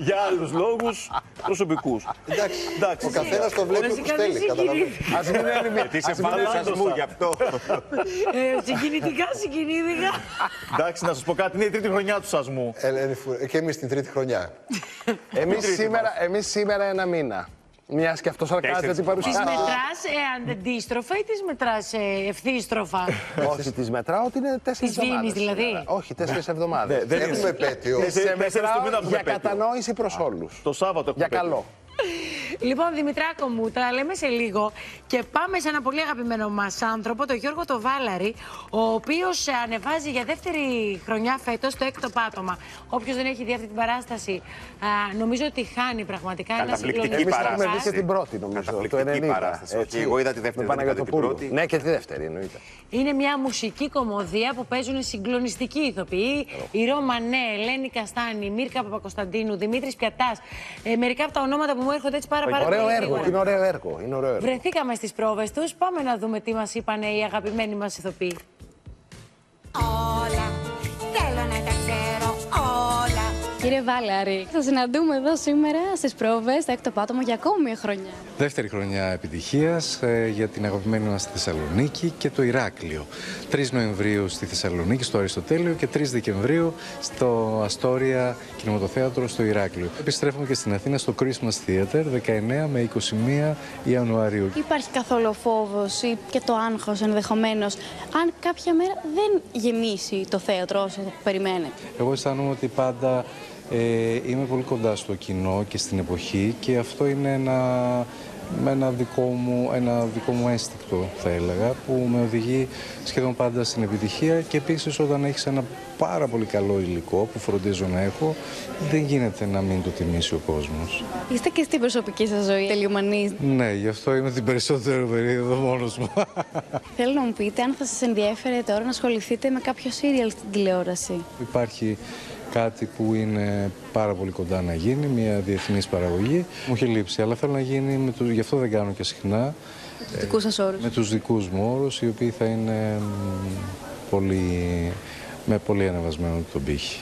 Για άλλους λόγους προσωπικούς. Εντάξει, ο καθένας το βλέπει όπως θέλει. Ας μην έρθει με σασμού γι' αυτό. Συγκινητικά συγκινήθηκα. Εντάξει, να σας πω κάτι, είναι η τρίτη χρονιά του Σασμού. Και εμείς την τρίτη χρονιά. Εμείς σήμερα ένα μήνα. Μιας και αυτός αρκάζει να την παρουσιάσει. Τις μετράς ε, αντίστροφα ή τις μετράς ε, ευθύστροφα? Όχι, τις μετράω ότι είναι τέσσερις εβδομάδες. Τις δίνεις δηλαδή? Όχι, τέσσερις εβδομάδες. Δεν έχουμε επέτειο. Για κατανόηση προς όλους. Το Σάββατο έχουμε επέτειο. Για καλό. Λοιπόν, Δημητράκο μου, τα λέμε σε λίγο και πάμε σε ένα πολύ αγαπημένο μας άνθρωπο, τον Γιώργο το Βάλαρη, ο οποίος ανεβάζει για δεύτερη χρονιά φέτος το έκτο πάτωμα. Όποιος δεν έχει δει αυτή την παράσταση, α, νομίζω ότι χάνει πραγματικά ένα συγκλονιστικό. Εμείς την έχουμε δει και την πρώτη, νομίζω. Το ενενήντα. Παράσταση. Έτσι, εγώ είδα τη δεύτερη. Είδα την πρώτη. Ναι, και τη δεύτερη εννοείται. Είναι μια μουσική κομμωδία που παίζουν συγκλονιστικοί ηθοποιοί. Η Ραμόνα, Ελένη Καστάνη, Μίρκα Παπακοσταντίνου, Δημήτρη Πιατά. Ε, μερικά από τα ονόματα που μου έρχονται έτσι πάρα, πάρα πολύ. Ωραίο έργο, είναι ωραίο έργο, είναι ωραίο έργο. Βρεθήκαμε στις πρόβες τους, πάμε να δούμε τι μας είπανε οι αγαπημένοι μας ηθοποιοί. Όλα, θέλω να τα ξέρω όλα. Κύριε Βάλαρη, θα συναντούμε εδώ σήμερα στις πρόβες, στα έκτο πάτωμα για ακόμη μια χρονιά. Δεύτερη χρονιά επιτυχίας ε, για την αγαπημένη μας στη Θεσσαλονίκη και το Ηράκλειο. τρεις Νοεμβρίου στη Θεσσαλονίκη, στο Αριστοτέλειο, και τρεις Δεκεμβρίου στο Αστόρια Κινηματοθέατρο στο Ηράκλειο. Επιστρέφουμε και στην Αθήνα στο Christmas Theater, δεκαεννέα με εικοσιμία Ιανουαρίου. Υπάρχει καθόλου φόβος ή και το άγχος ενδεχομένως, αν κάποια μέρα δεν γεμίσει το θέατρο όσο το περιμένετε? Εγώ αισθάνομαι ότι πάντα Ε, είμαι πολύ κοντά στο κοινό και στην εποχή και αυτό είναι ένα, ένα, δικό μου, ένα δικό μου ένστικτο, θα έλεγα, που με οδηγεί σχεδόν πάντα στην επιτυχία. Και επίσης όταν έχεις ένα πάρα πολύ καλό υλικό που φροντίζω να έχω, δεν γίνεται να μην το τιμήσει ο κόσμος. Είστε και στην προσωπική σας ζωή τελειομανής. Ναι, γι' αυτό είμαι την περισσότερη περίοδο μόνος μου. Θέλω να μου πείτε αν θα σας ενδιέφερε τώρα να ασχοληθείτε με κάποιο σύριαλ στην τηλεόραση. Υπάρχει κάτι που είναι πάρα πολύ κοντά να γίνει, μια διεθνής παραγωγή. Μου έχει λείψει, αλλά θέλω να γίνει, με το... γι' αυτό δεν κάνω και συχνά. Με τους δικούς σας όρους. Με τους δικούς μου όρους, οι οποίοι θα είναι πολύ... με πολύ ανεβασμένο τον πύχη.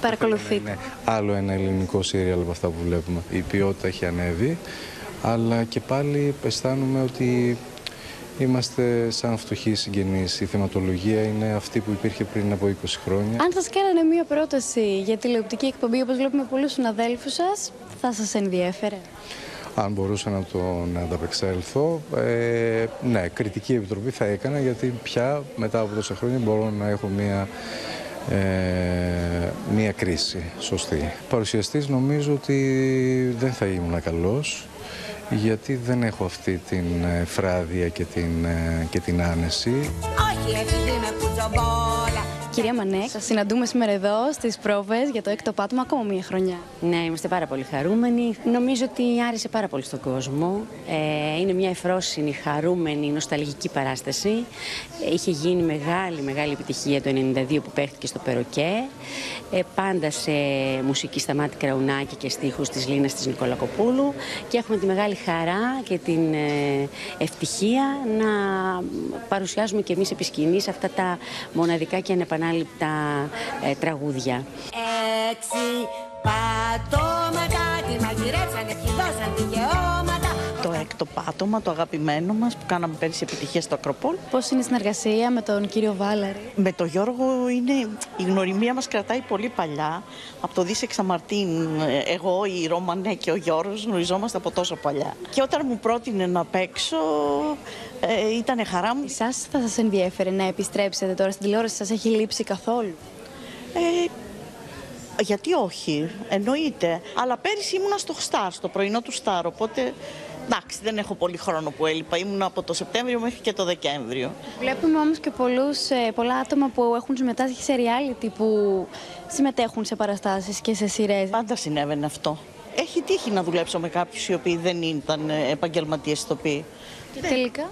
Παρακολουθείτε. Είναι άλλο ένα ελληνικό σύριαλ από αυτά που βλέπουμε. Η ποιότητα έχει ανέβει, αλλά και πάλι αισθάνομαι ότι είμαστε σαν φτωχοί συγγενείς. Η θεματολογία είναι αυτή που υπήρχε πριν από είκοσι χρόνια. Αν σας κάνανε μία πρόταση για τηλεοπτική εκπομπή, όπως βλέπουμε πολλούς συναδέλφους σας, θα σας ενδιέφερε? Αν μπορούσα να το να ανταπεξέλθω, ε, ναι, κριτική επιτροπή θα έκανα, γιατί πια μετά από τόσα χρόνια μπορώ να έχω μία Ε, μία κρίση σωστή. Παρουσιαστής νομίζω ότι δεν θα ήμουν καλός, γιατί δεν έχω αυτή την φράδια και την, και την άνεση. Κυρία Μανέκ, σας συναντούμε σήμερα εδώ στις πρόβες για το έκτο πάτωμα ακόμα μία χρονιά. Ναι, είμαστε πάρα πολύ χαρούμενοι. Νομίζω ότι άρεσε πάρα πολύ στον κόσμο. Ε, είναι μια ευφρόσινη, χαρούμενη, νοσταλγική παράσταση. Ε, είχε γίνει μεγάλη, μεγάλη επιτυχία το χίλια εννιακόσια ενενήντα δύο που παίχτηκε στο Περοκέ. Ε, πάντα σε μουσική στα Μάτη Κραουνάκη και στίχους της Λίνας της Νικολακοπούλου. Και έχουμε τη μεγάλη χαρά και την ευτυχία να παρουσιάζουμε και εμείς επί σκηνής αυτά τα μοναδικά και ανεπανάληπτα τα ε, τραγούδια. Έξι πατώματα, τη μαγειρέψανε, χειδώσαν δικαιώματα. Το έκτο πάτωμα, το αγαπημένο μας, που κάναμε πέρυσι επιτυχία στο Ακροπόλ. Πώς είναι η συνεργασία με τον κύριο Βάλαρη? Με τον Γιώργο είναι, η γνωριμία μας κρατάει πολύ παλιά. Από το Δίσεξα Μαρτίν, εγώ, η Ρωμανέ και ο Γιώργος γνωριζόμαστε από τόσο παλιά. Και όταν μου πρότεινε να παίξω, Ε, ήτανε χαρά μου. Εσάς θα σας ενδιέφερε να επιστρέψετε τώρα στην τηλεόραση? Σας έχει λείψει καθόλου? Ε, γιατί όχι, εννοείται. Αλλά πέρυσι ήμουνα στο All-Star, στο πρωινό του Star, οπότε εντάξει, δεν έχω πολύ χρόνο που έλειπα. Ήμουν από το Σεπτέμβριο μέχρι και το Δεκέμβριο. Βλέπουμε όμως και πολλούς, πολλά άτομα που έχουν συμμετάσχει σε reality, που συμμετέχουν σε παραστάσεις και σε σειρές. Πάντα συνέβαινε αυτό. Έχει τύχει να δουλέψω με κάποιους οι οποίοι δεν ήταν επαγγελματίες ηθοποιοί. Και δεν. Τελικά.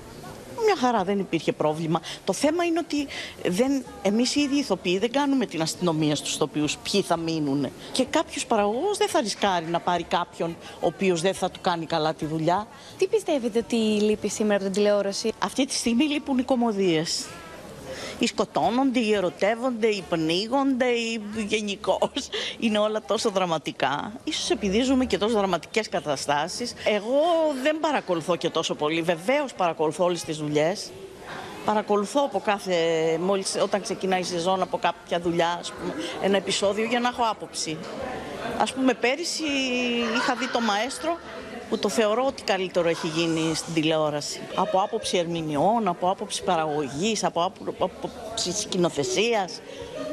Μια χαρά, δεν υπήρχε πρόβλημα. Το θέμα είναι ότι δεν, εμείς οι ίδιοι ηθοποιοί δεν κάνουμε την αστυνομία στους ηθοποιούς ποιοι θα μείνουν. Και κάποιος παραγωγός δεν θα ρισκάρει να πάρει κάποιον ο οποίος δεν θα του κάνει καλά τη δουλειά. Τι πιστεύετε ότι λείπει σήμερα από την τηλεόραση? Αυτή τη στιγμή λείπουν οι κωμωδίες. Οι σκοτώνονται, οι ερωτεύονται, οι πνίγονται, οι γενικώς. Είναι όλα τόσο δραματικά. Ίσως επειδή ζούμε και τόσο δραματικές καταστάσεις. Εγώ δεν παρακολουθώ και τόσο πολύ. Βεβαίως παρακολουθώ όλες τις δουλειές. Παρακολουθώ από κάθε, μόλις όταν ξεκινάει η σεζόν, από κάποια δουλειά, ας πούμε, ένα επεισόδιο για να έχω άποψη. Ας πούμε, πέρυσι είχα δει το Μαέστρο, που το θεωρώ ότι καλύτερο έχει γίνει στην τηλεόραση. Από άποψη ερμηνεών, από άποψη παραγωγής, από άποψη σκηνοθεσίας.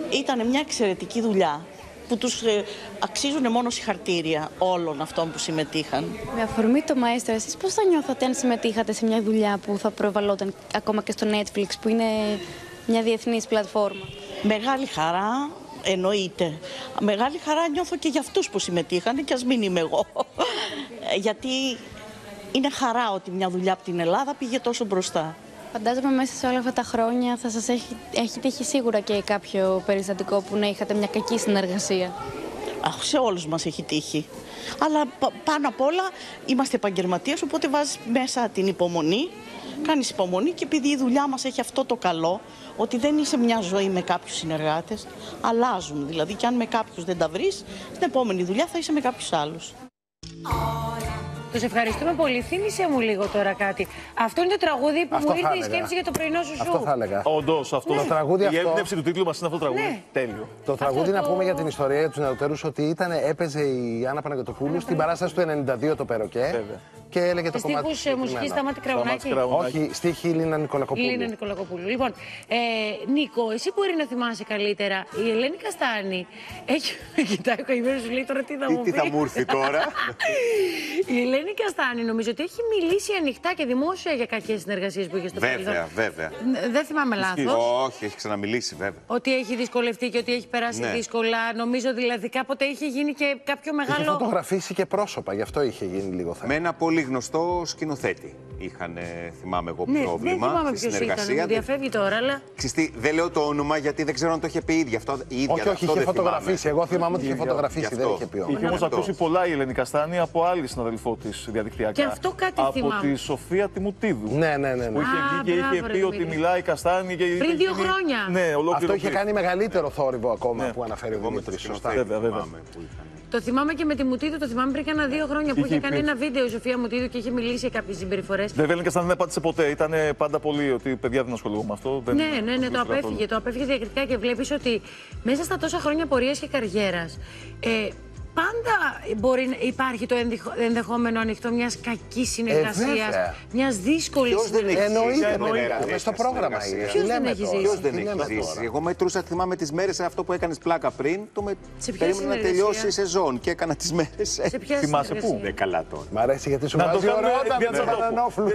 Ήταν μια εξαιρετική δουλειά που τους ε, αξίζουν μόνο συγχαρτήρια όλων αυτών που συμμετείχαν. Με αφορμή το Μαέστρο, εσείς πώς θα νιώθατε αν συμμετείχατε σε μια δουλειά που θα προβαλλόταν ακόμα και στο Netflix, που είναι μια διεθνής πλατφόρμα? Μεγάλη χαρά. Εννοείται. Μεγάλη χαρά νιώθω και για αυτούς που συμμετείχαν, και ας μην είμαι εγώ. Γιατί είναι χαρά ότι μια δουλειά από την Ελλάδα πήγε τόσο μπροστά. Φαντάζομαι μέσα σε όλα αυτά τα χρόνια θα σας έχει, έχει τύχει σίγουρα και κάποιο περιστατικό που να είχατε μια κακή συνεργασία. Αχ, σε όλους μας έχει τύχει. Αλλά πάνω απ' όλα είμαστε επαγγελματίες, οπότε βάζεις μέσα την υπομονή κάνεις υπομονή και επειδή η δουλειά μας έχει αυτό το καλό, ότι δεν είσαι μια ζωή με κάποιους συνεργάτες, αλλάζουν. Δηλαδή και αν με κάποιους δεν τα βρεις, στην επόμενη δουλειά θα είσαι με κάποιους άλλους. Τους ευχαριστούμε πολύ. Θύμισε μου λίγο τώρα κάτι. Αυτό είναι το τραγούδι που αυτό μου ήρθε η σκέψη για το πρωινό σου σου. Αυτό θα έλεγα. Όντως, αυτό. Ναι. Το τραγούδι αυτό. Η έμπνευση του τίτλου μας είναι αυτό το τραγούδι. Ναι. Τέλειο. Το τραγούδι, αυτό να πούμε το... για την ιστορία για τους νεοτέρους, ότι ήταν, έπαιζε η Άννα Παναγιωτοπούλου στην παράσταση του ενενήντα δύο το Περοκέ. Βέβαια. Και έλεγε το κομμάτι. Στίχους μουσικής Σταμάτη Κραουνάκη. Όχι, στίχη Λίνα Νικολακοπούλου. Λίνα Νικολακοπούλου. Λοιπόν, ε, Νίκο, εσύ μπορεί να θυμάσαι καλύτερα. Η Ελένη Καστάνη έχει. Κοιτάει ο καημένος σου λέει τώρα τι θα μου πει. Τι θα μου έρθει τώρα. Η Ελένη Καστάνη νομίζω ότι έχει μιλήσει ανοιχτά και δημόσια για κακές συνεργασίες που είχε στο παρελθόν. Βέβαια, βέβαια. Δεν θυμάμαι λάθος. Όχι, έχει ξαναμιλήσει, βέβαια. Ότι έχει δυσκολευτεί και ότι έχει περάσει ναι. δύσκολα. Νομίζω δηλαδή κάποτε είχε γίνει και κάποιο μεγάλο. Είχε φωτογραφίσει και πρόσωπα, γι' αυτό είχε γίνει λίγο θέμα. Με ένα πολύ γνωστό σκηνοθέτη είχαν, θυμάμαι εγώ, ναι, πρόβλημα. Δεν θυμάμαι ποιος συνεργασία. Ήταν, μου διαφεύγει τώρα, αλλά. Ξυστή, δεν λέω το όνομα γιατί δεν ξέρω αν το είχε πει ίδια. Αυτό, η ίδια όχι, όχι, είχε φωτογραφίσει. Εγώ θυμάμαι ότι είχε φωτογραφίσει, δεν είχε πει. Είχε όμως ακούσει πολλά η Ελένη Καστάνη από άλλη συναδελφό της διαδικτυακά. Και αυτό κάτι από θυμάμαι. Από τη Σοφία Τιμουτίδου. Ναι, ναι, ναι. Που είχε βγει και είχε πει ότι μιλάει η Καστάνη. Πριν δύο χρόνια. Αυτό είχε κάνει μεγαλύτερο θόρυβο ακόμα που αναφέρει ο Δημήτρης. Το θυμάμαι και με τη Μουτίδου, το θυμάμαι πριν κάνα δύο χρόνια που είχε, είχε κάνει ένα βίντεο η Σοφία Μουτίδου και είχε μιλήσει για κάποιες συμπεριφορές. Δεν βέβαια Καστάνη δεν πάτησε ποτέ, ήταν πάντα πολύ ότι παιδιά δεν ασχολούμαι με αυτό. Δεν ναι, ναι, ναι, ναι, το απέφυγε, το απέφυγε διακριτικά και βλέπεις ότι μέσα στα τόσα χρόνια πορείας και καριέρας ε, πάντα μπορεί να υπάρχει το ενδεχόμενο ανοιχτό μια κακή συνεργασία, μια δύσκολη συνεργασία. Εννοείται. Στο πρόγραμμα είναι. Ποιο δεν έχει ζήσει. Ποιο δεν έχει ζήσει. Εγώ μετρούσα, θυμάμαι τις μέρες αυτό που έκανε πλάκα πριν. Το με... περίμενα να τελειώσει η σεζόν και έκανα τις μέρες. Θυμάσαι πού. Ναι, καλά τώρα. Μ' αρέσει γιατί σου βγάζει ωραία όταν πιάνει Πανανόφλου.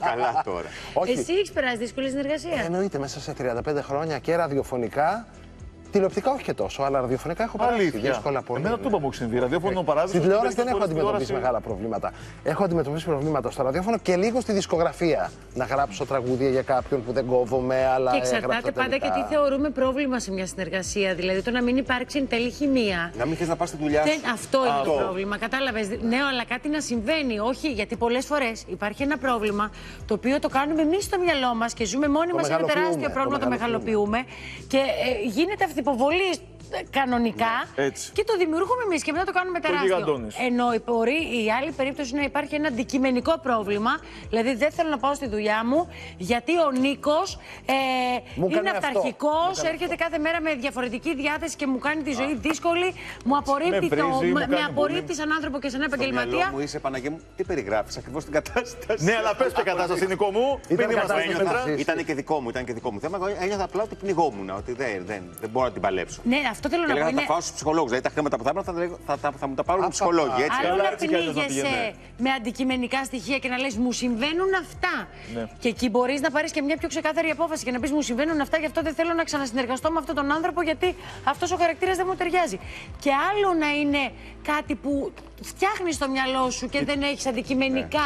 Καλά τώρα. Εσύ έχει περάσει δύσκολη συνεργασία. Εννοείται μέσα σε τριάντα πέντε χρόνια και ραδιοφωνικά. Τηλεοπτικά όχι και τόσο, αλλά ραδιοφωνικά έχω παράδειγμα. Αλήθεια. Δύσκολα πολύ. Εμένα το είπα που συμβεί. Ραδιόφωνο παράδειγμα. Στην τηλεόραση δεν έχω αντιμετωπίσει μεγάλα προβλήματα. Έχω αντιμετωπίσει προβλήματα στο ραδιόφωνο και λίγο στη δισκογραφία. Να γράψω τραγούδια για κάποιον που δεν κόβομαι, αλλά. Και εξαρτάται πάντα και τι θεωρούμε πρόβλημα σε μια συνεργασία. Δηλαδή το να μην υπάρξει εν τέλει χημεία. Να μην θες να πας στη δουλειά σου. Αυτό είναι το πρόβλημα. Κατάλαβες. Ναι, αλλά κάτι να συμβαίνει. Όχι, γιατί πολλές φορές υπάρχει ένα πρόβλημα το οποίο το κάνουμε εμείς στο μυαλό μας και ζούμε μόνοι μας ένα τεράστιο πρόβλημα, το μεγαλοποιούμε και γίνεται αυτή. Υποβολή κανονικά ναι, και το δημιουργούμε εμείς και μετά το κάνουμε τεράστιο. Το ενώ μπορεί η άλλη περίπτωση να υπάρχει ένα αντικειμενικό πρόβλημα, δηλαδή δεν θέλω να πάω στη δουλειά μου γιατί ο Νίκος ε, είναι αυταρχικός, έρχεται αυτό. Κάθε μέρα με διαφορετική διάθεση και μου κάνει τη ζωή Α. δύσκολη, μου απορρίπτει, με βρίζει, το, με απορρίπτει σαν άνθρωπο και σαν επαγγελματία. Στο μου είσαι Παναγία μου, τι περιγράφεις ακριβώς την κατάσταση. Ναι, αλλά πες και κατάσταση Νικό μου, μην είμαστε. Ήταν και δικό μου, ήταν και δικό μου θέμα, ένιωθα απλά ότι πνιγόμουν, ότι δεν μπορώ να την παλέψω. Αυτό θέλω και να πω. Είναι... θα τα πάω στου ψυχολόγου. Δηλαδή τα χρήματα που θα έπαιρνα θα, θα, θα μου τα πάρουν οι ψυχολόγοι. Άλλο να πνίγεσαι με αντικειμενικά στοιχεία και να λες μου συμβαίνουν αυτά. Ναι. Και εκεί μπορεί να πάρει και μια πιο ξεκάθαρη απόφαση και να πει μου συμβαίνουν αυτά, γι' αυτό δεν θέλω να ξανασυνεργαστώ με αυτόν τον άνθρωπο, γιατί αυτό ο χαρακτήρα δεν μου ταιριάζει. Και άλλο να είναι κάτι που φτιάχνει στο μυαλό σου και δεν έχει αντικειμενικά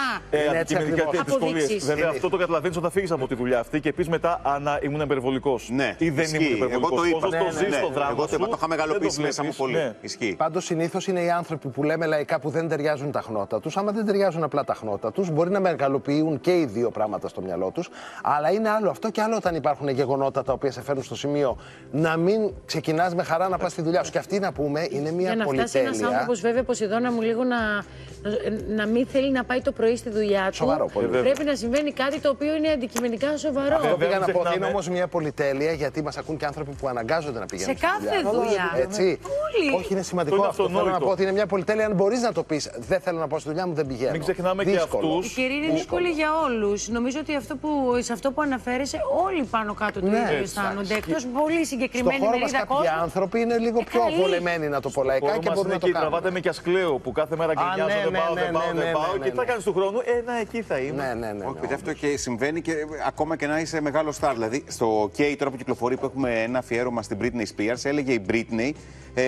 αποδείξει. Βέβαια αυτό το καταλαβαίνει όταν φύγει από τη δουλειά αυτή και πει μετά αν ήμουν υπερβολικό ή δεν ήμουν υπερβολικό. Εγώ το είπα, το είχα μεγαλοποιήσει μέσα μου πολύ. Ναι. Ισχύει. Πάντως συνήθως είναι οι άνθρωποι που λέμε λαϊκά που δεν ταιριάζουν τα χνότα τους. Άμα δεν ταιριάζουν απλά τα χνότα τους, μπορεί να μεγαλοποιούν και οι δύο πράγματα στο μυαλό τους. Αλλά είναι άλλο αυτό και άλλο όταν υπάρχουν γεγονότα τα οποία σε φέρνουν στο σημείο να μην ξεκινάς με χαρά να πας στη δουλειά σου. Και αυτή να πούμε είναι μια πολυτέλεια. Για να φτάσει ένας άνθρωπος, βέβαια, Ποσειδώνα μου λίγο να, να μην θέλει να πάει το πρωί στη δουλειά του. Σοβαρό, πολύ. Πρέπει να συμβαίνει κάτι το οποίο είναι αντικειμενικά σοβαρό. Αυτό πήγα να πω. Είναι όμως μια πολυτέλεια γιατί μας ακούν και άνθρωποι που αναγκάζονται να πηγαίνουν. Κάθε δουλειά. Έτσι. Πολύ. Όχι, είναι σημαντικό είναι αυτό. Θέλω να πω ότι είναι μια πολυτέλεια. Αν μπορεί να το πει, δεν θέλω να πάω στη δουλειά μου, δεν πηγαίνω. Μην ξεχνάμε δύσκολο. Και αυτού. Η κυρία είναι δύσκολη, δύσκολη για όλου. Νομίζω ότι αυτό που, σε αυτό που αναφέρεσαι, όλοι πάνω κάτω του ναι, ίδιου αισθάνονται. Εκτό πολύ συγκεκριμένη μερίδα κόσμου. Κάποιοι άνθρωποι είναι λίγο ε, πιο βολεμένοι να το πω λαϊκά και μπορούν να το κάνουν. Τραβάτε με κι ασκλαίο που κάθε μέρα γκρινιάζω, δεν πάω, δεν πάω, δεν πάω. Και τι θα κάνει του χρόνου, ένα εκεί θα είμαι. Όχι, αυτό και συμβαίνει ακόμα και να είσαι μεγάλο στάρ. Δηλαδή στο K τώρα που κυκλοφορεί που έχουμε ένα αφιέρωμα στην Britney Spears. Έλεγε η Britney, ε,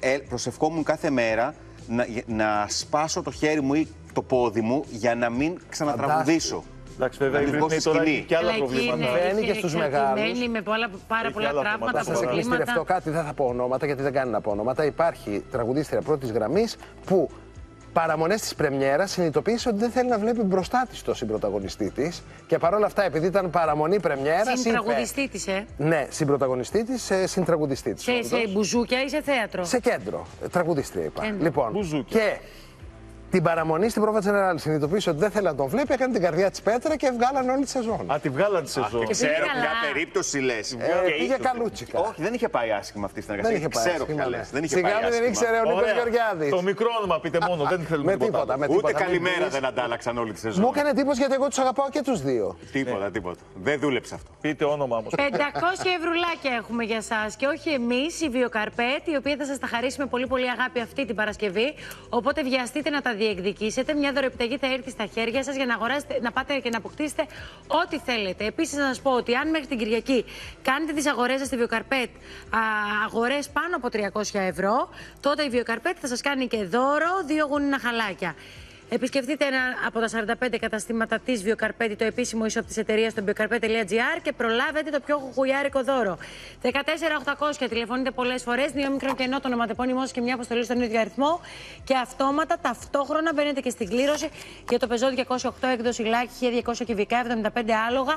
ε, προσευχόμουν κάθε μέρα να, να σπάσω το χέρι μου ή το πόδι μου για να μην ξανατραγουδήσω. Εντάξει, βέβαια, η Britney τώρα έχει και άλλα προβλήματα. Βαίνει και στους μεγάλους. Βαίνει με πολλά, πάρα πολλά πράγματα. Θα σας εκμυστηρευτώ κάτι, δεν θα πω ονόματα γιατί δεν κάνει να πω ονόματα. Υπάρχει τραγουδίστρια πρώτης γραμμής που... παραμονές της πρεμιέρας συνειδητοποίησε ότι δεν θέλει να βλέπει μπροστά της το συμπρωταγωνιστή της και παρόλα αυτά, επειδή ήταν παραμονή πρεμιέρας. Συμπραγουδιστή της, ε. Ναι, συμπρωταγωνιστή της, ε, συντραγουδιστή της. Σε, σε μπουζούκια ή σε θέατρο. Σε κέντρο. Τραγουδίστρια είπα. Κέντρο. Λοιπόν, μπουζούκια. Και την παραμονή στην πρόβα Τζενεράλ συνειδητοποίησε ότι δεν θέλει να τον βλέπει, έκανε την καρδιά της πέτρα και βγάλαν όλη τη σεζόν. Α, τη βγάλαν τη σεζόν. Ξέρω ποια περίπτωση λες. Πήγε καλούτσικα. Όχι, δεν είχε πάει άσχημα αυτή η συνεργασία. Ξέρω ποια λες. Συγγνώμη, δεν ήξερε ο Νίκος Γεωργιάδης. Το μικρό όνομα πείτε μόνο, δεν θέλουμε τίποτα. Ούτε καλημέρα δεν αντάλλαξαν όλη τη σεζόν. Μου έκανε εντύπωση γιατί εγώ τους αγαπάω και τους δύο. Τίποτα, τίποτα. Δεν δούλεψε αυτό. Πείτε όνομα όμως. πεντακόσια ευρουλάκια έχουμε για σας και όχι εμείς, οι βιοκαρπέτ, οι οποίοι θα σας τα χαρίσουμε πολύ πολύ αγάπη αυτή την Παρασκευή. Οπότε βιαστείτε να τα διεκδικήσετε. Μια δωρεοεπιταγή θα έρθει στα χέρια σας για να αγοράσετε, να πάτε και να αποκτήσετε ό,τι θέλετε. Επίσης, να σας πω ότι αν μέχρι την Κυριακή κάνετε τις αγορές σας στη Βιοκαρπέτ, αγορές πάνω από τριακόσια ευρώ, τότε η Βιοκαρπέτ θα σας κάνει και δώρο δύο γουνίνα χαλάκια. Επισκεφτείτε ένα από τα σαράντα πέντε καταστήματα της Βιοκαρπέτη, το επίσημο ίσο της εταιρείας στο βιοκαρπέτ τελεία τζι άρ και προλάβετε το πιο χουγιάρικο δώρο. δεκατέσσερα οκτακόσια τηλεφωνείτε πολλές φορές, δύο μικρό κενό, το ονοματεπώνυμό σας και μια αποστολή στον ίδιο αριθμό και αυτόματα ταυτόχρονα μπαίνετε και στην κλήρωση για το Peugeot διακόσια οκτώ έκδοση Λάκη, χίλια διακόσια κυβικά, εβδομήντα πέντε άλογα,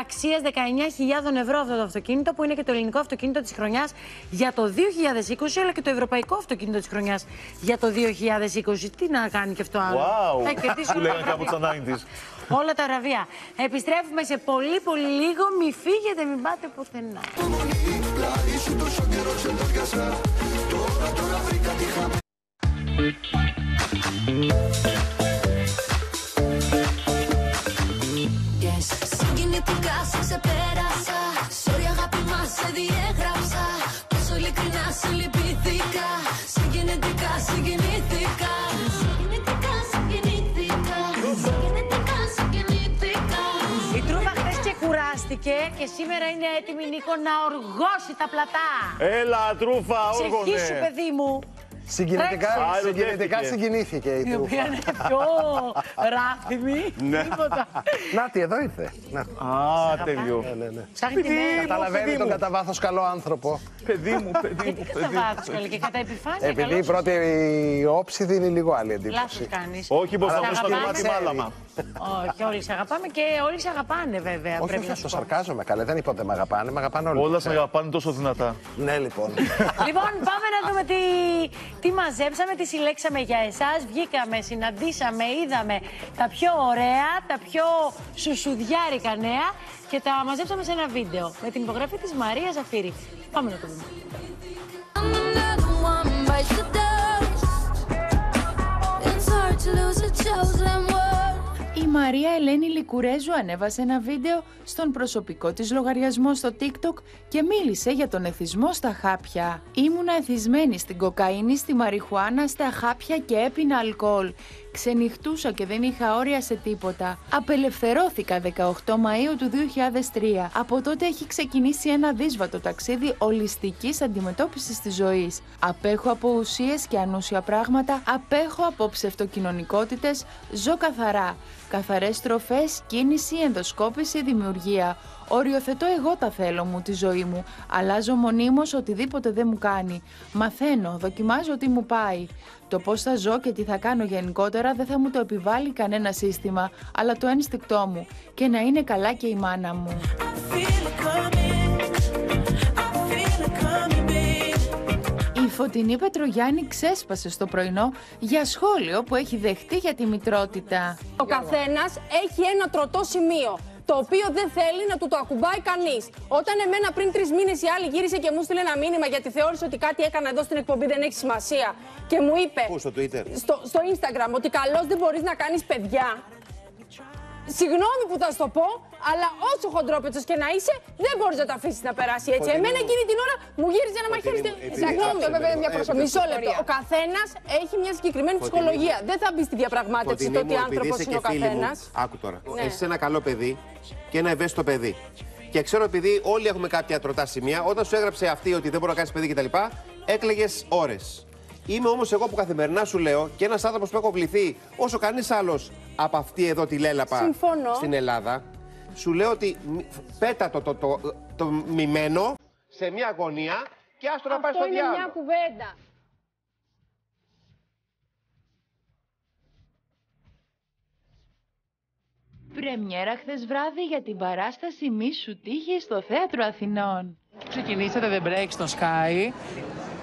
αξίας δεκαεννιά χιλιάδες ευρώ αυτό το αυτοκίνητο που είναι και το ελληνικό αυτοκίνητο της χρονιάς για το δύο χιλιάδες είκοσι αλλά και το ευρωπαϊκό αυτοκίνητο της χρονιάς για το δύο χιλιάδες είκοσι. Τι να κάνει και αυτό άλλο. Wow. Που λέγανε κάπου τα ενενήντα. Όλα τα ραβεία. Επιστρέφουμε σε πολύ πολύ λίγο. Μη φύγετε, μην πάτε πουθενά. Συγκινητικά σε ξεπέρασα. Sorry αγάπη μας, σε διέγραψα. Τόσο ειλικρινά σε λυπήθηκα. Συγκινητικά, συγκινητικά. Και σήμερα είναι έτοιμη, Νίκο, να οργώσει τα πλατά. Έλα, τρούφα, όργωνε. Ψυχήσου, παιδί μου. Συγκινητικά, συγκινητικά συγκινήθηκε η τρούφα. Η οποία είναι πιο ράθιμη. Τίποτα. Νάτι, εδώ ήρθε. Α, τελειώ. Ψάχνει τη μέρα. Καταλαβαίνει τον κατά βάθος καλό άνθρωπο. Παιδί μου, παιδί μου. Κατά βάθος καλό και κατά επιφάνεια. Επειδή η πρώτη όψη δίνει λίγο άλλη εντύπωση. Λάθος κάνεις. Όχι, πως θα μου στο κομμάτι μάλαμα. Όχι, όλοι σε αγαπάμε και όλοι σε αγαπάνε, βέβαια. Όχι, πρέπει να το σαρκάζομαι, καλέ. Δεν είπα ότι με αγαπάνε, με αγαπάνε όλοι. Όλα σε αγαπάνε τόσο δυνατά. Ναι, λοιπόν. Λοιπόν, πάμε να δούμε τι, τι μαζέψαμε, τι συλλέξαμε για εσάς. Βγήκαμε, συναντήσαμε, είδαμε τα πιο ωραία, τα πιο σουσουδιάρικα νέα και τα μαζέψαμε σε ένα βίντεο με την υπογραφή της Μαρίας Αφύρη. Πάμε να το δούμε. Η Μαρία Ελένη Λικουρέζου ανέβασε ένα βίντεο στον προσωπικό της λογαριασμό στο TikTok και μίλησε για τον εθισμό στα χάπια. Ήμουνα εθισμένη στην κοκαίνη, στη μαριχουάνα, στα χάπια και έπινα αλκοόλ. Ξενυχτούσα και δεν είχα όρια σε τίποτα. Απελευθερώθηκα δεκαοκτώ Μαΐου του δύο χιλιάδες τρία. Από τότε έχει ξεκινήσει ένα δύσβατο ταξίδι ολιστικής αντιμετώπισης της ζωής. Απέχω από ουσίες και ανούσια πράγματα, απέχω από ψευτοκοινωνικότητες, ζω καθαρά. Καθαρές τροφές, κίνηση, ενδοσκόπηση, δημιουργία. Οριοθετώ εγώ τα θέλω μου, τη ζωή μου. Αλλάζω μονίμως οτιδήποτε δεν μου κάνει. Μαθαίνω, δοκιμάζω τι μου πάει. Το πώς θα ζω και τι θα κάνω γενικότερα δεν θα μου το επιβάλλει κανένα σύστημα, αλλά το ένστικτό μου. Και να είναι καλά και η μάνα μου. Η Φωτεινή Πετρογιάννη ξέσπασε στο πρωινό για σχόλιο που έχει δεχτεί για τη μητρότητα. Ο καθένας έχει ένα τρωτό σημείο, το οποίο δεν θέλει να του το ακουμπάει κανείς. Όταν εμένα πριν τρεις μήνες η άλλη γύρισε και μου στείλε ένα μήνυμα γιατί θεώρησε ότι κάτι έκανα εδώ στην εκπομπή δεν έχει σημασία και μου είπε Πού, στο, Twitter. Στο, στο Instagram ότι καλώς δεν μπορείς να κάνεις παιδιά. Συγγνώμη που θα σου το πω, αλλά όσο χοντρόπετσος και να είσαι, δεν μπορείς να τα αφήσεις να περάσει έτσι. Φωτεινή εμένα μου. Εκείνη την ώρα μου γύριζε ένα μαχαίρι. Συγγνώμη, βέβαια, μια προσωπική. Μισό λεπτό. Ο καθένας έχει μια συγκεκριμένη Φωτεινή ψυχολογία. Μου. Δεν θα μπει στη διαπραγμάτευση το τι άνθρωπος είναι ο καθένας. Άκου τώρα. Ναι. Εσύ είσαι ένα καλό παιδί και ένα ευαίσθητο παιδί. Και ξέρω επειδή όλοι έχουμε κάποια τρωτά σημεία, όταν σου έγραψε αυτή ότι δεν μπορώ να κάνεις παιδί κτλ. Έκλαιγες ώρες. Είμαι όμως εγώ που καθημερινά σου λέω και ένας άνθρωπος που έχω βληθεί όσο κανείς άλλος από αυτή εδώ τη λέλαπα. Συμφωνώ. Στην Ελλάδα. Σου λέω ότι πέτα το, το, το, το, το μειμένο σε μια γωνία και άστο να πάει στο διάλογο. Αυτό είναι μια κουβέντα. Πρεμιέρα χθες βράδυ για την παράσταση Μη σου τύχει στο Θέατρο Αθηνών. Ξεκινήσατε The Break στο Sky.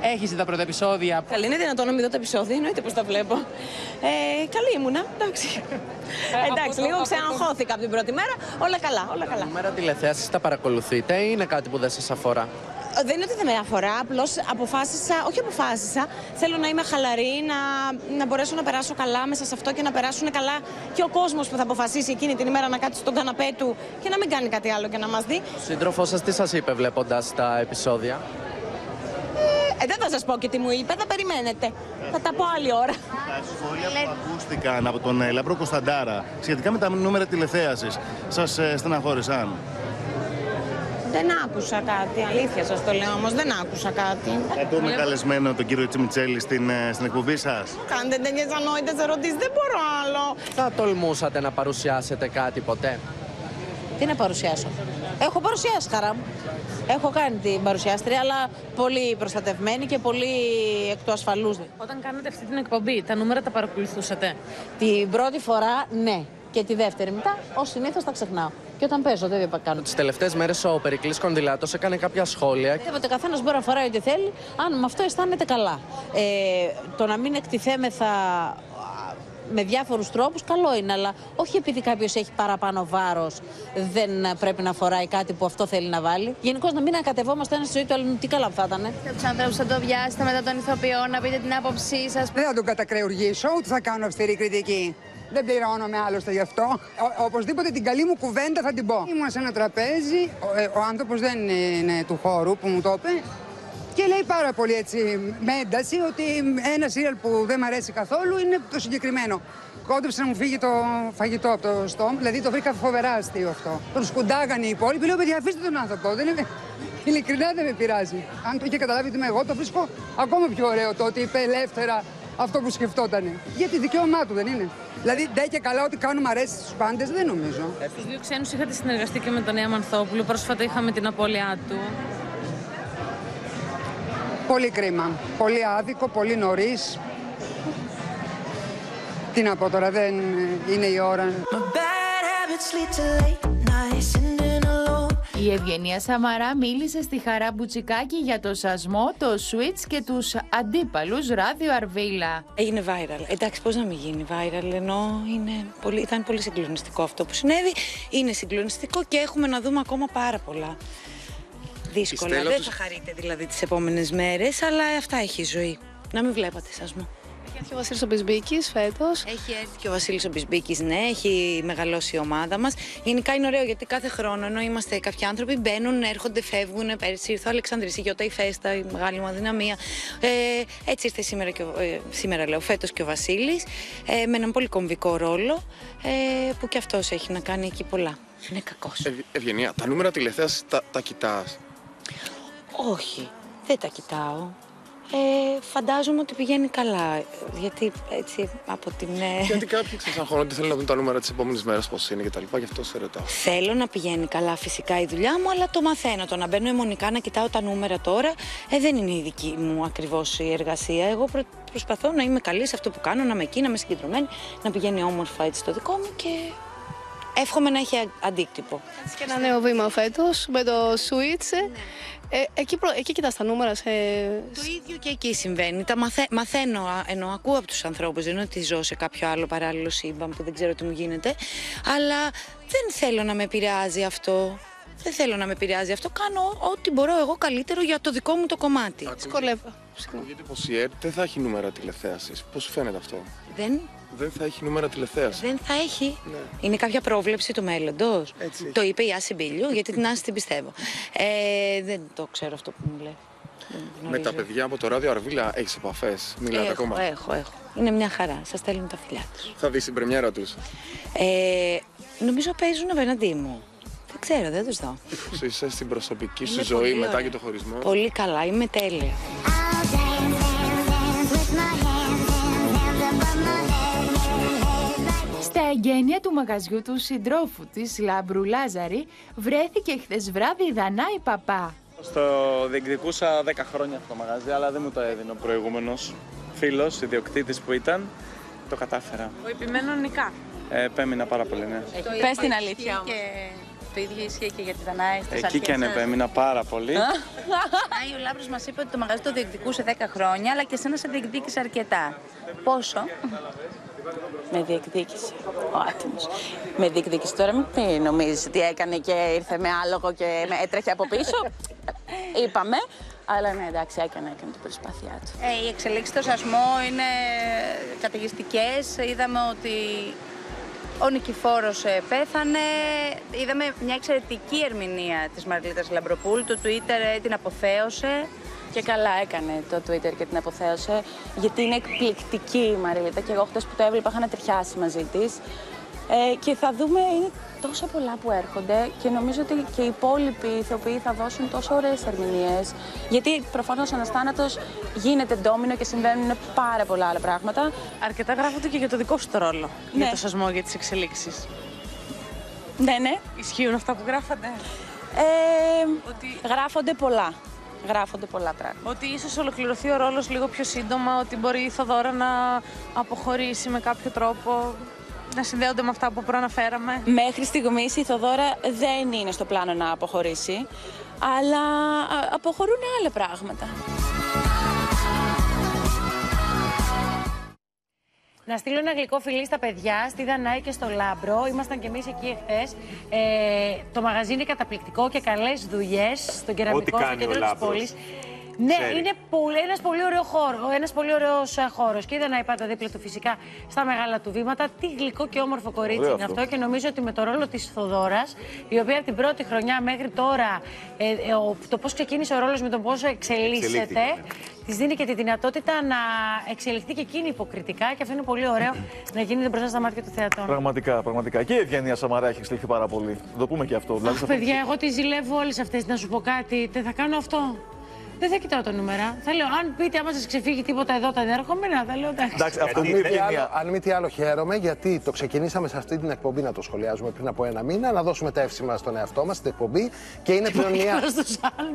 Έχεις τα πρώτα επεισόδια. Καλή είναι δυνατόν να μην δω τα επεισόδια, εννοείται πως τα βλέπω. Ε, καλή ήμουνα, εντάξει. Ε, εντάξει, λίγο ξαναχώθηκα από την πρώτη μέρα. Όλα καλά, όλα καλά. Την μέρα τηλεθέασης τα παρακολουθείτε ή είναι κάτι που δεν σας αφορά? Δεν είναι ότι δεν με αφορά, απλώς αποφάσισα, όχι αποφάσισα, θέλω να είμαι χαλαρή, να, να μπορέσω να περάσω καλά μέσα σε αυτό και να περάσουν καλά και ο κόσμος που θα αποφασίσει εκείνη την ημέρα να κάτσει στον καναπέ του και να μην κάνει κάτι άλλο και να μας δει. Ο σύντροφός σας τι σας είπε βλέποντας τα επεισόδια? Ε, δεν θα σας πω και τι μου είπε, θα περιμένετε. Ε, θα τα πω άλλη ώρα. Τα σχόλια που ακούστηκαν από τον Λαμπρό Κωνσταντάρα σχετικά με τα νούμερα τηλεθέασης σας ε, στεναχώρησαν? Δεν άκουσα κάτι, αλήθεια σας το λέω, όμως δεν άκουσα κάτι. Θα δούμε καλεσμένο τον κύριο Τσιμιτσέλη στην, στην εκπομπή σας. Κάντε τέτοιες ανόητες ερωτήσεις, δεν μπορώ άλλο. Θα τολμούσατε να παρουσιάσετε κάτι ποτέ? Τι να παρουσιάσω? Έχω παρουσιάσει, χαρά μου. Έχω κάνει την παρουσιάστρια, αλλά πολύ προστατευμένη και πολύ εκ του ασφαλούς. Όταν κάνετε αυτή την εκπομπή, τα νούμερα τα παρακολουθούσατε? Την πρώτη φορά, ναι. Και τη δεύτερη μετά, ως συνήθως τα ξεχνάω. Και όταν παίζω, δεν κάνω. Τις τελευταίες μέρες ο Περικλής Κονδυλάτος έκανε κάποια σχόλια. Πιστεύω ότι ο καθένας μπορεί να φοράει ό,τι θέλει, αν με αυτό αισθάνεται καλά. Ε, το να μην εκτιθέμεθα με διάφορους τρόπους, καλό είναι, αλλά όχι επειδή κάποιος έχει παραπάνω βάρος, δεν πρέπει να φοράει κάτι που αυτό θέλει να βάλει. Γενικώς να μην ανακατευόμαστε ένα στη ζωή του άλλου, τι καλά που θα ήταν. Κάποιου ανθρώπου θα το βιάσετε μετά τον ηθοποιό, να πείτε την άποψή σας. Δεν θα τον κατακρεουργήσω, ούτε θα κάνω αυστηρή κριτική. Δεν πληρώνομαι άλλωστε γι' αυτό. Ο, οπωσδήποτε την καλή μου κουβέντα θα την πω. Ήμουν σε ένα τραπέζι, ο, ε, ο άνθρωπος δεν είναι του χώρου που μου το είπε και λέει πάρα πολύ έτσι με ένταση ότι ένα σύριαλ που δεν μ' αρέσει καθόλου είναι το συγκεκριμένο. Κόντεψε να μου φύγει το φαγητό από το στόμα, δηλαδή το βρήκα φοβερά αστείο αυτό. Τον σκουντάγανε οι υπόλοιποι, λέω παιδιά αφήστε τον άνθρωπο, δεν είναι... ειλικρινά δεν με πειράζει. Αν το είχε καταλάβει ότι είμαι εγώ, το βρίσκω ακόμα πιο ωραίο το ότι είπε ελεύθερα αυτό που σκεφτότανε. Γιατί δικαίωμά του δεν είναι. Δηλαδή, ντε και καλά, ότι κάνουμε αρέσει στους πάντες, δεν νομίζω. Στους δύο ξένους είχατε συνεργαστεί και με τον Νέα Μανθόπουλο. Πρόσφατα είχαμε την απώλειά του. Πολύ κρίμα. Πολύ άδικο, πολύ νωρίς. Τι να πω τώρα, δεν είναι η ώρα. Η Ευγενία Σαμαρά μίλησε στη Χαρά Μπουτσικάκη για το Σασμό, το Switch και τους αντίπαλους Ράδιο Αρβίλα. Έγινε viral. Εντάξει, πώς να μην γίνει viral, ενώ είναι πολύ, ήταν πολύ συγκλονιστικό αυτό που συνέβη. Είναι συγκλονιστικό και έχουμε να δούμε ακόμα πάρα πολλά. Δύσκολα. Στέλος... Δεν θα χαρείτε δηλαδή τις επόμενες μέρες, αλλά αυτά έχει η ζωή. Να μην βλέπατε Σασμό. Έχει έρθει ο Βασίλης ο Μπισμπίκης φέτος. Έχει έρθει και ο Βασίλης ο Μπισμπίκης, ναι, έχει μεγαλώσει η ομάδα μας. Γενικά είναι ωραίο γιατί κάθε χρόνο ενώ είμαστε κάποιοι άνθρωποι μπαίνουν, έρχονται, φεύγουν. Πέρσι ήρθε ο Αλεξάνδρης, η Γιώτα, η Φέστα, η μεγάλη μου αδυναμία. Ε, έτσι ήρθε σήμερα, και, ε, σήμερα λέω, φέτος και ο Βασίλης ε, με έναν πολύ κομβικό ρόλο ε, που και αυτός έχει να κάνει εκεί πολλά. Είναι κακός. Ε, Ευγενία, τα νούμερα τηλεθέασης τα, τα κοιτάς? Όχι, δεν τα κοιτάω. Ε, φαντάζομαι ότι πηγαίνει καλά. Γιατί έτσι από την. Γιατί κάποιοι ξεσαγχώνονται, θέλουν να δουν τα νούμερα τις επόμενες μέρες πώς είναι κτλ. Γι' αυτό σε ρωτάω. Θέλω να πηγαίνει καλά φυσικά η δουλειά μου, αλλά το μαθαίνω. Το να μπαίνω αιμονικά να κοιτάω τα νούμερα τώρα ε, δεν είναι η δική μου ακριβώς η εργασία. Εγώ προ... προσπαθώ να είμαι καλή σε αυτό που κάνω, να είμαι εκεί, να είμαι συγκεντρωμένη, να πηγαίνει όμορφα έτσι το δικό μου και. Εύχομαι να έχει αντίκτυπο. Κάτσε και ένα νέο βήμα φέτος με το Switch. Ναι. Ε, εκεί προ... εκεί κοιτάς τα νούμερα. Σε... Το ίδιο και εκεί συμβαίνει. Τα μαθα... μαθαίνω, ενώ ακούω από τους ανθρώπους. Δεν είναι ότι ζω σε κάποιο άλλο παράλληλο σύμπαν που δεν ξέρω τι μου γίνεται. Αλλά δεν θέλω να με επηρεάζει αυτό. Δεν θέλω να με επηρεάζει αυτό. Κάνω ό,τι μπορώ εγώ καλύτερο για το δικό μου το κομμάτι. Δυσκολεύω. Ακούγεται πως η ΕΡΤ δεν θα έχει νούμερα τηλεθέασης. Πώς σου φαίνεται αυτό? Δεν. Δεν θα έχει νούμερα τηλεθέαση. Δεν θα έχει. Ναι. Είναι κάποια πρόβλεψη του μέλλοντος. Το είπε η Άση Μπίλιου, γιατί την Άση την πιστεύω. Ε, δεν το ξέρω αυτό που μου λέει. Με τα παιδιά από το Ράδιο Αρβίλα έχεις επαφές? Μιλάτε έχω, ακόμα? Έχω, έχω. Είναι μια χαρά. Σας στέλνουν τα φιλιά τους. Θα δεις την πρεμιέρα τους? Ε, νομίζω παίζουν απέναντί μου. Δεν ξέρω, δεν τους δω. Είσαι στην προσωπική σου ζωή μετά ωραία. Και το χωρισμό. Πολύ καλά, είμαι τέλεια. Στα εγγένεια του μαγαζιού του συντρόφου της Λάμπρου Λάζαρη βρέθηκε χθες βράδυ η Δανάη Παπά. Στο διεκδικούσα δέκα χρόνια αυτό το μαγαζί, αλλά δεν μου το έδινε ο προηγούμενος φίλος, ιδιοκτήτης που ήταν. Το κατάφερα. Ο επιμένω νικά. Ε, επέμεινα πάρα πολύ, ναι. Πες την αλήθεια. Και... το ίδιο ισχύει και για τη Δανάη. Εκεί και αν επέμεινα πάρα πολύ. Ο Λάμπρος μας είπε ότι το μαγαζί το διεκδικούσε δέκα χρόνια, αλλά και εσένα σε διεκδίκησε αρκετά. Πόσο? Με διεκδίκηση. Ο άτιμος. Με διεκδίκηση. Τώρα μην νομίζεις τι έκανε και ήρθε με άλογο και με έτρεχε από πίσω. Είπαμε. Αλλά ναι, εντάξει, έκανε, έκανε την προσπάθειά του. Ε, οι εξελίξεις στο Σασμό είναι καταιγιστικές. Είδαμε ότι ο Νικηφόρος πέθανε. Είδαμε μια εξαιρετική ερμηνεία της Μαργλίτας Λαμπροπούλου. Το Twitter την αποθέωσε. Και καλά έκανε το Twitter και την αποθέωσε. Γιατί είναι εκπληκτική η Μαργλίτα. Και εγώ χτες που το έβλεπα είχα να τριχιάσει μαζί της. Ε, και θα δούμε, είναι τόσα πολλά που έρχονται και νομίζω ότι και οι υπόλοιποι ηθοποιοί θα δώσουν τόσο ωραίες ερμηνείες. Γιατί προφανώς ένας θάνατος γίνεται ντόμινο και συμβαίνουν πάρα πολλά άλλα πράγματα. Αρκετά γράφονται και για το δικό σου το ρόλο, ναι. Για το Σασμό, για τις εξελίξεις. Ναι, ναι. Ισχύουν αυτά που γράφονται. Ε, ότι... Γράφονται πολλά. Γράφονται πολλά πράγματα. Ότι ίσως ολοκληρωθεί ο ρόλος λίγο πιο σύντομα, ότι μπορεί η Θοδώρα να αποχωρήσει με κάποιο τρόπο. Να συνδέονται με αυτά που προαναφέραμε. Μέχρι στιγμής η Θοδώρα δεν είναι στο πλάνο να αποχωρήσει, αλλά αποχωρούν άλλα πράγματα. Να στείλω ένα γλυκό φιλί στα παιδιά, στη Δανάη και στο Λάμπρο. Ήμασταν κι εμείς εκεί εχθές. Ε, το μαγαζί είναι καταπληκτικό και καλές δουλειές στον Κεραμικό, στο κέντρο της πόλης. Ναι, Ξέρει. είναι ένα πολύ ωραίο χώρο. Ένα πολύ ωραίο χώρο. Και είδα να είπατε δίπλα του φυσικά στα μεγάλα του βήματα. Τι γλυκό και όμορφο κορίτσι είναι αυτό. Και νομίζω ότι με το ρόλο τη Θοδώρα, η οποία από την πρώτη χρονιά μέχρι τώρα, ε, ε, το πώς ξεκίνησε ο ρόλος με τον πόσο εξελίσσεται, ναι. Της δίνει και τη δυνατότητα να εξελιχθεί και εκείνη υποκριτικά. Και αυτό είναι πολύ ωραίο να γίνεται μπροστά στα μάτια του θεατών. Πραγματικά, πραγματικά. Και η Ευγενία Σαμαρά έχει εξελιχθεί πάρα πολύ. Θα το πούμε και αυτό. Αχ, παιδιά, παιδιά, εγώ τη ζηλεύω όλες αυτές. Να σου πω κάτι. Τε, θα κάνω αυτό. Δεν θα κοιτάω τα νούμερα. Θα λέω, αν πείτε, άμα σας ξεφύγει τίποτα εδώ, τα δέρχομενα, θα λέω εντάξει. Εντάξει, αυτό είναι η άλλο, αν μη τι άλλο, χαίρομαι γιατί το ξεκινήσαμε σε αυτή την εκπομπή να το σχολιάζουμε πριν από ένα μήνα, να δώσουμε τα εύσημα στον εαυτό μας, στην εκπομπή. Και είναι πλέον μία,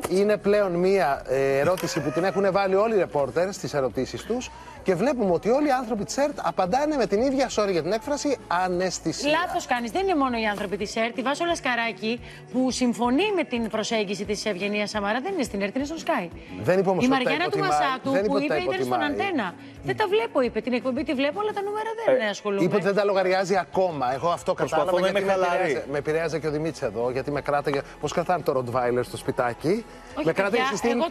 είναι πλέον μία ε, ερώτηση που την έχουν βάλει όλοι οι ρεπόρτερ στις ερωτήσεις τους. Και βλέπουμε ότι όλοι οι άνθρωποι τη ΕΡΤ απαντάνε με την ίδια, sorry για την έκφραση, αναισθησία. Λάθος κάνεις. Δεν είναι μόνο οι άνθρωποι τη ΕΡΤ. Η Βασούλα Καράκη, που συμφωνεί με την προσέγγιση τη Ευγενία Σαμαρά, δεν είναι στην ΕΡΤ, είναι στο Sky. Δεν είπε όμως η Μαριάννα του Μασάτου, που είπε ήταν στον Αντένα. Δεν τα βλέπω, είπε. Την εκπομπή τη βλέπω, αλλά τα νούμερα δεν ασχολούμαι. Είπε ότι δεν τα λογαριάζει ακόμα. Εγώ αυτό κατάλαβα. Με επηρέαζε και ο Δημήτρης εδώ, γιατί με κράταγε. Πώ κρατάνε το Ροτβάιλερ στο σπιτάκι. Με κράταγε στην. Εγώ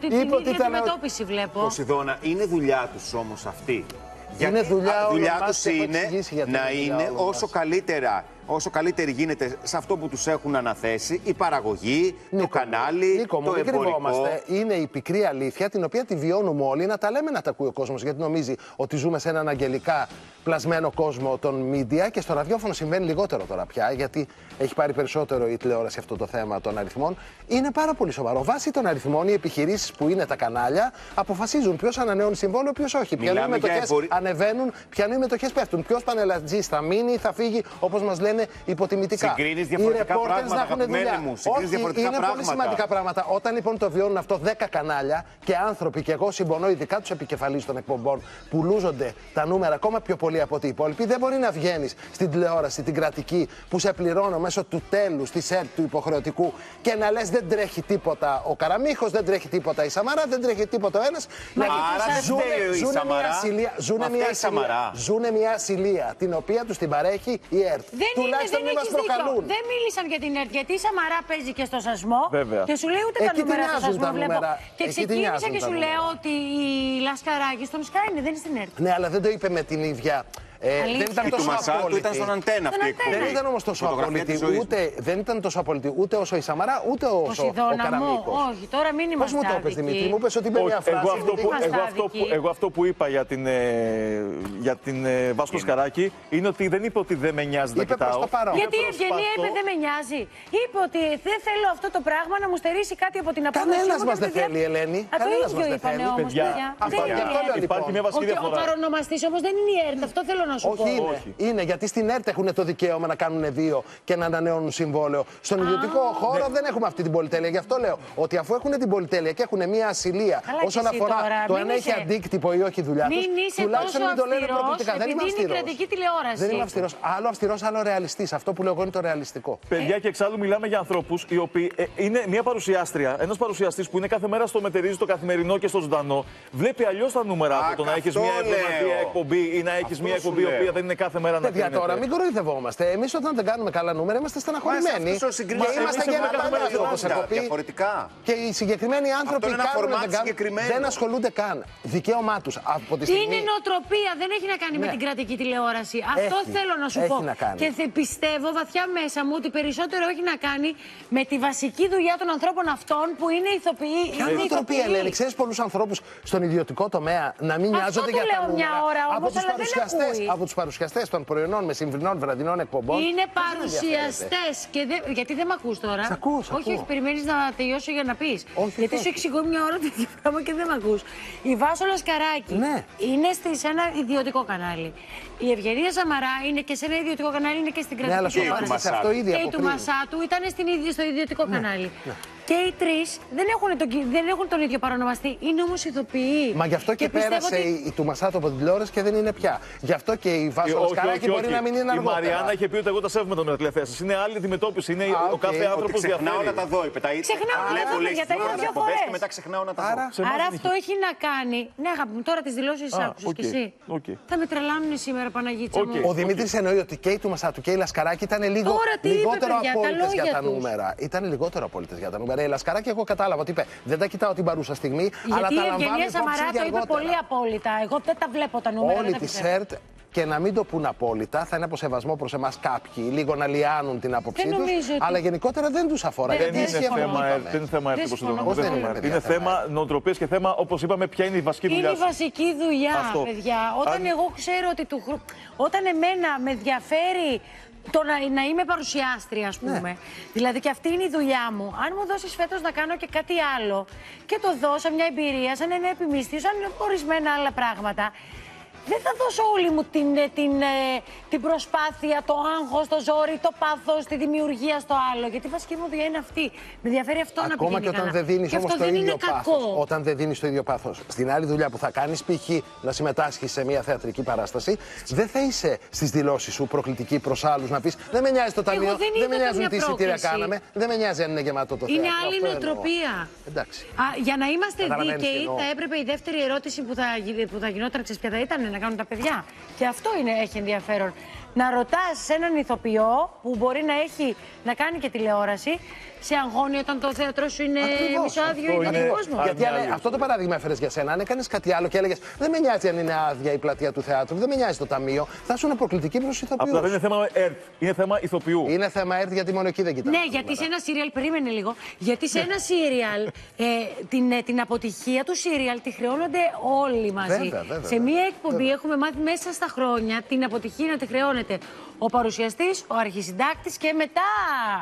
την ίδια αντιμετώπιση βλέπω. Ποσειδώνα, είναι δουλειά του. Όμως αυτή. Είναι δουλειά, δουλειά τους είναι να είναι όσο καλύτερα, όσο καλύτερη γίνεται σε αυτό που τους έχουν αναθέσει, η παραγωγή, Νίκο, το κανάλι, Νίκο, το εμπορικό. Είναι η πικρή αλήθεια την οποία τη βιώνουμε όλοι, να τα λέμε να τα ακούει ο κόσμος, γιατί νομίζει ότι ζούμε σε έναν αγγελικά πλασμένο κόσμο των μίντια και στο ραδιόφωνο συμβαίνει λιγότερο τώρα πια, γιατί έχει πάρει περισσότερο η τηλεόραση αυτό το θέμα των αριθμών. Είναι πάρα πολύ σοβαρό. Βάσει των αριθμών, οι επιχειρήσεις που είναι τα κανάλια αποφασίζουν ποιος ανανεώνει συμβόλαιο, ποιος όχι. Ποια είναι οι μετοχές εμπορι... ανεβαίνουν, ποια είναι οι μετοχές πέφτουν. Ποιος πανελατζής θα μείνει ή θα φύγει, όπως μας λένε υποτιμητικά. Συγκρίνεις διαφορετικά οι πράγματα. Να έχουν δουλειά. Μου, όχι, διαφορετικά είναι πράγματα. Πολύ σημαντικά πράγματα. Όταν λοιπόν το βιώνουν αυτό δέκα κανάλια και άνθρωποι, και εγώ συμπονώ ειδικά τους επικεφαλείς των εκπομπών, πουλούζονται τα νούμερα ακόμα πιο πολύ από ό,τι υπόλοιποι, δεν μπορεί να βγαίνεις στην τηλεόραση, την κρατική, που σε πληρώνω μέσω του τέλους, της ΕΡΤ, του υποχρεωτικού και να λες δεν τρέχει τίποτα ο Καραμίχος, δεν τρέχει τίποτα η Σαμαρά, δεν τρέχει τίποτα ο ένας. Άρα ζουνε μια ασυλία την οποία τους την παρέχει η ΕΡΤ. Δεν Τουλάχιστον είναι, δεν έχεις δίκιο. Δεν μίλησαν για την ΕΡΤ, γιατί η Σαμαρά παίζει και στο Σασμό. Βέβαια. Και σου λέει ούτε τα νούμερα στο Σασμό βλέπω. Και ξεκίνησα και σου λέω ότι η Λασκαράκη στον Sky είναι, δεν είναι στην ΕΡΤ. Ναι, αλλά δεν το είπε με την ίδια. Ε, δεν ήταν τόσο απόλυτη. Ήταν στον Αντένα αυτή η εκπομπή. Δεν ήταν όμως τόσο απόλυτη. Ούτε, δεν ήταν τόσο απόλυτη ούτε όσο η Σαμαρά, ούτε όσο ο Καραμίκος. Όχι, τώρα μην είμαστε. Πώς μου το είπες, Δημήτρη, μου είπες ότι είπε μια φράση. Εγώ αυτό που, εγώ αυτό που, εγώ αυτό που είπα για την, ε, για την ε, Βάσκο Σκαράκη είναι ότι δεν είπε ότι δεν με νοιάζει να κοιτάω. Γιατί η Ευγενία είπε δεν με νοιάζει. Είπε ότι δεν θέλω αυτό το πράγμα να μου στερήσει κάτι από την απόδοση. Κανένας μας δεν θέλει, Ελένη. Αυτό ίδιο είπανε όμως, παιδιά. Υπάρχει μια βασική διαφορά. Ο παρονομαστής όμως δεν είναι η ΕΡΤ. Αυτό θέλω να σου όχι, πω. Είναι, όχι, είναι. Γιατί στην ΕΡΤ έχουν το δικαίωμα να κάνουν δύο και να ανανεώνουν συμβόλαιο. Στον ιδιωτικό ah. χώρο ναι. δεν έχουμε αυτή την πολυτέλεια. Γι' αυτό λέω ότι αφού έχουν την πολυτέλεια και έχουν μια ασυλία αλλά όσον αφορά τώρα, το αν έχει αντίκτυπο ή όχι δουλειά του, τουλάχιστον μην το λένε προκλητικά. Δεν είμαι αυστηρός. Δεν είμαι αυστηρός. Άλλο αυστηρός, άλλο ρεαλιστής. Αυτό που λέω εγώ είναι το ρεαλιστικό. Παιδιά, και εξάλλου μιλάμε για ανθρώπους οι οποίοι είναι μια παρουσιάστρια, ένας παρουσιαστής που είναι κάθε μέρα στο μετερίζει το καθημερινό και στο ζωντανό. Βλέπει αλλιώς τα νούμερα από το να έχεις μια εβδομαδιαία εκπομπή ή να έχεις μια εκπομπή η οποία δεν είναι κάθε μέρα να κρίνεται. Τώρα, μην κοροϊδευόμαστε. Εμείς όταν δεν κάνουμε καλά νούμερα είμαστε στεναχωρημένοι. Και είμαστε και ένα πανέλιο όπως έχω πει. Και οι συγκεκριμένοι άνθρωποι δεν ασχολούνται καν. Δικαίωμά τους από τη στιγμή. Είναι νοοτροπία, δεν έχει να κάνει με την κρατική τηλεόραση. Αυτό θέλω να σου πω. Και πιστεύω βαθιά μέσα μου ότι περισσότερο έχει να κάνει με τη βασική δουλειά των ανθρώπων αυτών που είναι ηθοποιοί. Ποια είναι η νοοτροπία, Ελένη, ξέρεις πολλούς ανθρώπους στον ιδιωτικό τομέα να μην νοιάζονται για τα νούμερα. Από τους παρουσιαστές, από τους παρουσιαστές των πρωινών, μεσημβρινών, βραδινών εκπομπών. Είναι παρουσιαστές. Και δε, γιατί δεν με ακούς τώρα. Σ' ακούς, όχι, όχι, περιμένεις να τελειώσω για να πεις. Γιατί σου εξηγώ μια ώρα τέτοιο πράγμα και δεν με ακούς. Η Βασούλα Καράκη ναι. είναι σε ένα ιδιωτικό κανάλι. Η Ευγενία Σαμαρά είναι και σε ένα ιδιωτικό κανάλι, είναι και στην κρατική τηλεόραση. Και η του Μασάτου ήταν στο ιδιωτικό κανάλι. Και οι τρεις δεν, δεν έχουν τον ίδιο παρονομαστή. Είναι όμως ηθοποιοί. Μα γι' αυτό και, και πέρασε ότι... η του Μασάτου από την τηλεόραση και δεν είναι πια. Γι' αυτό και η Βασούλα Καράκη μπορεί όχι. να μην είναι αργότερα. Η Μαριάννα είχε πει ότι εγώ τα σέβομαι τον μετατηλεθέα σας. Είναι άλλη αντιμετώπιση. Είναι okay, ο κάθε άνθρωπος διαφέρει. Ξεχνάω να τα δω, είπε. Ξεχνάω να τα δω, για τα ίδια δύο φορές. Και μετά ξεχνάω να τα δω. Άρα αυτό έχει να κάνει. Ναι, αγάπη μου, τώρα τις δηλώσεις άκουσες κι εσύ. Θα με τρελάνουν σήμερα, Παναγίτσα μου. Ο Δημήτρης εννοεί ότι και η του Μασάτου και η Λασκαράκη ήταν λιγότερο απόλυτες για τα νούμερα. Ήταν λιγότερο απόλυτες για τα νούμερα. Η Λασκαράκη, εγώ κατάλαβα ότι είπε. Δεν τα κοιτάω την παρούσα στιγμή. Γιατί αλλά τα λαμβάνω. Η Ευγενία Σαμαρά το είπε πολύ απόλυτα. Εγώ δεν τα βλέπω τα νούμερα. Όλοι τη ΕΡΤ και να μην το πουν απόλυτα. Θα είναι από σεβασμό προς εμάς κάποιοι. Λίγο να λιάνουν την άποψή τους. Ότι... Αλλά γενικότερα δεν τους αφορά. Δεν, δεν, είναι, θέμα, ε, δεν είναι θέμα ΕΡΤ. Είναι θέμα νοοτροπίας και θέμα, όπως είπαμε, ποια είναι η βασική δουλειά. Είναι η βασική δουλειά, παιδιά. Όταν εγώ ξέρω ότι όταν εμένα με ενδιαφέρει. Το να, να είμαι παρουσιάστρια, ας πούμε. Ναι. Δηλαδή και αυτή είναι η δουλειά μου. Αν μου δώσεις φέτος να κάνω και κάτι άλλο και το δω σαν μια εμπειρία, σαν ένα επιμυστήριο, σαν ορισμένα άλλα πράγματα, δεν θα δώσω όλη μου την, την, την προσπάθεια, το άγχος, το ζόρι, το πάθος, τη δημιουργία στο άλλο. Γιατί η βασική μου δουλειά είναι αυτή. Με ενδιαφέρει αυτό ακόμα να πηγαίνει και όταν δεν δίνεις όμως το ίδιο πάθος. Όταν δεν δίνεις το ίδιο πάθος στην άλλη δουλειά που θα κάνεις, π.χ. να συμμετάσχεις σε μια θεατρική παράσταση, δεν θα είσαι στις δηλώσεις σου προκλητική προς άλλους να πεις δεν με νοιάζει το ταμείο, δεν, δεν με νοιάζουν τι εισιτήρια κάναμε, δεν με νοιάζει αν είναι γεμάτο το θέατρο. Είναι άλλη νοοτροπία. Για να είμαστε δίκαιοι, θα έπρεπε η δεύτερη ερώτηση που θα γινόταν ξεσπιαδά ήταν να κάνουν τα παιδιά. Και αυτό είναι, έχει ενδιαφέρον. Να ρωτάς έναν ηθοποιό που μπορεί να, έχει, να κάνει και τηλεόραση, σε αγχώνει όταν το θέατρο σου είναι μισοάδιο ή είναι κόσμο. Γιατί αν, αυτό το παράδειγμα έφερες για σένα. Αν έκανες κάτι άλλο και έλεγες δεν με νοιάζει αν είναι άδεια η πλατεία του θεάτρου, δεν με νοιάζει το ταμείο, θα ήσουν προκλητική προς ηθοποιούς. Αυτό δεν είναι θέμα ΕΡΤ. Είναι θέμα ηθοποιού. Είναι θέμα ΕΡΤ γιατί μόνο εκεί δεν κοιτάμε. Ναι, γιατί σε ένα σύριαλ, περίμενε λίγο. Γιατί σε ένα σύριαλ, ε, την, την αποτυχία του σύριαλ τη χρεώνονται όλοι μαζί. Βέβαια, βέβαια, σε μία εκπομπή βέβαια. Έχουμε μάθει μέσα στα χρόνια την αποτυχία να τη χρεώνεται ο παρουσιαστής, ο αρχισυντάκτης και μετά.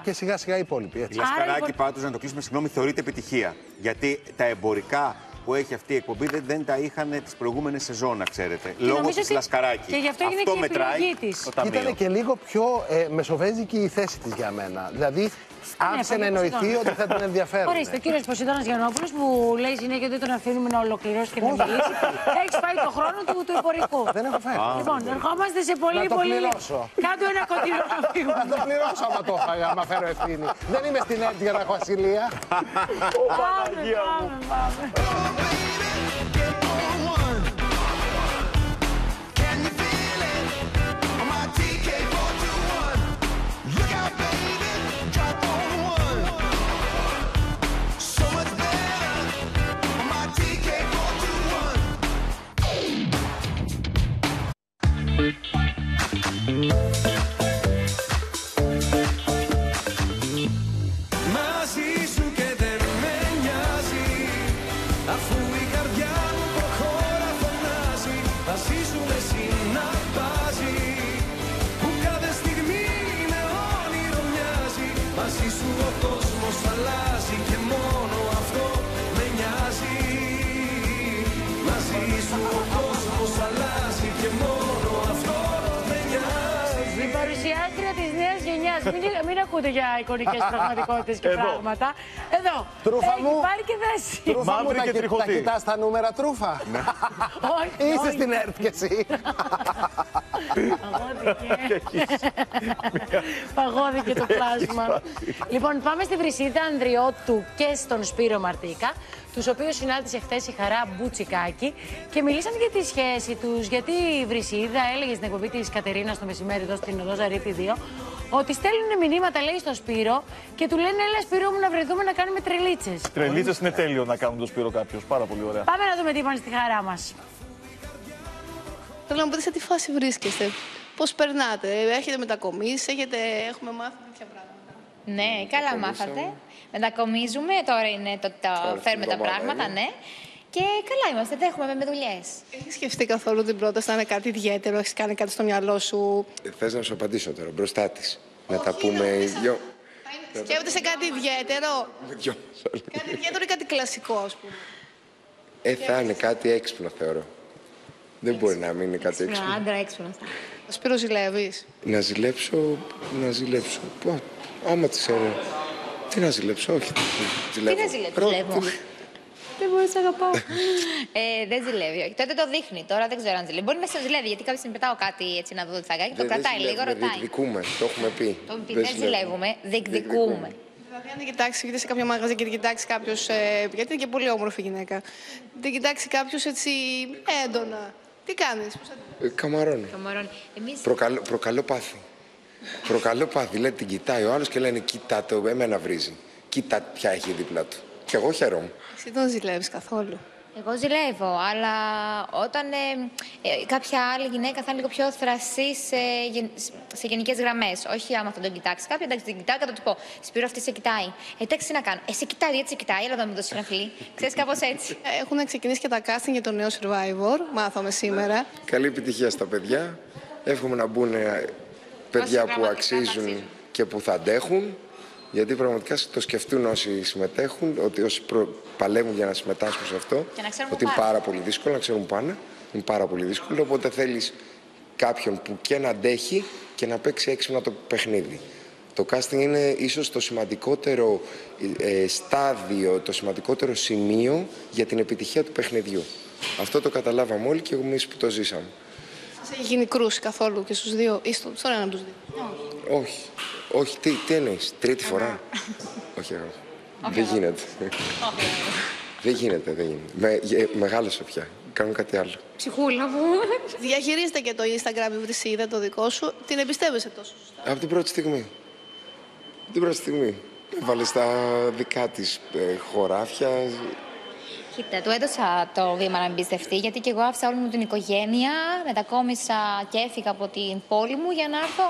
Και σιγά σιγά οι υπόλοιποι. Έτσι. Η Λασκαράκη λοιπόν... πάντως, να το κλείσουμε, συγγνώμη, θεωρείται επιτυχία. Γιατί τα εμπορικά που έχει αυτή η εκπομπή δεν, δεν τα είχαν τις προηγούμενες σεζόν, ξέρετε. Και λόγω της ότι... Λασκαράκη. Και γι' αυτό έγινε και η επιλογή της. Ήταν και λίγο πιο ε, μεσοβέζικη η θέση της για μένα. Δηλαδή, άφησε να εννοηθεί ότι θα τον ενδιαφέρει. Ορίστε, ο κύριος Ποσειδώνας Γιαννόπουλος που λέει συνέχεια ότι τον αφήνουμε να ολοκληρώσει και να μιλήσει. Έχει πάει το χρόνο του, του εμπορικού. Δεν έχω φάει. Λοιπόν, ερχόμαστε σε πολύ πολύ. Κάντο ένα κοντινό να φύγουμε. Θα το πληρώσω άμα το έφαγα, άμα φέρω ευθύνη. Δεν είμαι στην ΕΡΤ για να έχω ασυλία. Πάμε, πάμε, πάμε. Μαζί σου και δεν με νοιάζει. μην, μην ακούτε για εικονικές πραγματικότητες και εδώ. Πράγματα. Εδώ. Τρούφα έχει μου. Πάρει και δέση. Τρούφα μου, και τα, τα κοιτάς τα νούμερα, τρούφα. Ναι. Όχι, είσαι όχι. Στην ΕΡΤ κι εσύ. Παγώθηκε το πλάσμα. Λοιπόν, πάμε στη Βρυσίδα Ανδριώτου και στον Σπύρο Μαρτίκα, τους οποίους συνάντησε χθες η Χαρά Μπουτσικάκη και μιλήσαν για τη σχέση τους, γιατί η Βρυσίδα έλεγε στην εκπομπή της Κατερίνας το μεσημέρι εδώ στην Οδό Ζαρίτη δύο ότι στέλνουν μηνύματα, λέει, στον Σπύρο και του λένε «Έλα Σπύρο μου να βρεθούμε να κάνουμε τρελίτσες». Τρελίτσες είναι τέλειο να κάνουν τον Σπύρο κάποιος, πάρα πολύ ωραία. Πάμε να δούμε τι είπαν στη Χαρά μας. Θέλω να μου πείτε σε τι φάση βρίσκεστε, πώς περνάτε, έχετε μετακομίσει, έχετε... έχουμε μάθει τέτοια πράγματα. Ναι, καλά μάθατε. Μετακομίζουμε, τώρα είναι το, το φέρουμε τα πράγματα, είναι. Ναι. Και καλά είμαστε, δεν έχουμε με δουλειές. Έχεις σκεφτεί καθόλου την πρόταση να είναι κάτι ιδιαίτερο, έχεις κάνει κάτι στο μυαλό σου? Ε, θες να σου απαντήσω τώρα, μπροστά της. Να τα πούμε οι δυο. Σκέφτεσαι κάτι ιδιαίτερο. Κάτι ιδιαίτερο ή κάτι κλασικό, ας πούμε. Ε, θα είναι κάτι έξυπνο, θεωρώ. Δεν έξυπνο. Μπορεί να μην είναι κάτι έξυπνο. Άντρα, έξυπνο. Ο Σπύρος, ζηλεύεις? Να ζηλέψω, να ζηλέψω. Πω, άμα της έρω. Τι να ζηλέψω, όχι. Τι να ζηλέψω. Δεν μπορείς να αγαπάω. ε, δεν ζηλεύει, όχι. Τότε το δείχνει, τώρα δεν ξέρω αν ζηλεύει. Μπορεί να σε ζηλεύει, γιατί κάποια στιγμή πετάω κάτι έτσι να δω τι θα κάνει και το κρατάει λίγο, ρωτάει. Διεκδικούμε, το έχουμε πει. Το πει, δεν ζηλεύουμε, διεκδικούμε. Δηλαδή, αν την κοιτάξει, γιατί σε κάποιο μαγαζί και την κοιτάξει κάποιο. Ε, γιατί είναι και πολύ όμορφη γυναίκα. Την κοιτάξει κάποιο έτσι έντονα. Τι κάνει, πώς θα την πει? Καμαρώνει. Εμείς... Προκαλώ, προκαλώ πάθη. προκαλώ πάθη. Λέει, την κοιτάει ο άλλο και λένε «Κοίτα το, εμένα βρίζει. Κοίτα ποια έχει δίπλα του». Και εγώ χαίρομαι. Εσύ δεν ζηλεύεις καθόλου? Εγώ ζηλεύω, αλλά όταν ε, ε, κάποια άλλη γυναίκα θα είναι λίγο πιο θρασή σε, σε γενικές γραμμές. Όχι άμα θα τον κοιτάξει. Κάποια εντάξει, την κοιτάει, θα του πω «Σπύρο, αυτή σε κοιτάει». Εντάξει, τι να κάνω. Εσύ κοιτάει, έτσι σε κοιτάει. Έλα εδώ με το συναφλή. Ξέρεις, κάπως έτσι. Έχουν ξεκινήσει και τα casting για το νέο Survivor. Μάθαμε σήμερα. Καλή επιτυχία στα παιδιά. Εύχομαι να μπουν παιδιά που αξίζουν και που θα αντέχουν. Γιατί πραγματικά το σκεφτούν όσοι συμμετέχουν, ότι όσοι προ... παλεύουν για να συμμετάσχουν σε αυτό, ότι είναι πάρα πολύ δύσκολο, να ξέρουν που πάνε, είναι πάρα πολύ δύσκολο, οπότε θέλεις κάποιον που και να αντέχει και να παίξει έξυπνα το παιχνίδι. Το casting είναι ίσως το σημαντικότερο ε, στάδιο, το σημαντικότερο σημείο για την επιτυχία του παιχνιδιού. Αυτό το καταλάβαμε όλοι και εμείς που το ζήσαμε. Σας έχει γίνει κρούση καθόλου και στους δύο, ή στο, στον ένα από τους δύο? Όχι. Όχι. Όχι, τι, τι εννοείς, τρίτη φορά? Όχι, εγώ. Δεν γίνεται. Δεν γίνεται, δεν γίνεται. Μεγάλωσα πια. Κάνουν κάτι άλλο. Ψυχούλα μου. Διαχειρίζεται και το Instagram, η Βρυσίδα, το δικό σου. Την εμπιστεύεσαι τόσο σωστά? Από την πρώτη στιγμή. Από την πρώτη στιγμή. Έβαλε στα δικά της χωράφια. Κοίτα, του έδωσα το βήμα να εμπιστευτεί, γιατί και εγώ άφησα όλη μου την οικογένεια, μετακόμισα και έφυγα από την πόλη μου για να έρθω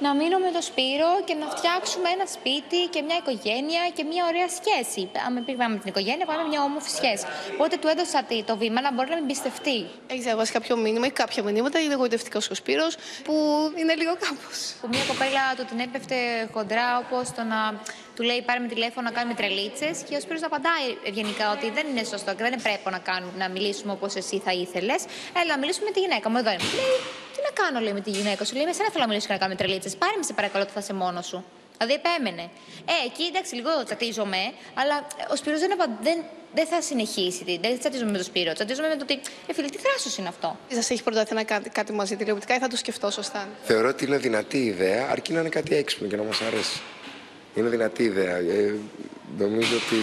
να μείνω με τον Σπύρο και να φτιάξουμε ένα σπίτι και μια οικογένεια και μια ωραία σχέση. Αν πήγαμε με την οικογένεια, πάμε μια όμορφη σχέση. Οπότε του έδωσα το βήμα να μπορεί να με εμπιστευτεί. Έχεις διαβάσει κάποιο μήνυμα ή κάποια μηνύματα, είναι εγωιτευτικός ο Σπύρος, που είναι λίγο κάπως. Που μια κοπέλα του την έπεφτε χοντρά, όπως το να του λέει «Πάρε με τηλέφωνο να κάνουμε τρελίτσες» και ο Σπύρος απαντάει ευγενικά ότι δεν είναι σωστό και δεν πρέπει να, κάνουμε, να μιλήσουμε όπως εσύ θα ήθελες. Έλα, να μιλήσουμε με τη γυναίκα μου, εδώ είμαι. Τι να κάνω, λέει, με τη γυναίκα σου? Λέει, με σένα θέλω να μιλήσω και να κάνουμε τρελίτσες. Πάρε με, σε παρακαλώ, θα είσαι μόνος σου. Δηλαδή, επέμενε. Ε, εκεί εντάξει, λίγο τσατίζομαι, αλλά ο Σπύρος δεν, δεν, δεν θα συνεχίσει. Δεν τσατίζομαι με τον Σπύρο. Τσατίζομαι με το ότι. Ε, φίλε, τι θράσος είναι αυτό? Σας έχει προταθεί να κάνετε κάτι μαζί τηλεοπτικά ή θα το σκεφτώ σωστά? Θεωρώ ότι είναι δυνατή ιδέα, αρκεί να είναι κάτι έξυπνο και να μας αρέσει. Είναι δυνατή ιδέα. Ε, νομίζω ότι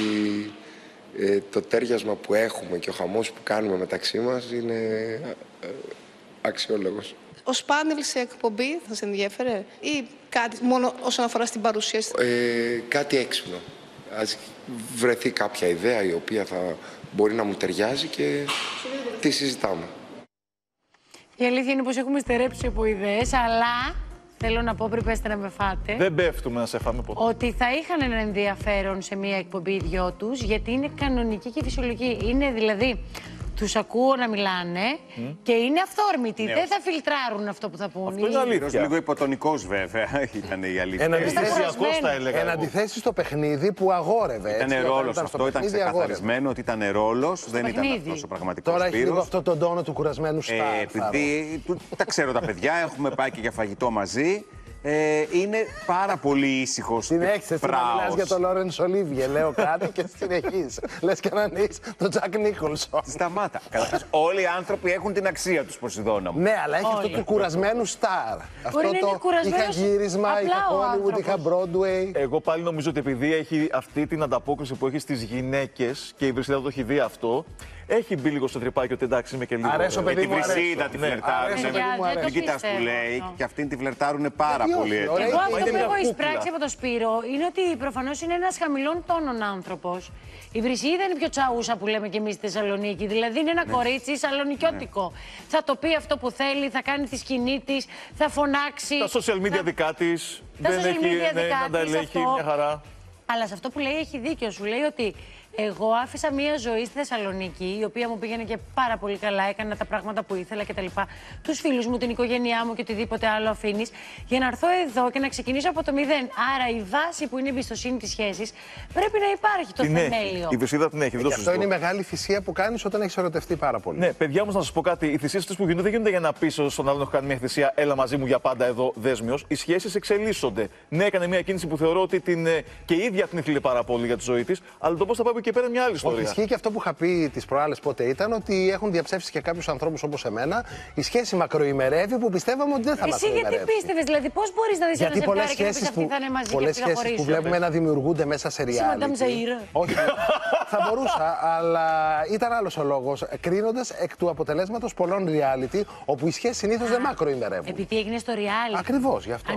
ε, το τέριασμα που έχουμε και ο χαμός που κάνουμε μεταξύ μας είναι ε, ε, αξιόλογος. Ως πάνελ σε εκπομπή θα σε ενδιέφερε ή κάτι μόνο όσον αφορά στην παρουσίαση? Ε, κάτι έξυπνο. Ας βρεθεί κάποια ιδέα η οποία θα μπορεί να μου ταιριάζει και τη συζητάμε. Η αλήθεια είναι πως έχουμε στερέψει από ιδέες, αλλά... Θέλω να πω πριν πέστε να με φάτε. Δεν πέφτουμε να σε φάμε ποτέ. Ότι θα είχαν ένα ενδιαφέρον σε μία εκπομπή οι δυο τους, γιατί είναι κανονική και φυσιολογική. Είναι δηλαδή, τους ακούω να μιλάνε mm. και είναι αυθόρμητοι. Ναι, δεν θα φιλτράρουν αυτό που θα πούνε. Αυτό είναι αλήθεια. Λίγο υποτονικός βέβαια ήταν η αλήθεια. Εν αντιθέσει στο παιχνίδι που αγόρευε. Ήταν ρόλος αυτό, ήταν ξεκαθαρισμένο ότι ήταν ρόλος. Δεν ήταν αυτός ο πραγματικός Σπύρος. Τώρα έχει λίγο αυτό τον τόνο του κουρασμένου στάρ. Επειδή τα ξέρω τα παιδιά, έχουμε πάει και για φαγητό μαζί. Ε, είναι πάρα πολύ ήσυχο. Συνέχισε να μιλάς για τον Λόρενς Ολίβιε. Λέω κάτι και συνεχίζει. Λες και να ανοίξει τον Τζακ Νίκολσον. Σταμάτα. Καταρχάς, όλοι οι άνθρωποι έχουν την αξία του, Ποσειδώνα μου. Ναι, αλλά έχει αυτό του κουρασμένου στάρ. Αυτό το είχα γύρισμα, είχα Hollywood, είχα Broadway. Εγώ πάλι νομίζω ότι επειδή έχει αυτή την ανταπόκριση που έχει στις γυναίκες και η Βρυσίδα το έχει δει αυτό. Έχει μπει λίγο στο τρυπάκι ότι εντάξει είμαι και λίγο. Αρέσω, παιδί ε, μου, αρέσω. Τη Βρυσίδα τη φλερτάρουν. Την κοιτάς που λέει και αυτήν τη φλερτάρουν πάρα πολύ. Εγώ αυτό που έχω εισπράξει από τον Σπύρο είναι ότι προφανώς είναι ένας χαμηλών τόνων άνθρωπος. Η Βρυσίδα είναι πιο τσαούσα που λέμε και εμείς στη Θεσσαλονίκη. Δηλαδή είναι ένα ναι. κορίτσι σαλονικιώτικο. Ναι. Θα το πει αυτό που θέλει, θα κάνει τη σκηνή της, θα φωνάξει. Τα social media δικά της. Δεν έχει να τα ελέγχει μια χαρά. Αλλά σε αυτό που λέει έχει δίκιο. Σου λέει ότι εγώ άφησα μία ζωή στη Θεσσαλονίκη, η οποία μου πήγαινε και πάρα πολύ καλά, έκανα τα πράγματα που ήθελα κτλ. Τους φίλους μου, την οικογένειά μου και οτιδήποτε άλλο αφήνεις, για να έρθω εδώ και να ξεκινήσω από το μηδέν. Άρα η βάση που είναι η εμπιστοσύνη της σχέσης πρέπει να υπάρχει, το θεμέλιο. Η Βρυσίδα την έχει, δεν το συζητώ. Αυτό είναι η μεγάλη θυσία που κάνεις όταν έχεις ερωτευτεί πάρα πολύ. Ναι, παιδιά όμως να σας πω κάτι. Οι θυσίες που γίνονται δεν γίνονται για να πεις στον άλλον έχω κάνει μια θυσία, έλα μαζί μου για πάντα εδώ δέσμιος. Οι σχέσεις εξελίσσονται. Ναι, έκανε μια κίνηση που θεωρώ ότι την, και η ίδια την ήθελε πάρα πολύ για τη ζωή της, αλλά το πώς θα πάμε και πέρα μια άλλη ιστορία. Ισχύει και αυτό που είχα πει τις προάλλες πότε ήταν, ότι έχουν διαψεύσει και κάποιους ανθρώπους όπως εμένα η σχέση μακροημερεύει που πιστεύαμε ότι δεν θα μακροημερεύσει. Εσύ γιατί πίστευες, δηλαδή πώς μπορείς να δεις ένα ζευγάρι και να πεις αυτοί θα είναι μαζί και αυτοί θα χωρίσουν. Πολλές σχέσεις που βλέπουμε να δημιουργούνται μέσα σε reality. Όχι, θα μπορούσα, αλλά ήταν άλλος ο λόγος. Κρίνοντας εκ του αποτελέσματος πολλών reality, όπου οι σχέσεις συνήθως δεν μακροημερεύουν. Επειδή έγινε στο reality. Ακριβώς γι' αυτό.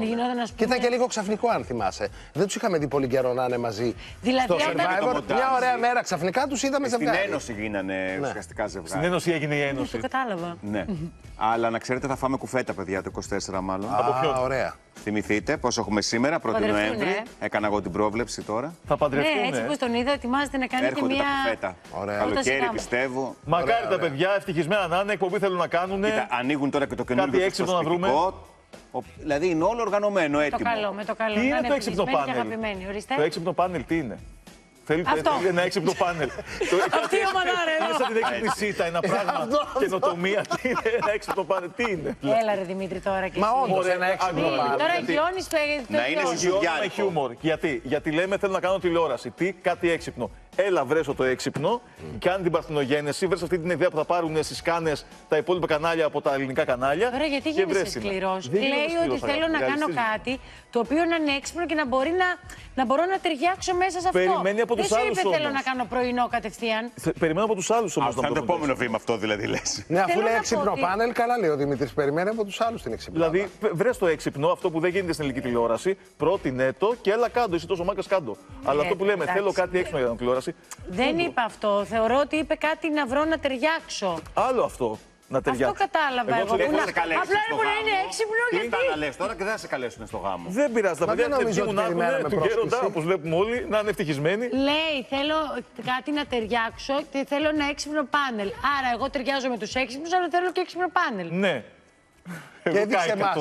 Και ήταν και λίγο ξαφνικό, αν θυμάσαι. Δεν τους είχαμε δει πολύ καιρό να είναι μαζί. Δηλαδή μέρα ξαφνικά τους είδαμε ζευγάρι. Στην Ένωση γίνανε ναι. ουσιαστικά ζευγάρι. Στην Ένωση έγινε η Ένωση. Ναι, το κατάλαβα. Ναι. Αλλά να ξέρετε θα φάμε κουφέτα, παιδιά, το είκοσι τέσσερα μάλλον. Α, από ποιον. Ωραία. Θυμηθείτε πώς έχουμε σήμερα, πρώτη Νοέμβρη. Έκανα εγώ την πρόβλεψη τώρα. Θα παντρευτούμε. Ναι, έτσι πως τον είδα, ετοιμάζεται να κάνει έρχονται και μία. Ωραία. Καλοκαίρι, πιστεύω. Μακάρι τα παιδιά, ευτυχισμένα να είναι, εκπομπή θέλουν να κάνουν. Κοίτα, ανοίγουν τώρα και το καινούργιο εξωτερικό. Δηλαδή είναι όλο οργανωμένο, έτοιμο. Με το καλό. Τι είναι το έξυπνο πάνελ. Το έξυπνο πάνελ τι είναι. Θέλει ένα έξυπνο πάνελ. Αυτή η ομάδα ρε. Μέσα την έξυπνη σίτα, ένα πράγμα καινοτομία. Τι είναι ένα έξυπνο πάνελ, τι είναι. Έλα ρε Δημήτρη τώρα και εσύ. Μα όμως ένα έξυπνο πάνελ. Τώρα γιώνεις το έξυπνο. Να είναι χιούμορ. Γιατί, γιατί λέμε θέλω να κάνω τηλεόραση. Τι, κάτι έξυπνο. Έλα βρέσω το έξυπνο, κάνε την παρθενογένεση, βρες αυτή την ιδέα που θα πάρουν στις σκάνες τα υπόλοιπα κανάλια από τα ελληνικά κανάλια. Ωραία, γιατί γίνεσαι σκληρός. Λέει ότι θέλω να κάνω κάτι το οποίο να είναι έξυπνο και να μπορεί να μπορώ να ταιριάξω μέσα σε αυτό. Περιμένει από τους άλλους. Δεν σου είπε θέλω να κάνω πρωινό κατευθείαν. Περιμένω από τους άλλους όμως. Αυτό είναι το επόμενο βήμα, αυτό δηλαδή λες. Ναι, αφού λέει έξυπνο πάνελ, καλά λέει ο Δημήτρης. Περιμένει από τους άλλους την εξυπνάδα. Δηλαδή βρες το έξυπνο, αυτό που δεν γίνεται στην ελληνική τηλεόραση, πρότεινε το και έλα κάτω. Είσαι τόσο μάκα κάτω. Αλλά αυτό που λέμε θέλω κάτι έξυπνο για την τηλεόραση. Δεν είπα αυτό. Θεωρώ ότι είπε κάτι να βρω να ταιριάξω. Άλλο αυτό. Να ταιριάξω. Αυτό κατάλαβα εγώ. εγώ που να... Απλά έπρεπε να είναι έξυπνο γιατί. Ήταν να λες τώρα και δεν θα σε καλέσουν στο γάμο. Δεν πειράζει. Τα παιδιά δεν πήγουν να ακούνε του γέροντα όπως βλέπουμε όλοι να είναι ευτυχισμένοι. Λέει θέλω κάτι να ταιριάξω και θέλω ένα έξυπνο πάνελ. Άρα εγώ ταιριάζω με τους έξυπνους αλλά θέλω και έξυπνο πάνελ. Ναι. Και έδειξε εμάς.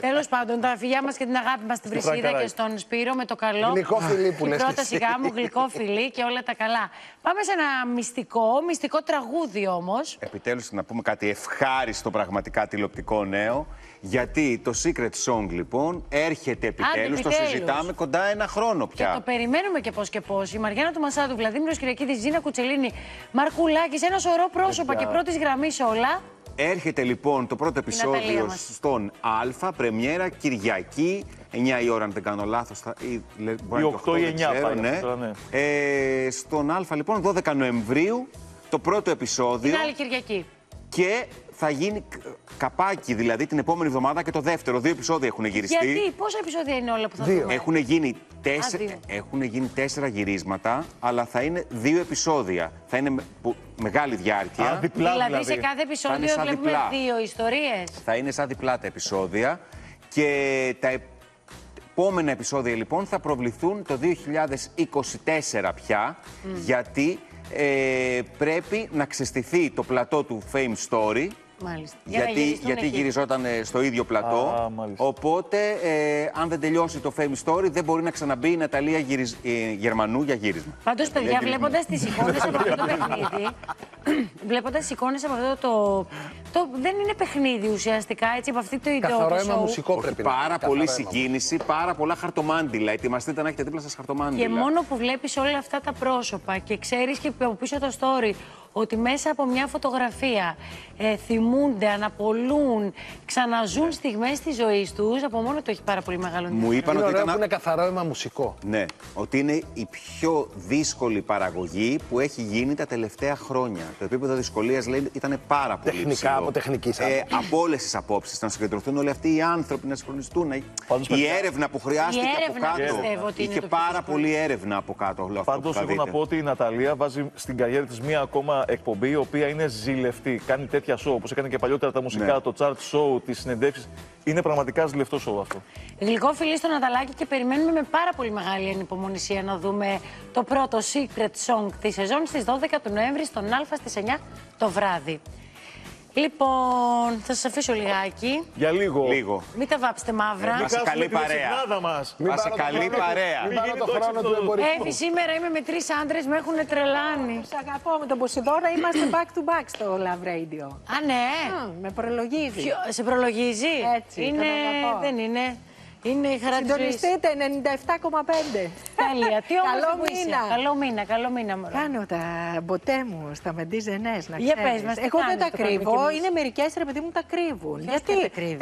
Τέλος πάντων, τα φιλιά μας και την αγάπη μας στην Βρυσίδα και στον Σπύρο με το καλό. Γλυκό φιλί που λες. Πρώτα σιγά μου, γλυκό φιλί και όλα τα καλά. Πάμε σε ένα μυστικό, μυστικό τραγούδι όμως. Επιτέλους να πούμε κάτι ευχάριστο πραγματικά τηλεοπτικό νέο. Γιατί το Secret Song λοιπόν έρχεται επιτέλους, το συζητάμε κοντά ένα χρόνο πια. Και το περιμένουμε και πώς και πώς. Η Μαριάννα του Μασάτου, Βλαδίμηρος Κυριακίδης, Ζήνα Κουτσελίνη, Μαρκουλάκης, ένα σωρό πρόσωπα και πρώτης γραμμής όλα. Έρχεται λοιπόν το πρώτο επεισόδιο στον Α, πρεμιέρα Κυριακή, εννιά η ώρα αν δεν κάνω λάθος, θα... ή, μπορεί να το οκτώ ή εννιά ναι. ναι. ε, στον Α λοιπόν δώδεκα Νοεμβρίου το πρώτο επεισόδιο. Την άλλη Κυριακή. Και θα γίνει καπάκι δηλαδή την επόμενη εβδομάδα και το δεύτερο. Δύο επεισόδια έχουν γυριστεί. Γιατί, πόσα επεισόδια είναι όλα που θα δούμε. Έχουν γίνει, τέσσε... Α, έχουν γίνει τέσσερα γυρίσματα, αλλά θα είναι δύο επεισόδια. Θα είναι μεγάλη διάρκεια. Α, διπλά, δηλαδή, δηλαδή σε κάθε επεισόδιο βλέπουμε διπλά. δύο ιστορίες. Θα είναι σαν διπλά τα επεισόδια. Και τα επόμενα επεισόδια λοιπόν θα προβληθούν το δύο χιλιάδες είκοσι τέσσερα πια. Mm. Γιατί ε, πρέπει να ξεστηθεί το πλατό του Fame Story. Μάλιστα. Γιατί, για γιατί γυριζόταν ε, στο ίδιο πλατό. Α, οπότε, ε, αν δεν τελειώσει το Fame Story, δεν μπορεί να ξαναμπεί η Ναταλία γυρισ... ε, Γερμανού για γύρισμα. Πάντως, παιδιά, βλέποντας τις εικόνες από αυτό το παιχνίδι, βλέποντας εικόνες από αυτό το... το... δεν είναι παιχνίδι ουσιαστικά, έτσι, από αυτή το ιδέα. Καθαρό αίμα μουσικό πρέπει να είναι. Πάρα πολύ συγκίνηση, πάρα πολλά χαρτομάντιλα. Ετοιμαστείτε να έχετε δίπλα σας χαρτομάντιλα. Και μόνο που βλέπεις όλα αυτά τα πρόσωπα και ξέρεις και από πίσω το story ότι μέσα από μια φωτογραφία ε, θυμούνται, αναπολούν, ξαναζούν στιγμές της ζωής τους, από μόνο το έχει πάρα πολύ μεγάλο ενδιαφέρον. Μου είπαν ότι ήταν... που είναι καθαρό αίμα μουσικό. Ναι, ότι είναι η πιο δύσκολη παραγωγή που έχει γίνει τα τελευταία χρόνια. Το επίπεδο δυσκολίας, λέει, ήταν πάρα πολύ τεχνικά, ψηλό. Από τεχνικής άποψης. Ε, από όλες τις απόψεις, να συγκεντρωθούν όλοι αυτοί οι άνθρωποι, να συγχρονιστούν. Πάντως, η παιδιά, έρευνα που χρειάστηκε έρευνα, από κάτω. Είχε πάρα πολύ έρευνα από κάτω. Πάντως, έχω να πω ότι η Ναταλία βάζει στην καριέρα της μία ακόμα εκπομπή, η οποία είναι ζηλευτή. Κάνει τέτοια show, όπως έκανε και παλιότερα τα μουσικά, ναι, το chart show, τις συνεντεύξεις. Είναι πραγματικά ζηλευτό show αυτό. Γλυκό φιλί στο Ναταλάκι και περιμένουμε με πάρα πολύ μεγάλη ανυπομονησία να δούμε το πρώτο secret song της σεζόν στις δώδεκα του Νοέμβρη στον Α στις εννιά το βράδυ. Λοιπόν, θα σας αφήσω λιγάκι. Για λίγο. λίγο. Μην τα βάψετε μαύρα. Να σε καλή παρέα. Να σε καλή παρέα. Μην πάρω το χρόνο του εμπορικού. Έφη, σήμερα είμαι με τρεις άντρες, με έχουν τρελάνει. Σ' αγαπώ, με τον Ποσειδώνα είμαστε back to back στο Love Radio. Α, ναι. Με προλογίζει. Σε προλογίζει. Έτσι, τον αγαπώ. Δεν είναι. Είναι η χαρά της ζωής. Συντονιστείτε, ενενήντα επτά κόμμα πέντε. Τέλεια. Τι καλό μήνα. Καλό μήνα, καλό μήνα. Μωρό. Κάνω τα μποτέ μου στα μεντίζενές, να ξέρεις. Μας, εγώ δεν τα κρύβω. Είναι μερικές, ρε παιδί μου, τα κρύβουν. Γιατί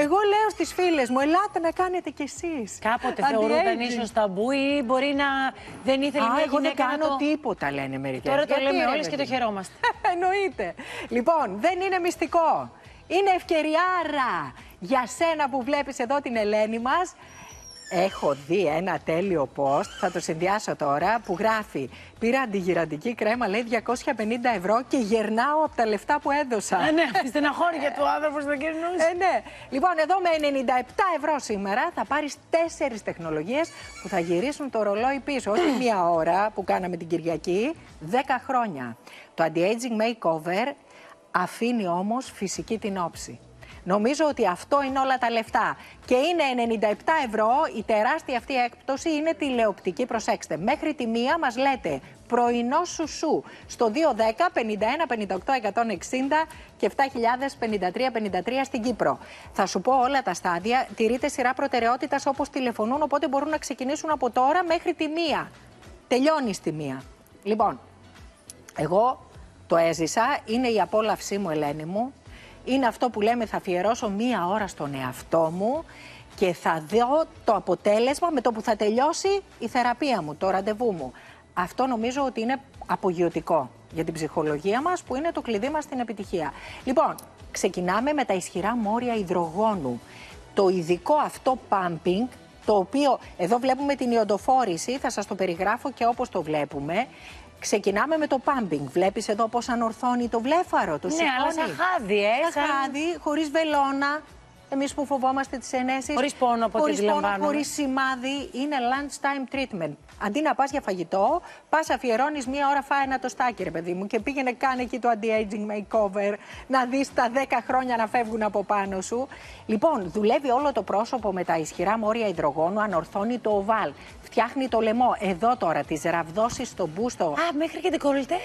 εγώ λέω στις φίλες μου, ελάτε να κάνετε κι εσείς. Κάποτε θεωρούνταν ίσως ταμπού ή μπορεί να δεν ήθελε μια γυναίκα. Εγώ δεν κάνω τίποτα, λένε μερικές. Τώρα το λέμε όλες και το χαιρόμαστε. Εννοείται. Λοιπόν, δεν είναι μυστικό. Είναι ευκαιριάρα για σένα που βλέπεις εδώ την Ελένη μας. Έχω δει ένα τέλειο post, θα το συνδυάσω τώρα, που γράφει «Πήρα αντιγυραντική κρέμα, λέει, διακόσια πενήντα ευρώ και γερνάω από τα λεφτά που έδωσα». Ναι, ναι, στεναχώρια του άνθρωπος να κερνούσε. Ε, ναι. Λοιπόν, εδώ με ενενήντα επτά ευρώ σήμερα θα πάρεις τέσσερις τεχνολογίες που θα γυρίσουν το ρολόι πίσω. Όχι μία ώρα που κάναμε την Κυριακή, δέκα χρόνια. Το anti-aging makeover αφήνει όμως φυσική την όψη. Νομίζω ότι αυτό είναι όλα τα λεφτά. Και είναι ενενήντα επτά ευρώ, η τεράστια αυτή έκπτωση είναι τηλεοπτική, προσέξτε. Μέχρι τη μία μας λέτε πρωινό σουσού στο δύο δέκα πενήντα ένα πενήντα οκτώ εκατόν εξήντα και επτά χιλιάδες πενήντα τρία πενήντα τρία στην Κύπρο. Θα σου πω όλα τα στάδια, τηρείται σειρά προτεραιότητας όπως τηλεφωνούν, οπότε μπορούν να ξεκινήσουν από τώρα μέχρι τη μία. Τελειώνει στη μία. Λοιπόν, εγώ το έζησα, είναι η απόλαυσή μου, Ελένη μου. Είναι αυτό που λέμε, θα αφιερώσω μία ώρα στον εαυτό μου και θα δω το αποτέλεσμα με το που θα τελειώσει η θεραπεία μου, το ραντεβού μου. Αυτό νομίζω ότι είναι απογειωτικό για την ψυχολογία μας, που είναι το κλειδί μας στην επιτυχία. Λοιπόν, ξεκινάμε με τα ισχυρά μόρια υδρογόνου. Το ειδικό αυτό pumping, το οποίο εδώ βλέπουμε την ιοντοφόρηση, θα σας το περιγράφω και όπως το βλέπουμε. Ξεκινάμε με το pumping. Βλέπεις εδώ πώς ανορθώνει το βλέφαρο, το σηκώνει. Ναι, αλλά σαν χάδι, ε. Σαν χάδι, χωρίς βελόνα. Εμείς που φοβόμαστε τις ενέσεις. Χωρίς πόνο, από χωρίς, πόνο χωρίς σημάδι. Είναι lunchtime treatment. Αντί να πας για φαγητό, πας αφιερώνεις μία ώρα, φάει ένα τοστάκι, ρε παιδί μου. Και πήγαινε, κάνε εκεί το anti-aging makeover. Να δεις τα δέκα χρόνια να φεύγουν από πάνω σου. Λοιπόν, δουλεύει όλο το πρόσωπο με τα ισχυρά μόρια υδρογόνου, ανορθώνει το οβάλ. Φτιάχνει το λαιμό. Εδώ τώρα τις ραβδώσεις στον μπούστο. Α, μέχρι και την κολυτέ.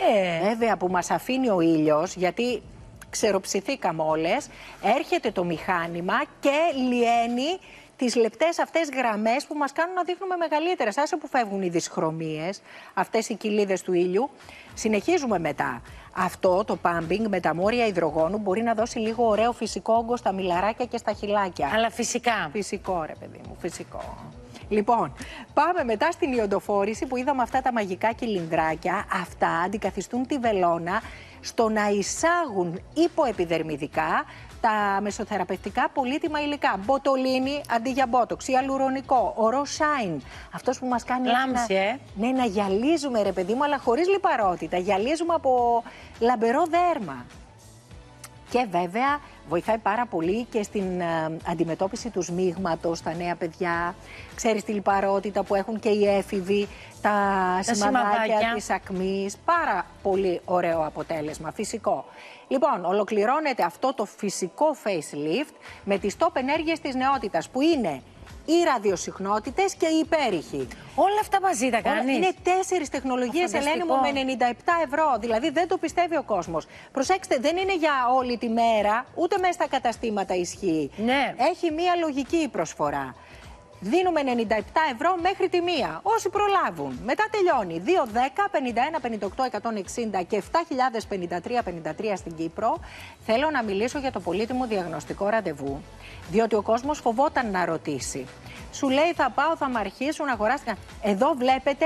Βέβαια που μας αφήνει ο ήλιος, γιατί ξεροψηθήκαμε όλες. Έρχεται το μηχάνημα και λιένει τις λεπτές αυτές γραμμές που μας κάνουν να δείχνουμε μεγαλύτερες. Άσε που φεύγουν οι δυσχρωμίες, αυτές οι κοιλίδες του ήλιου. Συνεχίζουμε μετά. Αυτό το pumping με τα μόρια υδρογόνου μπορεί να δώσει λίγο ωραίο φυσικό όγκο στα μιλαράκια και στα χυλάκια. Αλλά φυσικά. Φυσικό, ρε παιδί μου, φυσικό. Λοιπόν, πάμε μετά στην ιοντοφόρηση που είδαμε αυτά τα μαγικά κυλινδράκια. Αυτά αντικαθιστούν τη βελόνα στο να εισάγουν υποεπιδερμιδικά τα μεσοθεραπευτικά πολύτιμα υλικά. Μποτολίνη αντί για μπότοξ, αλουρονικό, ορό σάιν. Αυτός που μας κάνει λάμψη, να... Ε. Ναι, να γυαλίζουμε, ρε παιδί μου, αλλά χωρίς λιπαρότητα. Γυαλίζουμε από λαμπερό δέρμα. Και βέβαια βοηθάει πάρα πολύ και στην α, αντιμετώπιση του σμίγματος στα νέα παιδιά. Ξέρεις τη λιπαρότητα που έχουν και οι έφηβοι, τα, τα σημαδάκια της ακμής. Πάρα πολύ ωραίο αποτέλεσμα, φυσικό. Λοιπόν, ολοκληρώνεται αυτό το φυσικό facelift με τις top ενέργειες της νεότητας που είναι οι ραδιοσυχνότητες και οι υπέρηχοι. Όλα αυτά μαζί τα κάνεις. Είναι τέσσερις τεχνολογίες, Ελένη μου, με ενενήντα επτά ευρώ. Δηλαδή δεν το πιστεύει ο κόσμος. Προσέξτε, δεν είναι για όλη τη μέρα, ούτε μέσα στα καταστήματα ισχύει. Ναι. Έχει μία λογική η προσφορά. Δίνουμε ενενήντα επτά ευρώ μέχρι τη μία. Όσοι προλάβουν. Μετά τελειώνει. δύο, δέκα, πενήντα ένα, πενήντα οκτώ, εκατόν εξήντα και επτά χιλιάδες πενήντα τρία πενήντα τρία στην Κύπρο. Θέλω να μιλήσω για το πολύτιμο διαγνωστικό ραντεβού. Διότι ο κόσμος φοβόταν να ρωτήσει. Σου λέει θα πάω, θα μ' αρχίσουν, αγοράστηκαν. Εδώ βλέπετε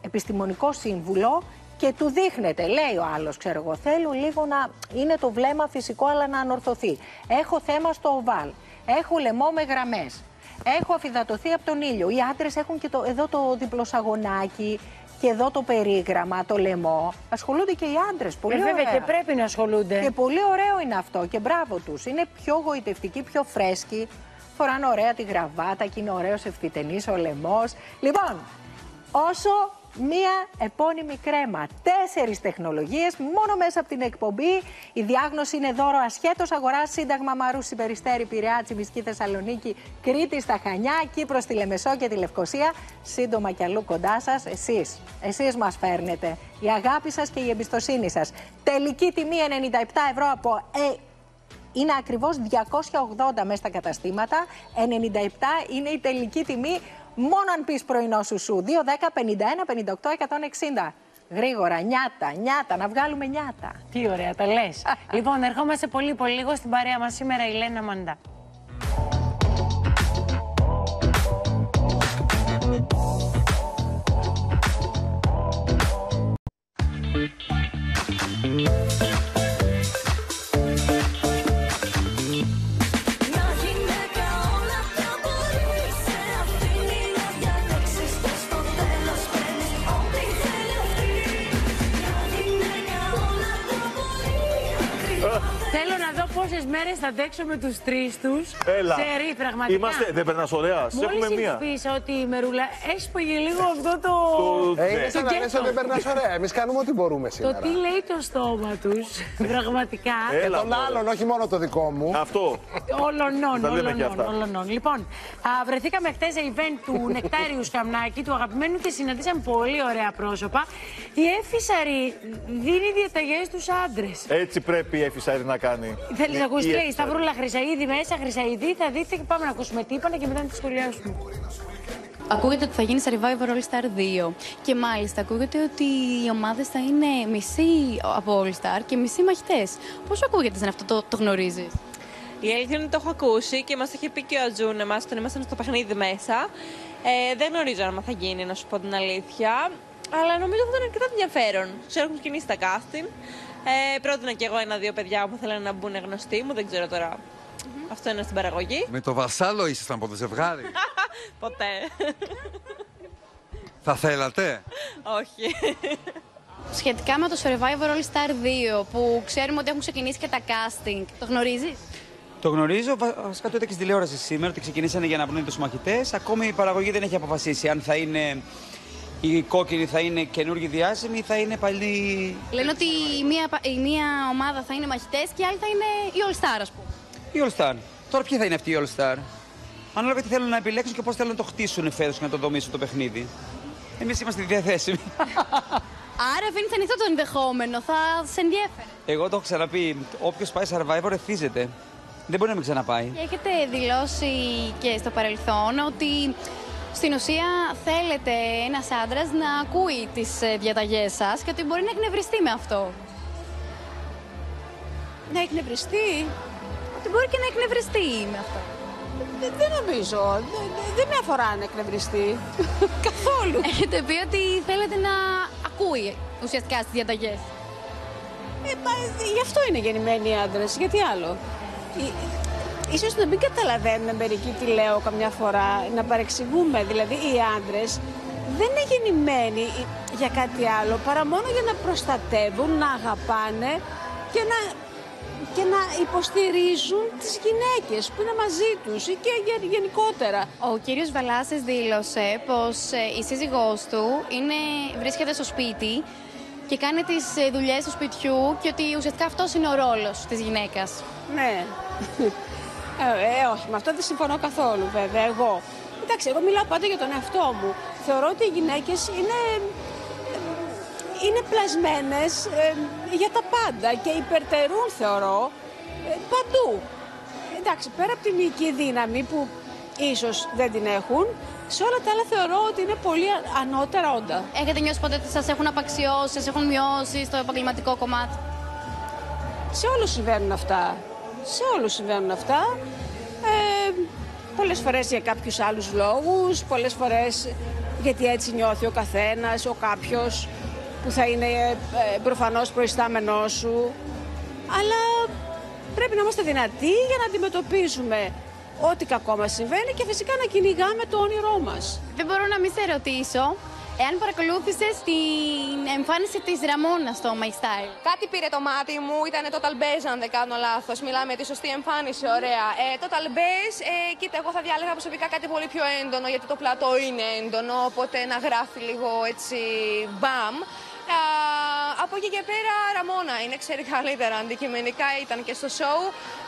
επιστημονικό σύμβουλο και του δείχνετε. Λέει ο άλλος, ξέρω εγώ, θέλω λίγο να είναι το βλέμμα φυσικό, αλλά να ανορθωθεί. Έχω θέμα στο οβάλ. Έχω λαιμό με γραμμές. Έχω αφυδατωθεί από τον ήλιο. Οι άντρες έχουν και το, εδώ το διπλοσαγωνάκι και εδώ το περίγραμμα, το λαιμό. Ασχολούνται και οι άντρες. Πολύ ε, ωραία. Βέβαια και πρέπει να ασχολούνται. Και πολύ ωραίο είναι αυτό και μπράβο τους. Είναι πιο γοητευτικοί, πιο φρέσκοι. Φοράνε ωραία τη γραβάτα και είναι ωραίος ευθυτενής ο λαιμός. Λοιπόν, όσο μία επώνυμη κρέμα. Τέσσερις τεχνολογίες, μόνο μέσα από την εκπομπή. Η διάγνωση είναι δώρο ασχέτως αγοράς. Σύνταγμα, Μαρούσι, Περιστέρη, Πειραιά, Τσιμισκή, Θεσσαλονίκη, Κρήτη, στα Χανιά, Κύπρο, στη Λεμεσό και τη Λευκοσία. Σύντομα κι αλλού κοντά σας, εσείς. Εσείς μας φέρνετε. Η αγάπη σας και η εμπιστοσύνη σας. Τελική τιμή ενενήντα επτά ευρώ από A. Είναι ακριβώς διακόσια ογδόντα μέσα στα καταστήματα. ενενήντα επτά είναι η τελική τιμή. Μόνο αν πεις πρωινό σου σου. δύο, δέκα, πενήντα ένα, πενήντα οκτώ, εκατόν εξήντα. Γρήγορα, νιάτα, νιάτα, να βγάλουμε νιάτα. Τι ωραία, τα λες. Λοιπόν, ερχόμαστε πολύ πολύ λίγο στην παρέα μας σήμερα η Λένα Μαντά. Πόσες μέρες θα αντέξω με τους τρεις τους. Έλα. Ξέρει, πραγματικά. Είμαστε, δεν περνάς ωραία. Σε έχουμε μία. Μόλις πεις ότι η Μερούλα έσπαγε λίγο αυτό το... το... Ε, είναι σαν να λες ότι δεν περνάς ωραία. Εμείς κάνουμε ό,τι μπορούμε σήμερα. Το τι λέει το στόμα τους, πραγματικά. Και των άλλων, όχι μόνο το δικό μου. Αυτό. Ολωνών, ολωνών, ολωνών. Λοιπόν, α, βρεθήκαμε χτες σε event του Νεκτάριου Σκαμνάκη, του αγαπημένου και συναντήσαμε πολύ ωραία πρόσωπα. Η Έφη Σαρρή δίνει διαταγές στους άντρες. Έτσι πρέπει η Έφη Σαρρή να κάνει. Θέλεις να ακούσεις, λέει, Σταυρούλα Χρυσαΐδη μέσα, Χρυσαΐδη, θα δείτε και πάμε να ακούσουμε τι είπανε και μετά να τη σχολιάσουμε. Ακούγεται ότι θα γίνει Survivor All-Star δύο και μάλιστα ακούγεται ότι οι ομάδες θα είναι μισή από All-Star και μισή μαχητές. Πώς ακούγεται σαν αυτό, το, το γνωρίζεις? Η αλήθεια είναι ότι το έχω ακούσει και μας είχε πει και ο Ατζούν εμάς όταν ήμασταν στο παιχνίδι μέσα. Ε, δεν γνωρίζω αν θα γίνει, να σου πω την αλήθεια, αλλά νομίζω ότι θα ήταν αρκετά ενδιαφέρον. Ξέρω έχουν κινήσει τα casting. Ε, πρότεινα κι εγώ ένα-δύο παιδιά που θέλανε να μπουν γνωστοί μου, δεν ξέρω τώρα. Mm-hmm. Αυτό είναι στην παραγωγή. Με το Βασάλο ήσασταν από το ζευγάρι. Ποτέ. Θα θέλατε? Όχι. Σχετικά με το Survivor All-Star δύο που ξέρουμε ότι έχουν ξεκινήσει και τα casting, το γνωρίζεις? Το γνωρίζω. Βασικά το είδα και στην τηλεόραση σήμερα ότι ξεκινήσανε για να βρουν τους μαχητές. Ακόμη η παραγωγή δεν έχει αποφασίσει αν θα είναι. Οι κόκκινοι θα είναι καινούργιοι διάσημοι ή θα είναι πάλι. Λένε ότι η μία, η μία ομάδα θα είναι μαχητές και η άλλη θα είναι η All-Star, ας πούμε. Η All-Star. Τώρα ποιοι θα είναι αυτοί οι All-Star? Ανάλογα τι θέλουν να επιλέξουν και πώς θέλουν να το χτίσουν φέτος και να το δομήσουν το παιχνίδι. Εμείς είμαστε διαθέσιμοι. Άρα αφήνεις ανοιχτό το ενδεχόμενο, θα σε ενδιέφερε. Εγώ το έχω ξαναπεί. Όποιος πάει Survivor εθίζεται. Δεν μπορεί να μην ξαναπάει. Και έχετε δηλώσει και στο παρελθόν ότι. Στην ουσία θέλετε ένας άντρας να ακούει τις διαταγές σας και ότι μπορεί να εκνευριστεί με αυτό. Να εκνευριστεί? Ότι μπορεί και να εκνευριστεί με αυτό. Δεν, δεν νομίζω. Δεν, δεν με αφορά να εκνευριστεί. Καθόλου. Έχετε πει ότι θέλετε να ακούει ουσιαστικά στις διαταγές. Ε, μα, γι' αυτό είναι γεννημένοι οι άντρες. Γιατί άλλο. Ίσως να μην καταλαβαίνουμε μερικοί τι λέω καμιά φορά, να παρεξηγούμε. Δηλαδή οι άντρες δεν είναι γεννημένοι για κάτι άλλο παρά μόνο για να προστατεύουν, να αγαπάνε και να, και να υποστηρίζουν τις γυναίκες που είναι μαζί τους ή και γενικότερα. Ο κύριος Βαλάσης δήλωσε πως η σύζυγός του είναι, βρίσκεται στο σπίτι και κάνει τις δουλειές του σπιτιού και ότι ουσιαστικά αυτός είναι ο ρόλος της γυναίκας. Ναι. Ε, ε, όχι, με αυτό δεν συμφωνώ καθόλου βέβαια, εγώ. Εντάξει, εγώ μιλάω πάντα για τον εαυτό μου. Θεωρώ ότι οι γυναίκες είναι, είναι πλασμένες ε, για τα πάντα και υπερτερούν, θεωρώ, ε, παντού. Εντάξει, πέρα από την οικιακή δύναμη που ίσως δεν την έχουν, σε όλα τα άλλα θεωρώ ότι είναι πολύ ανώτερα όντα. Έχετε νιώσει ποτέ ότι σας έχουν απαξιώσει, σας έχουν μειώσει στο επαγγελματικό κομμάτι? Σε όλους συμβαίνουν αυτά. Σε όλους συμβαίνουν αυτά. Ε, πολλές φορές για κάποιους άλλους λόγους, πολλές φορές γιατί έτσι νιώθει ο καθένας, ο κάποιος που θα είναι ε, προφανώς προϊστάμενός σου. Αλλά πρέπει να είμαστε δυνατοί για να αντιμετωπίσουμε ό,τι κακό μας συμβαίνει και φυσικά να κυνηγάμε το όνειρό μας. Δεν μπορώ να μην σε ρωτήσω εάν παρακολούθησες την εμφάνιση της Ραμόνα στο My Style. Κάτι πήρε το μάτι μου, ήταν total bass αν δεν κάνω λάθος. Μιλάμε τη σωστή εμφάνιση, ωραία. Ε, total bass, ε, κοίτα, εγώ θα διάλεγα προσωπικά κάτι πολύ πιο έντονο, γιατί το πλατό είναι έντονο, οπότε να γράφει λίγο έτσι μπαμ. Ε, από εκεί και πέρα Ραμόνα είναι, ξέρει καλύτερα, αντικειμενικά ήταν και στο show.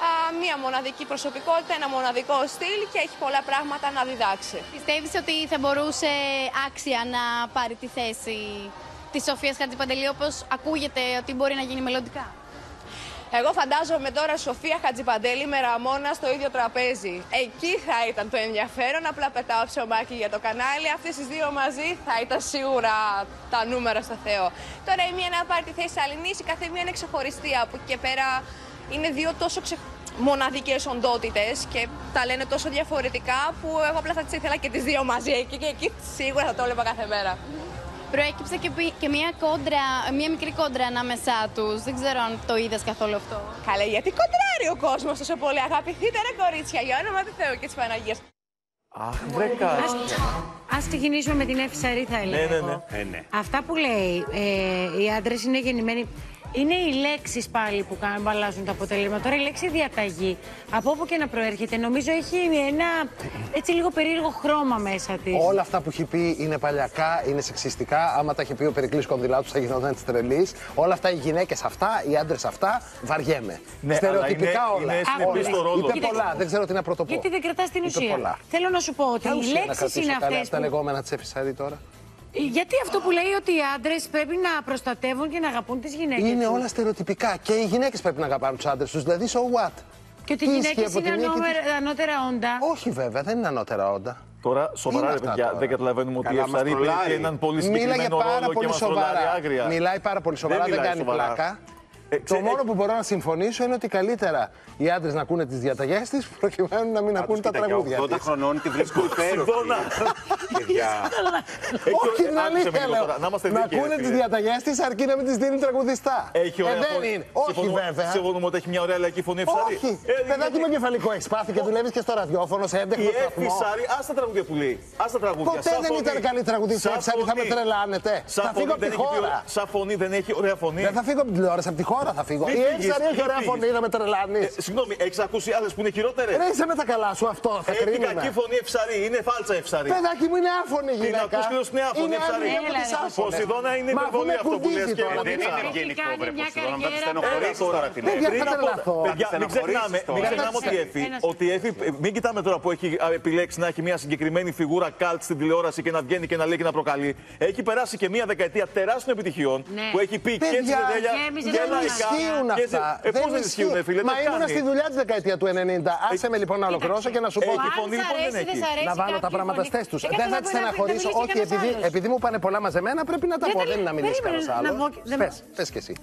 Ε, μία μοναδική προσωπικότητα, ένα μοναδικό στυλ και έχει πολλά πράγματα να διδάξει. Πιστεύεις ότι θα μπορούσε άξια να πάρει τη θέση της Σοφίας Χατζηπαντελή, όπως ακούγεται ότι μπορεί να γίνει μελλοντικά? Εγώ φαντάζομαι τώρα Σοφία Χατζηπαντελή με Ραμόνα στο ίδιο τραπέζι. Εκεί θα ήταν το ενδιαφέρον, απλά πετάω ψωμάκι για το κανάλι. Αυτές τις δύο μαζί θα ήταν σίγουρα τα νούμερα στο Θεό. Τώρα η μία να πάρει τη θέση της Αλληνής, η κάθε μία είναι ξεχωριστή. Από εκεί και πέρα είναι δύο τόσο ξεχ... μοναδικές οντότητες και τα λένε τόσο διαφορετικά που εγώ απλά θα τις ήθελα και τις δύο μαζί εκεί και εκεί σίγουρα θα το βλέπα κάθε μέρα. Προέκυψε και, και μια, κόντρα, μια μικρή κόντρα ανάμεσά τους. Δεν ξέρω αν το είδες καθόλου αυτό. Καλέ, γιατί κοντράρει ο κόσμος τόσο πολύ. Αγαπηθείτε ρε κορίτσια, για όνομα του Θεού και της Παναγίας. Αχ, βρέκα. Ας, ας ξεκινήσουμε με την Έφη Σαρρή, θα έλεγα. Ναι, ναι, ναι. Ε, ναι. Αυτά που λέει, ε, οι άντρες είναι γεννημένοι... Είναι οι λέξεις πάλι που κάνουν, αλλάζουν το αποτέλεσμα. Τώρα η λέξη διαταγή, από όπου και να προέρχεται, νομίζω έχει ένα έτσι λίγο περίεργο χρώμα μέσα της. Όλα αυτά που έχει πει είναι παλιακά, είναι σεξιστικά. Άμα τα είχε πει ο Περικλής Κονδυλάτου, θα γινόταν της τρελής. Όλα αυτά, οι γυναίκες αυτά, οι άντρες αυτά, βαριέμαι. Ναι, στερεοτυπικά όλα. Είναι στο ρόλο. Είπε πολλά, δεν ξέρω τι να πρωτοπώ. Γιατί δεν κρατάς την ουσία. Πολλά. Θέλω να σου πω ότι οι λέξεις είναι αυτές. Τα λεγόμενα της Έφη Σαρρή τώρα. Γιατί αυτό που λέει ότι οι άντρες πρέπει να προστατεύουν και να αγαπούν τις γυναίκες? Είναι όλα στερεοτυπικά και οι γυναίκες πρέπει να αγαπάνε τους άντρες τους, δηλαδή so what. Και ότι οι γυναίκες είναι ανώτερα όντα. Όχι βέβαια, δεν είναι ανώτερα όντα. Τώρα, σοβαρά, ρε παιδιά, δεν καταλαβαίνουμε ότι η Εφσαρή πήρε έναν πολύ συγκεκριμένο ρόλο και μας προλάρει άγρια. Μιλάει πάρα πολύ σοβαρά, δεν κάνει πλάκα. Ε, ξέ, το μόνο ε... που μπορώ να συμφωνήσω είναι ότι καλύτερα οι άντρες να ακούνε τις διαταγές της προκειμένου να μην Ά, ακούνε τα τραγούδια της. ογδόντα χρονών τη βρίσκω υπέροχη. Όχι, την αλήθεια λέω. Να ακούνε τις διαταγές της αρκεί να μην τις δίνει τραγουδιστά. Δεν είναι. Όχι βέβαια. Συμφωνούμε ότι έχει μια ωραία λαϊκή φωνή Εφσαρή. Όχι. Παιδάκι με κεφαλικό έχεις πάθει και δουλεύεις και στο ραδιόφωνο σε έντεχνο σταθμό. Η Εφσαρή, ας τα τραγούδια που λέει. Ποτέ δεν ήταν καλή τραγουδίστρια. Εφσαρή, θα με τρελάνετε. Θα φύγω από τη χώρα. Σαν φωνή δεν έχει ωραία φωνή. Δεν θα φύγω από την τηλεόραση, από τη χώρα. Τώρα θα φύγω. Η Εφσαρή έχει ωραία φωνή να με τρελάνεις. Ε, συγγνώμη, έχεις ακούσει άλλες που είναι χειρότερες? Ρε είσαι με τα καλά σου, αυτό θα κρίνουμε. Έχει κακή φωνή Εφσαρή, είναι φάλτσα Εφσαρή. Παιδάκι μου είναι άφωνη γυναίκα. Την ακούς και είναι άφωνη Εφσαρή. Ποσειδώνα είναι υπερβολή αυτό που λες και δεν είναι ευγενικό βρε Ποσειδώνα, θα τη στενοχωρήσεις τώρα τη λέξη. Παιδιά, μην ξεχνάμε ότι η Εφη, ότι η Εφη, μην κοιτάμε τώρα που έχει επιλέξει να έχει μια συγκεκριμένη φιγούρα καλτ στην τηλεόραση και να βγαίνει και να λέει και να προκαλεί. Έχει περάσει και μια δεκαετία τεράστιων επιτυχιών που έχει πει και τη Βεντέλια και δεν ισχύουν αυτά. Ε, πώς δεν ισχύουν, φίλε? Μα ήμουν στη δουλειά τη δεκαετία του ενενήντα. Άσε με λοιπόν να ολοκληρώσω και να σου πω. Να βάλω τα πράγματα στις θέσεις τους. Δεν θα τις στεναχωρήσω. Όχι, επειδή μου πάνε πολλά μαζεμένα, πρέπει να τα πω. Δεν είναι να μιλήσει κανένας άλλο. Πες κι εσύ.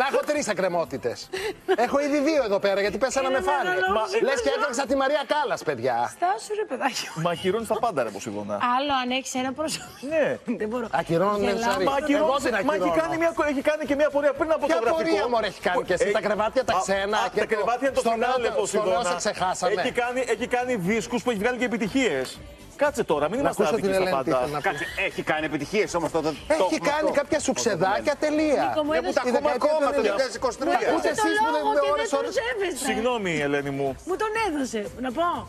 Να έχω τρεις εκκρεμότητες. Έχω ήδη δύο εδώ πέρα γιατί πέσανε με φάνε. Λες και έφτιαξα τη Μαρία Κάλλας, παιδιά. Στάσου ρε παιδάκι. Μα ακυρώνει τα πάντα, ρε Ποσειδώνα. Άλλο αν έχει ένα πρόσωπο. Ναι, δεν μπορώ. Ακυρώνει με Εφσαρή. Μα έχει κάνει και μια πορεία πριν από το γραφείο. Τι πορεία μου έχει κάνει και εσύ, τα κρεβάτια, τα ξένα. Τα κρεβάτια το φινάλε, Ποσειδώνα. Έχει κάνει δίσκους που έχει βγάλει και επιτυχίες. Κάτσε τώρα, μην είμαστε άδικοι στα πάντα. Κάτσε, έχει κάνει επιτυχίες όμως τότε. Έχει κάνει κάποια σουξεδάκια, τελεία. Δεν μου τα ακούμε ακόμα το δύο χιλιάδες είκοσι τρία. Ούτε εσείς που δεν με ώρες ώρες. Συγγνώμη, Ελένη μου. Μου τον έδωσε, να πω.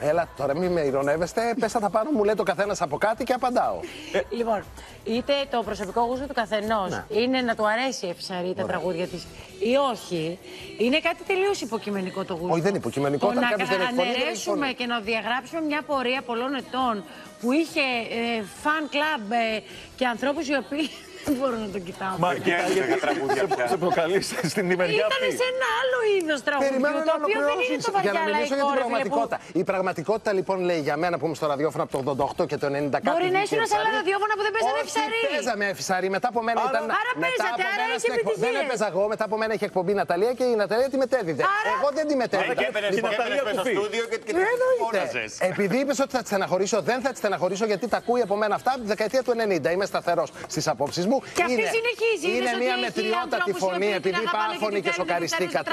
Έλα τώρα, μην με ειρωνεύεστε. Πέσα τα πάνω μου, λέει το καθένας από κάτι και απαντάω. Λοιπόν, είτε το προσωπικό γούστο του καθενός ναι. είναι να του αρέσει η Έφη Σαρρή τα τραγούδια της ή όχι, είναι κάτι τελείως υποκειμενικό το γούστο. Όχι, δεν είναι υποκειμενικό. Το να αναιρέσουμε και να διαγράψουμε μια πορεία πολλών ετών που είχε ε, fan club ε, και ανθρώπους οι οποίοι. Δεν μπορώ να τον κοιτάω. Μα και έλεγα τραγούδια πια. Σε προκαλείσαι στην ημεριά αυτή. Ήταν σε ένα άλλο είδος τραγούδι, το οποίο δεν είναι το βαριά λαϊκό, ρε φίλε που... Η πραγματικότητα λοιπόν λέει για μένα που είμαι στο ραδιόφωνο από το ογδόντα οκτώ και το ενενήντα κάτι. Μπορεί να ήσουν σε άλλα ραδιόφωνα που δεν παίζανε Έφη Σαρρή. Όχι, παίζαμε Έφη Σαρρή. Μετά από μένα ήταν... Άρα παίζατε, άρα είχε επιτυχίες. Δεν έπαιζα εγώ, μετά από μένα είχε εκπομπή Ναταλία και η Ναταλία τη μετέδιδε. Εγώ δεν τη μετέδιδα. Επειδή είπες ότι θα τη στεναχωρήσω, δεν θα τη στεναχωρήσω γιατί τα ακούει από μένα αυτά από τη δεκαετία του ενενήντα. Είμαι σταθερός στις απόψεις μου. Και αυτή συνεχίζει. Είναι, είναι μια μετριότατη φωνή. Επειδή είπα άφωνη και σοκαριστήκατε.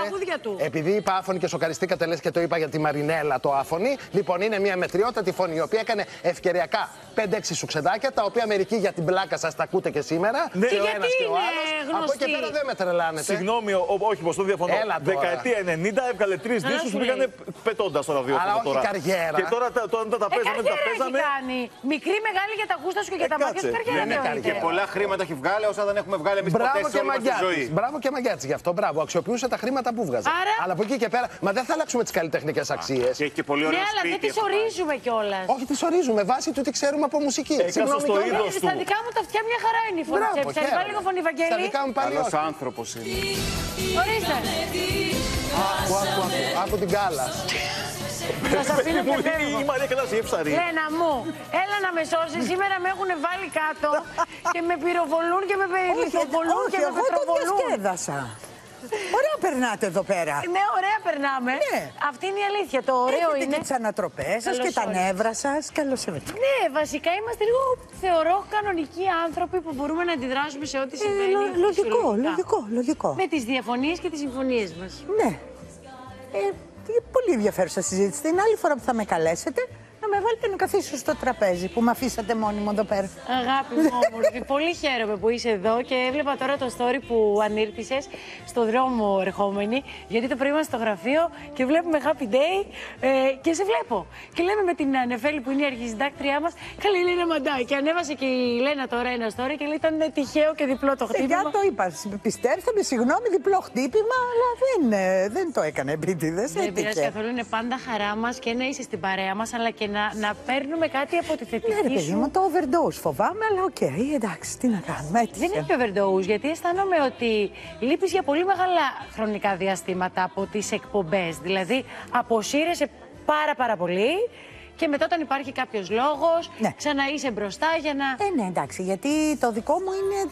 Επειδή είπα άφωνη και σοκαριστήκατε, λες και το είπα για τη Μαρινέλα το άφωνη. Λοιπόν, είναι μια μετριότατη φωνή, η οποία έκανε ευκαιριακά πέντε έξι σουξεδάκια, τα οποία μερικοί για την πλάκα σας τα ακούτε και σήμερα. Ναι. Και ο ένας και ο άλλος. Από εκεί πέρα δεν με τρελάνετε. Συγγνώμη, ό, όχι, πως το διαφωνώ. Δεκαετία ενενήντα έβγαλε τρεις δίσκους που πήγανε πετώντας στο ραδιόφωνο τώρα. Και τώρα τα παίζαμε, τα παίζαμε. Μικρή, μεγάλη για τα γούστα σου και για τα μάτια σου καριέρα. Και πολλά χρήματα βγάλε όσα δεν έχουμε βγάλει εμείς ποτέ σε όλη μας τη ζωή. Μπράβο και Μαγκιάτση γι' αυτό, μπράβο. Αξιοποιούσε τα χρήματα που βγάζε. Άρα... Αλλά από εκεί και πέρα, μα δεν θα αλλάξουμε τις καλλιτεχνικές αξίες. Και έχει και πολύ ωραίο σπίτι. Ναι, αλλά δεν τις ορίζουμε κιόλας. Όχι, τις ορίζουμε βάσει του τι ξέρουμε από μουσική. Συγγνώμη, στο είδος του. Στα δικά μου τα αυτιά μια χαρά είναι η φωνή. Ψάχνει πάλι λίγο φωνή, Βαγγέλη. Στα δικά μου πάλι. Καλός άνθρωπος είναι. Ορίστε. Άκου, άκου, άκου, άκου την κάλα. Θα σας αφήνω και φεύγω. Η Μαρία Κράση, η Έφη Σαρρή. Λένα μου, έλα να με σώσεις. Σήμερα με έχουν βάλει κάτω και με πυροβολούν και με λιθοβολούν και με πετροβολούν. Όχι, εγώ το διασκέδασα. Ωραία περνάτε εδώ πέρα. Ναι, ωραία περνάμε. Ναι. Αυτή είναι η αλήθεια. Το ωραίο έχετε είναι. Και τις ανατροπές σας και τα νεύρα σας. Καλώς ήρθατε. Ναι, βασικά είμαστε λίγο, θεωρώ, κανονικοί άνθρωποι που μπορούμε να αντιδράσουμε σε ό,τι συμβαίνει. Ε, λογικό, λογικό, λογικό. Με τις διαφωνίες και τις συμφωνίες μας. Ναι. Ε, πολύ ενδιαφέρουσα συζήτηση. Την άλλη φορά που θα με καλέσετε, να με βάλετε να καθίσω στο τραπέζι που με αφήσατε μόνιμο εδώ πέρα. Αγάπη μου, όμορφη, πολύ χαίρομαι που είσαι εδώ και έβλεπα τώρα το story που ανήρτησες στο δρόμο ερχόμενη. Γιατί το πρωί είμαστε στο γραφείο και βλέπουμε Happy Day ε, και σε βλέπω. Και λέμε με την Ανεφέλη που είναι η αρχισυντάκτριά μας, καλή Λένα Μαντά. Και ανέβασε και η Λένα τώρα ένα story και λέει ήταν τυχαίο και διπλό το χτύπημα. Παιδιά το είπα. Πιστέψτε με, συγγνώμη, διπλό χτύπημα, αλλά δεν, δεν το έκανε επίτηδες. Δεν πειράζει καθόλου, είναι πάντα χαρά μας και να είσαι στην παρέα μας, αλλά και Να, να παίρνουμε κάτι από τη θετική σου. Ναι, ρε παιδί μου, το overdose φοβάμαι, αλλά οκ, okay, εντάξει, τι να κάνουμε. Έτσι. Δεν είναι και overdose, γιατί αισθάνομαι ότι λείπεις για πολύ μεγάλα χρονικά διαστήματα από τις εκπομπές. Δηλαδή, αποσύρεσαι πάρα πάρα πολύ και μετά όταν υπάρχει κάποιος λόγος, ναι. ξανά είσαι μπροστά για να... Ε, ναι, εντάξει, γιατί το δικό μου είναι...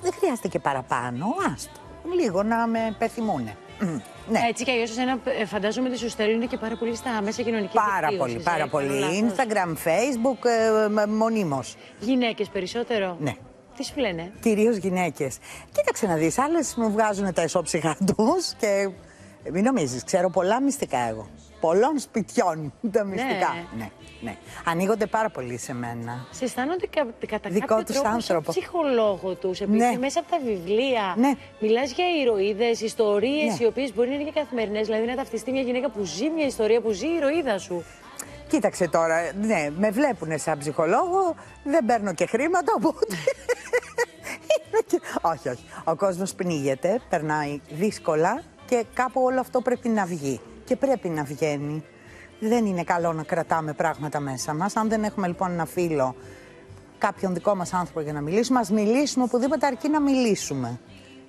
Δεν χρειάζεται και παραπάνω, άστο. Λίγο να με πεθυμούνε. Ναι. Έτσι κι αλλιώς εσένα φαντάζομαι ότι σου στέλνουν και πάρα πολύ στα μέσα κοινωνική δικτύωση. Πάρα πολύ, πάρα πολύ. Instagram, Facebook, ε, μονίμως. Γυναίκες περισσότερο. Ναι. Τι σου λένε. Κυρίως γυναίκες. Κοίταξε να δεις, άλλες μου βγάζουν τα ισόψυχα τους και μην νομίζεις, ξέρω πολλά μυστικά εγώ. Πολλών σπιτιών τα μυστικά. Ναι. Ναι, ναι. Ανοίγονται πάρα πολύ σε μένα. Σε αισθάνονται κα, κατά δικό κάποιο τους τρόπο στον ψυχολόγο τους. Επειδή ναι. μέσα από τα βιβλία ναι. μιλάς για ηρωίδες, ιστορίες ναι. οι οποίες μπορεί να είναι και καθημερινές. Δηλαδή να ταυτιστεί μια γυναίκα που ζει μια ιστορία, που ζει η ηρωίδα σου. Κοίταξε τώρα, ναι, με βλέπουν σαν ψυχολόγο, δεν παίρνω και χρήματα, οπότε... και... Όχι, όχι. Ο κόσμος πνίγεται, περνάει δύσκολα και κάπου όλο αυτό πρέπει να βγει. Και πρέπει να βγαίνει. Δεν είναι καλό να κρατάμε πράγματα μέσα μας. Αν δεν έχουμε λοιπόν ένα φίλο, κάποιον δικό μας άνθρωπο για να μιλήσουμε, ας μιλήσουμε οπουδήποτε αρκεί να μιλήσουμε.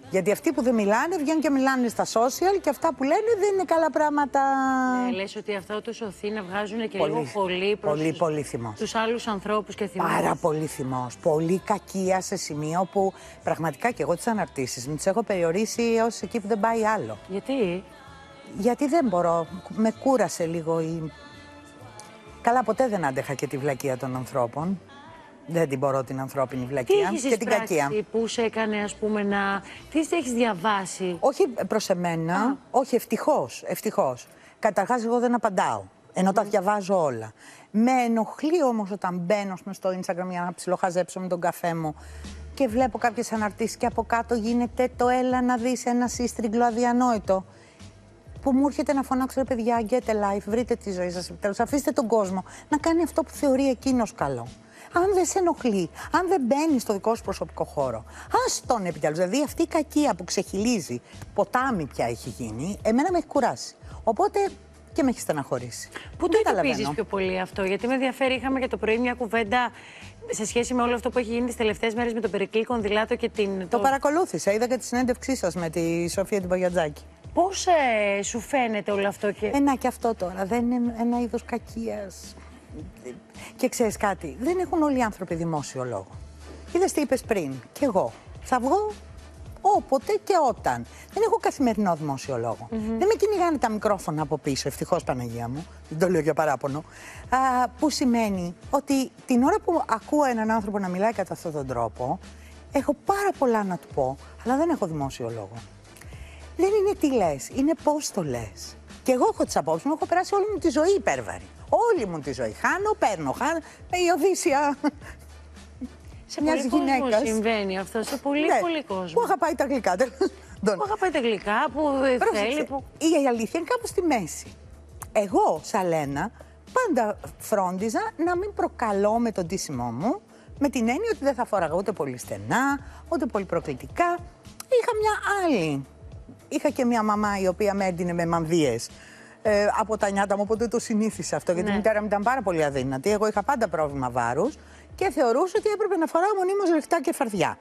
Γιατί αυτοί που δεν μιλάνε βγαίνουν και μιλάνε στα social και αυτά που λένε δεν είναι καλά πράγματα. Ναι, λες ότι αυτό τους σωθεί να βγάζουν και πολύ, λίγο πολύ προς πολύ, τους, πολύ τους άλλους ανθρώπους και θυμός. Πάρα πολύ θυμός. Πολύ κακία σε σημείο που πραγματικά και εγώ τις αναρτήσεις μου τις έχω περιορίσει έως εκεί που δεν πάει άλλο. Γιατί? Γιατί δεν μπορώ, με κούρασε λίγο η... Καλά ποτέ δεν άντεχα και τη βλακεία των ανθρώπων. Δεν την μπορώ την ανθρώπινη βλακεία και την κακία. Τι έχεις που σε έκανε ας πούμε να... Τι έχεις διαβάσει. Όχι προς εμένα, Α. όχι ευτυχώς, ευτυχώς. Καταρχάς εγώ δεν απαντάω, ενώ mm. τα διαβάζω όλα. Με ενοχλεί όμως όταν μπαίνω στο Instagram για να ψιλοχαζέψω με τον καφέ μου. Και βλέπω κάποιες αναρτήσεις και από κάτω γίνεται το έλα να δεις ένα σύστριγγλο αδιανόητο. που μου έρχεται να φωνάξω, ρε παιδιά, get a life, βρείτε τη ζωή σας επιτέλους, αφήστε τον κόσμο να κάνει αυτό που θεωρεί εκείνος καλό. Αν δεν σε ενοχλεί, αν δεν μπαίνει στο δικό σου προσωπικό χώρο, ας τον επιτέλους. Δηλαδή αυτή η κακία που ξεχυλίζει, ποτάμι πια έχει γίνει, εμένα με έχει κουράσει. Οπότε και με έχει στεναχωρήσει. Πού το εντοπίζεις πιο πολύ αυτό? Γιατί με ενδιαφέρει, είχαμε και το πρωί μια κουβέντα σε σχέση με όλο αυτό που έχει γίνει τις τελευταίες μέρες με τον Περικλή Κονδυλάτο και την. Το, το... παρακολούθησα, είδα και τη συνέντευξή σας με τη Σοφία την Παγιατζάκη. Πώς ε, σου φαίνεται όλο αυτό? Και... Ένα και αυτό τώρα. Δεν είναι ένα είδος κακίας? Και ξέρεις κάτι, δεν έχουν όλοι οι άνθρωποι δημόσιο λόγο. Είδες τι είπες πριν. Κι εγώ θα βγω όποτε και όταν. Δεν έχω καθημερινό δημόσιο λόγο. Mm-hmm. Δεν με κυνηγάνε τα μικρόφωνα από πίσω, ευτυχώς Παναγία μου, δεν το λέω για παράπονο. Α, που σημαίνει ότι την ώρα που ακούω έναν άνθρωπο να μιλάει κατά αυτόν τον τρόπο, έχω πάρα πολλά να του πω, αλλά δεν έχω δημόσιο λόγο. Δεν είναι τι λες, είναι πώς το λες. Και εγώ έχω τις απόψεις μου, έχω περάσει όλη μου τη ζωή υπέρβαρη. Όλη μου τη ζωή. Χάνω, παίρνω, χάνω. Η Οδύσσια. Σε μια γυναίκα. Συμβαίνει αυτό σε πολύ, ναι, πολύ κόσμο. Πού είχα πάει τα γλυκά, τέλος πάντων. Πού είχα πάει τα γλυκά, που θέλει. Που... Η αλήθεια είναι κάπου στη μέση. Εγώ, σαν Λένα, πάντα φρόντιζα να μην προκαλώ με τον ντύσιμό μου, με την έννοια ότι δεν θα φοράγα ούτε πολύ στενά, ούτε πολύ προκλητικά. Είχα μια άλλη. Είχα και μια μαμά η οποία με έντυνε με μανδύες. Ε, από τα νιάτα μου, οπότε το συνήθισα αυτό, γιατί ναι, η μητέρα μου ήταν πάρα πολύ αδύνατη. Εγώ είχα πάντα πρόβλημα βάρους και θεωρούσα ότι έπρεπε να φοράω μονίμως ρηχτά και φαρδιά.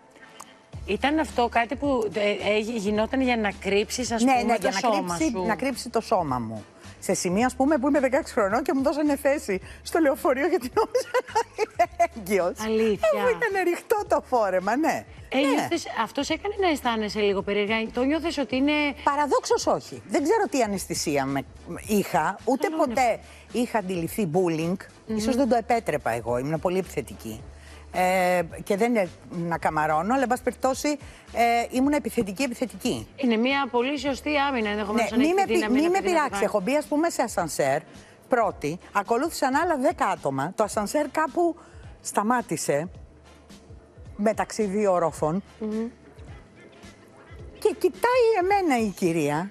Ήταν αυτό κάτι που ε, γινόταν για να κρύψεις, ας ναι, πούμε, ναι, το για σώμα να κρύψει, σου. Ναι, να κρύψει το σώμα μου. Σε σημεία, ας πούμε, που είμαι δεκαέξι χρονών και μου δώσανε θέση στο λεωφορείο γιατί νόμιζα να είμαι έγκυος. Αλήθεια. Εγώ ήταν ρηχτό το φόρεμα, ναι. Ε, ναι. Νιώθες, αυτός έκανε να αισθάνεσαι λίγο περίεργα. Το νιώθες ότι είναι. Παραδόξως όχι. Δεν ξέρω τι αναισθησία με... είχα. Ούτε Λόνε. ποτέ είχα αντιληφθεί bullying. Mm-hmm. Ίσως δεν το επέτρεπα εγώ. Ήμουν πολύ επιθετική. Ε, και δεν είναι να καμαρώνω, αλλά εν πάση περιπτώσει ε, ήμουν επιθετική-επιθετική. Είναι μια πολύ σωστή άμυνα ενδεχομένως. Ναι, μην με, πει, μη με πειράξει. Έχω μπει, ας πούμε, σε ασανσέρ πρώτη. Ακολούθησαν άλλα δέκα άτομα. Το ασανσέρ κάπου σταμάτησε μεταξύ δύο ορόφων. Mm-hmm. Και κοιτάει εμένα η κυρία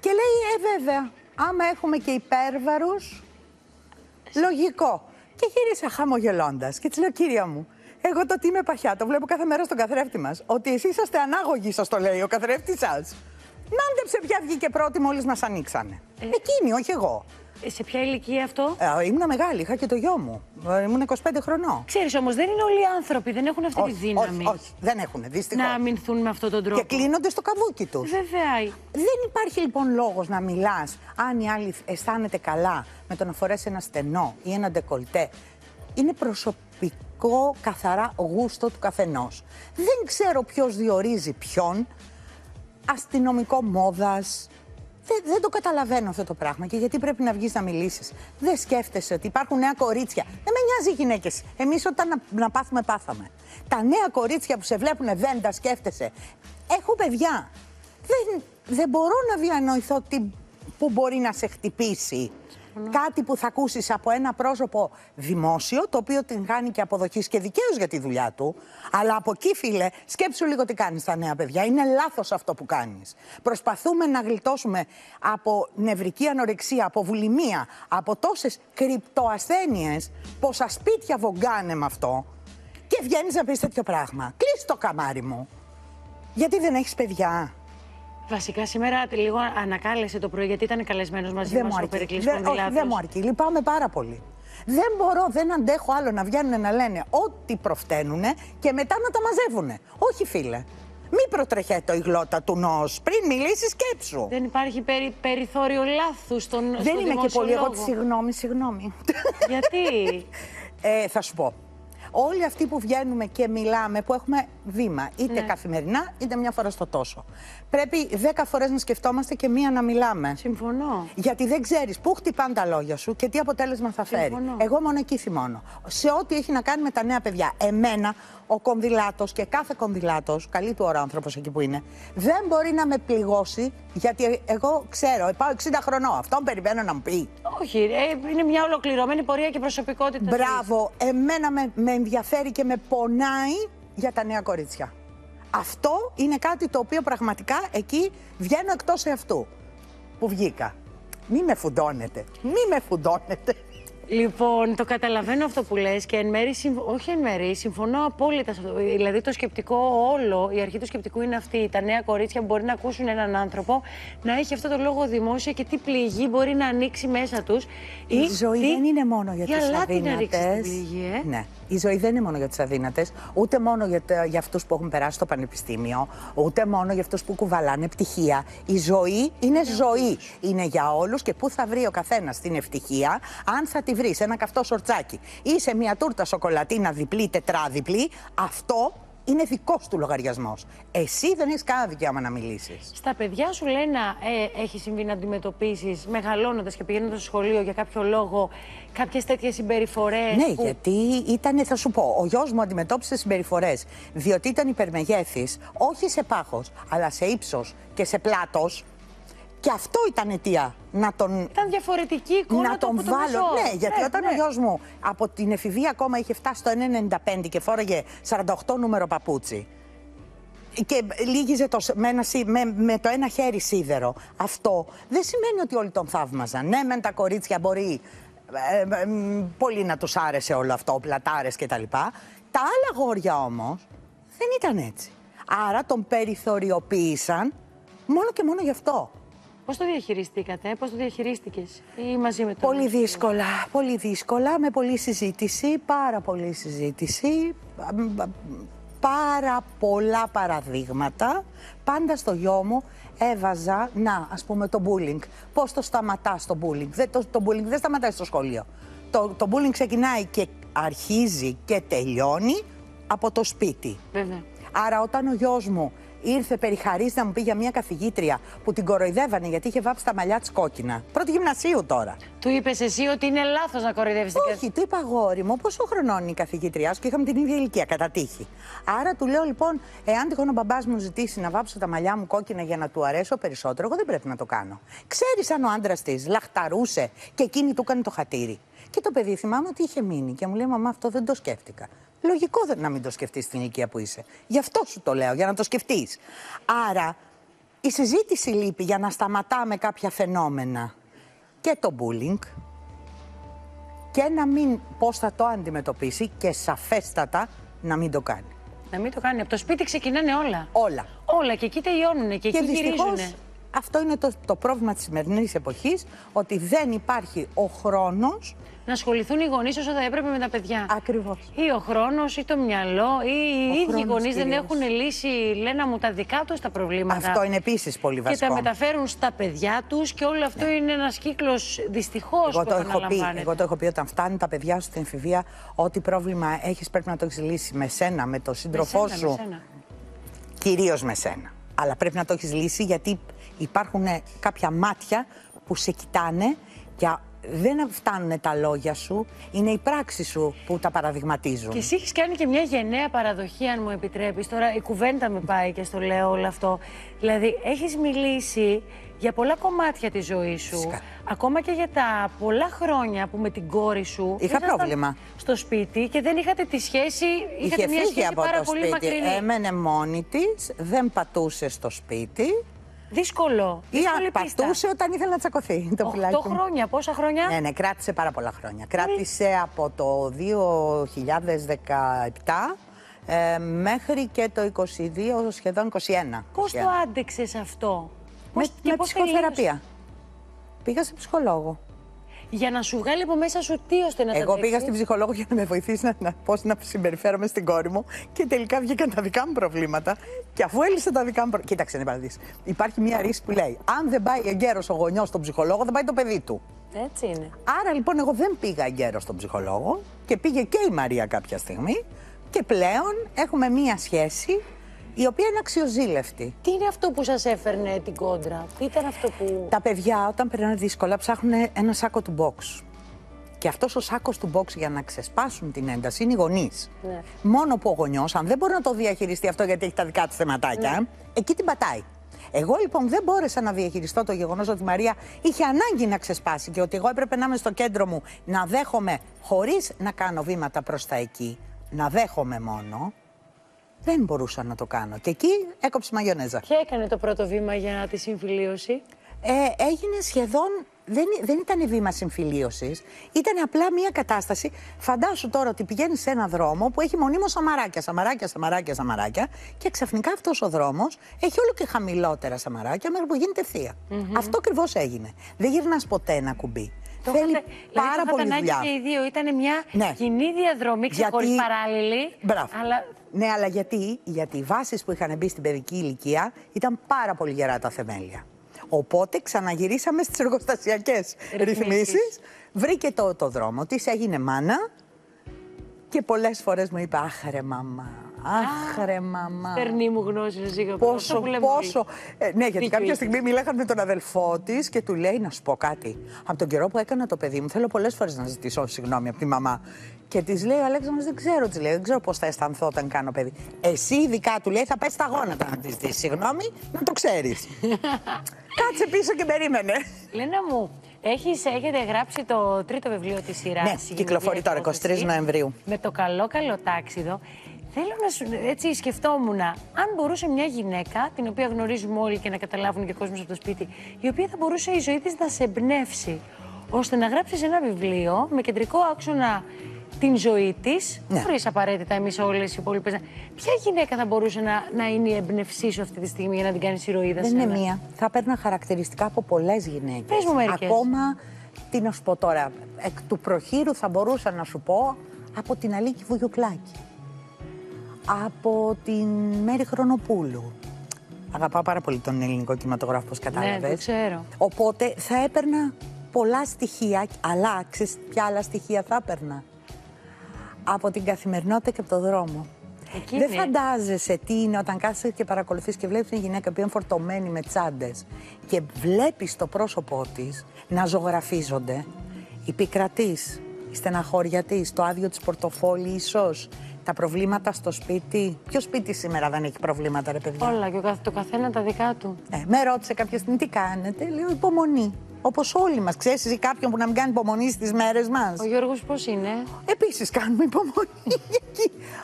και λέει: Ε, βέβαια, άμα έχουμε και υπέρβαρους, λογικό. Και γύρισα χαμογελώντας και της λέω: Κυρία μου, εγώ το τι είμαι παχιά, το βλέπω κάθε μέρα στον καθρέφτη μας. Ότι εσείς είσαστε ανάγωγοι, σας το λέει ο καθρέφτης σας. Νάντεψε ποια βγήκε πρώτη μόλις μας ανοίξανε. Ε... Εκείνη, όχι εγώ. Σε ποια ηλικία αυτό? Ε, ήμουν μεγάλη, είχα και το γιο μου. Ήμουν είκοσι πέντε χρονών. Ξέρεις όμως, δεν είναι όλοι οι άνθρωποι, δεν έχουν αυτή όχι, τη δύναμη. Όχι, όχι, δεν έχουν, δυστυχώς. Να αμυνθούν με αυτόν τον τρόπο. Και κλείνονται στο καβούκι τους. Βέβαια. Δεν υπάρχει λοιπόν λόγος να μιλάς αν οι άλλοι αισθάνεται καλά με το να φορέσει ένα στενό ή ένα ντεκολτέ. Είναι προσωπικό, καθαρά γούστο του καθενός. Δεν ξέρω ποιος διορίζει ποιον. Αστυνομικό μόδας. Δεν, δεν το καταλαβαίνω αυτό το πράγμα και γιατί πρέπει να βγεις να μιλήσεις. Δεν σκέφτεσαι ότι υπάρχουν νέα κορίτσια. Δεν με νοιάζει οι γυναίκες. Εμείς όταν να, να πάθουμε, πάθαμε. Τα νέα κορίτσια που σε βλέπουν δεν τα σκέφτεσαι. Έχω παιδιά. Δεν, δεν μπορώ να διανοηθώ τι, που μπορεί να σε χτυπήσει. Κάτι που θα ακούσεις από ένα πρόσωπο δημόσιο, το οποίο την κάνει και αποδοχής και δικαίως για τη δουλειά του. Αλλά από εκεί, φίλε, σκέψου λίγο τι κάνεις στα νέα παιδιά. Είναι λάθος αυτό που κάνεις. Προσπαθούμε να γλιτώσουμε από νευρική ανορεξία, από βουλημία, από τόσες κρυπτοασθένειες, πόσα σπίτια βογκάνε με αυτό. Και βγαίνεις να πεις τέτοιο πράγμα. Κλείς το καμάρι μου. Γιατί δεν έχεις παιδιά. Βασικά σήμερα λίγο ανακάλεσε το πρωί γιατί ήταν καλεσμένος μαζί μας ο Περικλής Κονδυλάτος. Δεν μου αρκεί, λυπάμαι πάρα πολύ. Δεν μπορώ, δεν αντέχω άλλο να βγαίνουν να λένε ό,τι προφταίνουνε και μετά να τα μαζεύουνε. Όχι φίλε, μη προτρεχέτω η γλώτα του νος, πριν μιλήσεις σκέψου. Δεν υπάρχει περι, περιθώριο λάθους στον δημόσιο λόγο. Δεν είμαι και πολύ, εγώ συγγνώμη, συγγνώμη. Γιατί? ε, θα σου πω. Όλοι αυτοί που βγαίνουμε και μιλάμε, που έχουμε βήμα, είτε ναι, καθημερινά, είτε μια φορά στο τόσο. Πρέπει δέκα φορές να σκεφτόμαστε και μία να μιλάμε. Συμφωνώ. Γιατί δεν ξέρεις πού χτυπάνε τα λόγια σου και τι αποτέλεσμα θα φέρει. Συμφωνώ. Εγώ μόνο εκεί θυμώνω. Σε ό,τι έχει να κάνει με τα νέα παιδιά. Εμένα, ο Κονδυλάτος και κάθε Κονδυλάτος, καλή του ώρα άνθρωπος εκεί που είναι, δεν μπορεί να με πληγώσει, γιατί εγώ ξέρω, πάω εξήντα χρονών. Αυτόν περιμένω να μου πει. Όχι, ε, είναι μια ολοκληρωμένη πορεία και προσωπικότητα. Μπράβο, εμένα με, με ενδιαφέρει και με πονάει για τα νέα κορίτσια. Αυτό είναι κάτι το οποίο πραγματικά εκεί βγαίνω εκτός εαυτού. που βγήκα. Μη με φουντώνετε, μη με φουντώνετε. Λοιπόν, το καταλαβαίνω αυτό που λες και εν μέρει, όχι εν μέρει, συμφωνώ απόλυτα σε αυτό. Δηλαδή το σκεπτικό όλο, η αρχή του σκεπτικού είναι αυτή. Τα νέα κορίτσια που μπορεί να ακούσουν έναν άνθρωπο να έχει αυτό το λόγο δημόσια και τι πληγή μπορεί να ανοίξει μέσα τους. Η ή ζωή τι... δεν είναι μόνο για, για τους αδύνατες. Ε? Ναι. Η ζωή δεν είναι μόνο για τους αδύνατες, ούτε μόνο για, για αυτούς που έχουν περάσει στο πανεπιστήμιο, ούτε μόνο για αυτούς που κουβαλάνε πτυχία. Η ζωή είναι ζωή. Είναι για όλους και πού θα βρει ο καθένας την ευτυχία, αν θα τη βρει σε ένα καυτό σορτσάκι ή σε μια τούρτα σοκολατίνα διπλή, τετράδιπλη, αυτό είναι δικός του λογαριασμός. Εσύ δεν έχεις κανένα δικαίωμα να μιλήσεις. Στα παιδιά σου, Λένα, ε, έχει συμβεί να αντιμετωπίσεις μεγαλώνοντας και πηγαίνοντας στο σχολείο για κάποιο λόγο κάποιες τέτοιες συμπεριφορές? Ναι, που... γιατί ήταν, θα σου πω, ο γιος μου αντιμετώπισε συμπεριφορές. Διότι ήταν υπερμεγέθης, όχι σε πάχος, αλλά σε ύψος και σε πλάτος. Και αυτό ήταν αιτία να τον. Ήταν διαφορετική εικόνα. Να τον το βάλω. Το ναι, γιατί ναι, όταν ναι. ο γιος μου από την εφηβεία ακόμα είχε φτάσει στο ένα κόμμα ενενήντα πέντε και φόραγε σαράντα οκτώ νούμερο παπούτσι. Και λύγιζε το, με, ένα, με, με το ένα χέρι σίδερο. Αυτό δεν σημαίνει ότι όλοι τον θαύμαζαν. Ναι, μεν τα κορίτσια μπορεί. Ε, ε, ε, πολύ να τους άρεσε όλο αυτό, πλατάρες κτλ. Τα, τα άλλα γόρια όμως δεν ήταν έτσι. Άρα τον περιθωριοποίησαν μόνο και μόνο γι' αυτό. Πώς το διαχειριστήκατε, πώς το διαχειρίστηκες ή μαζί με το... Πολύ δύσκολα, πολύ δύσκολα, με πολλή συζήτηση, πάρα πολλή συζήτηση, πάρα πολλά παραδείγματα. Πάντα στο γιο μου έβαζα, να, ας πούμε, το bullying. Πώς το σταματάς το bullying? Δεν, το, το bullying δεν σταματάει στο σχολείο. Το, το bullying ξεκινάει και αρχίζει και τελειώνει από το σπίτι. Βέβαια. Άρα όταν ο γιος μου... Ήρθε περί χαρίς να μου πει για μια καθηγήτρια που την κοροϊδεύανε γιατί είχε βάψει τα μαλλιά της κόκκινα. Πρώτη γυμνασίου τώρα. Του είπες εσύ ότι είναι λάθος να κοροϊδεύεις την καθηγήτρια? Όχι, του είπα, αγόρι μου, πόσο χρονών είναι η καθηγήτριά σου και είχαμε την ίδια ηλικία, κατά τύχη. Άρα του λέω, λοιπόν, εάν τυχόν ο μπαμπάς μου ζητήσει να βάψω τα μαλλιά μου κόκκινα για να του αρέσω περισσότερο, εγώ δεν πρέπει να το κάνω. Ξέρεις, αν ο άντρας της λαχταρούσε και εκείνη του έκανε το χατήρι. Και το παιδί θυμάμαι ότι είχε μείνει και μου λέει, μαμά, αυτό δεν το σκέφτηκα. Λογικό να μην το σκεφτείς στην ηλικία που είσαι. Γι' αυτό σου το λέω, για να το σκεφτείς. Άρα, η συζήτηση λείπει για να σταματάμε κάποια φαινόμενα. Και το bullying. Και να μην, πώς θα το αντιμετωπίσει και σαφέστατα να μην το κάνει. Να μην το κάνει. Από το σπίτι ξεκινάνε όλα. Όλα. Όλα και εκεί τελειώνουνε και, και εκεί γυρίζουνε. Δυστυχώς, αυτό είναι το, το πρόβλημα της σημερινής εποχής, ότι δεν υπάρχει ο χρόνος... Να ασχοληθούν οι γονείς όσο θα έπρεπε με τα παιδιά. Ακριβώς. Ή ο χρόνος, ή το μυαλό, ή οι ίδιοι οι γονείς δεν έχουν λύσει, Λένα μου, τα δικά τους τα προβλήματα. Αυτό είναι επίσης πολύ βασικό. Και τα μεταφέρουν στα παιδιά τους και όλο αυτό ναι. είναι ένας κύκλος δυστυχώς που επαναλαμβάνεται. Εγώ το έχω πει όταν φτάνουν τα παιδιά σου στην εφηβεία, ό,τι πρόβλημα έχεις πρέπει να το έχεις λύσει με σένα, με τον σύντροφό σου. Με σένα. Κυρίως με σένα. Αλλά πρέπει να το έχεις λύσει γιατί υπάρχουν κάποια μάτια που σε κοιτάνε και δεν φτάνουν τα λόγια σου, είναι οι πράξεις σου που τα παραδειγματίζουν. Και εσύ έχεις κάνει και μια γενναία παραδοχή, αν μου επιτρέπεις. Τώρα η κουβέντα με πάει και στο λέω όλο αυτό. Δηλαδή, έχεις μιλήσει για πολλά κομμάτια της ζωής σου. Φυσικά. Ακόμα και για τα πολλά χρόνια που με την κόρη σου είχα πρόβλημα στο σπίτι και δεν είχατε τη σχέση. Είχατε μια σχέση από πάρα το πολύ σπίτι. Μακρινή. Έμενε μόνη της, δεν πατούσε στο σπίτι. Δύσκολο. Ή αν πατούσε όταν ήθελε να τσακωθεί το πουλάκι. οκτώ χρόνια, πόσα χρόνια? Ναι, ναι, κράτησε πάρα πολλά χρόνια. Κράτησε από το δύο χιλιάδες δεκαεπτά ε, μέχρι και το είκοσι δύο, σχεδόν είκοσι ένα. Πώς είκοσι ένα. Το άντεξες αυτό? Με, πώς, με ψυχοθεραπεία. Πήγα σε ψυχολόγο. Για να σου βγάλει από μέσα σου τι ώστε να τα Εγώ πήγα στην ψυχολόγο για να με βοηθήσει να, να, πώς να συμπεριφέρομαι στην κόρη μου και τελικά βγήκαν τα δικά μου προβλήματα. Και αφού έλυσα τα δικά μου προβλήματα. Κοίταξε να παραδείς. Υπάρχει μια ρίση που λέει: αν δεν πάει εγκαίρος ο γονιός στον ψυχολόγο, δεν πάει το παιδί του. Έτσι είναι. Άρα λοιπόν, εγώ δεν πήγα εγκαίρος στον ψυχολόγο και πήγε και η Μαρία κάποια στιγμή και πλέον έχουμε μια σχέση. Η οποία είναι αξιοζήλευτη. Τι είναι αυτό που σας έφερνε την κόντρα? Τι ήταν αυτό που... Τα παιδιά όταν περνάνε δύσκολα ψάχνουν ένα σάκο του box. Και αυτός ο σάκος του box για να ξεσπάσουν την ένταση είναι οι γονείς. Ναι. Μόνο που ο γονιός, αν δεν μπορεί να το διαχειριστεί αυτό γιατί έχει τα δικά του θεματάκια, ναι. εκεί την πατάει. Εγώ λοιπόν δεν μπόρεσα να διαχειριστώ το γεγονός ότι η Μαρία είχε ανάγκη να ξεσπάσει και ότι εγώ έπρεπε να είμαι στο κέντρο μου να δέχομαι χωρίς να κάνω βήματα προς τα εκεί. Να δέχομαι μόνο. Δεν μπορούσα να το κάνω. Και εκεί έκοψε μαγιονέζα. Ποια έκανε το πρώτο βήμα για τη συμφιλίωση? ε, έγινε σχεδόν... Δεν, δεν ήταν βήμα συμφιλίωσης, ήταν απλά μια κατάσταση. Φαντάσου τώρα ότι πηγαίνεις σε έναν δρόμο που έχει μονίμως σαμαράκια, σαμαράκια, σαμαράκια, σαμαράκια και ξαφνικά αυτός ο δρόμος έχει όλο και χαμηλότερα σαμαράκια μέχρι που γίνεται ευθεία. Mm-hmm. Αυτό ακριβώς έγινε. Δεν γυρνάς ποτέ ένα κουμπί. Το θέλει είχατε, πάρα δηλαδή, πολύ δουλειά. Και οι δύο ήταν μια ναι. κοινή διαδρομή, ξεχωρίς γιατί... παράλληλη. Μπράβο. Αλλά... Ναι, αλλά γιατί, γιατί οι βάσεις που είχαν μπει στην παιδική ηλικία ήταν πάρα πολύ γερά τα θεμέλια. Οπότε ξαναγυρίσαμε στις εργοστασιακές ρυθμίσεις. ρυθμίσεις. Βρήκε το, το δρόμο της, έγινε μάνα και πολλές φορές μου είπε «Αχ ρε μαμά, αχ ρε μαμά». Στερνή μου γνώση, ζήγα, πόσο, πόσο, πόσο... Ε, ναι, γιατί κάποια στιγμή μιλάγαν με τον αδελφό της και του λέει «Να σου πω κάτι, από τον καιρό που έκανα το παιδί μου, θέλω πολλές φορές να ζητήσω συγγνώμη από τη μαμά». Και της λέει ο Αλέξανδρος δεν ξέρω, της λέει, δεν ξέρω πώς θα αισθανθώ όταν κάνω παιδί. Εσύ ειδικά του λέει θα πέσει τα γόνατα να της δεις, συγγνώμη, να το ξέρεις. Κάτσε πίσω και περίμενε. Λένα μου, έχεις, έχετε γράψει το τρίτο βιβλίο της σειράς. Ναι, κυκλοφορεί τώρα εικοστή τρίτη Νοεμβρίου. Με το καλό καλό τάξιδο. Θέλω να σου, έτσι σκεφτόμουν, αν μπορούσε μια γυναίκα, την οποία γνωρίζουμε όλοι και να καταλάβουν και ο κόσμος από το σπίτι, η οποία θα μπορούσε η ζωή της να σε εμπνεύσει, ώστε να γράψεις ένα βιβλίο με κεντρικό άξονα την ζωή της, ναι. χωρίς απαραίτητα εμείς όλες οι υπόλοιπες. Ποια γυναίκα θα μπορούσε να, να είναι η εμπνευσή σου αυτή τη στιγμή για να την κάνεις ηρωίδα σε ένα? Δεν είναι μία. Θα παίρνα χαρακτηριστικά από πολλές γυναίκες. Πες μου μερικές. Ακόμα, τι να σου πω τώρα, εκ του προχείρου θα μπορούσα να σου πω από την Αλίκη Βουγιουκλάκη, από την Μαίρη Χρονοπούλου. Αγαπάω πάρα πολύ τον ελληνικό κινηματογράφο, όπως κατάλαβες. Ναι, το ξέρω. Οπότε θα έπαιρνα πολλά στοιχεία, αλλά ξέρεις ποια άλλα στοιχεία θα έπαιρνα? Από την καθημερινότητα και από τον δρόμο. Εκείνη. Δεν φαντάζεσαι τι είναι όταν κάθεσαι και παρακολουθείς και βλέπεις μια γυναίκα που είναι φορτωμένη με τσάντες και βλέπεις το πρόσωπό της να ζωγραφίζονται οι πικρατείς, η στεναχώρια της, το άδειο της πορτοφόλι ίσως, τα προβλήματα στο σπίτι. Ποιο σπίτι σήμερα δεν έχει προβλήματα, ρε παιδιά? Όλα, και το καθένα τα δικά του. Ε, με ρώτησε κάποια στιγμή τι κάνετε, λέω υπομονή. Όπως όλοι μας. Ξέρεις ή κάποιον που να μην κάνει υπομονή στις μέρες μας? Ο Γιώργος πώς είναι? Επίσης κάνουμε υπομονή.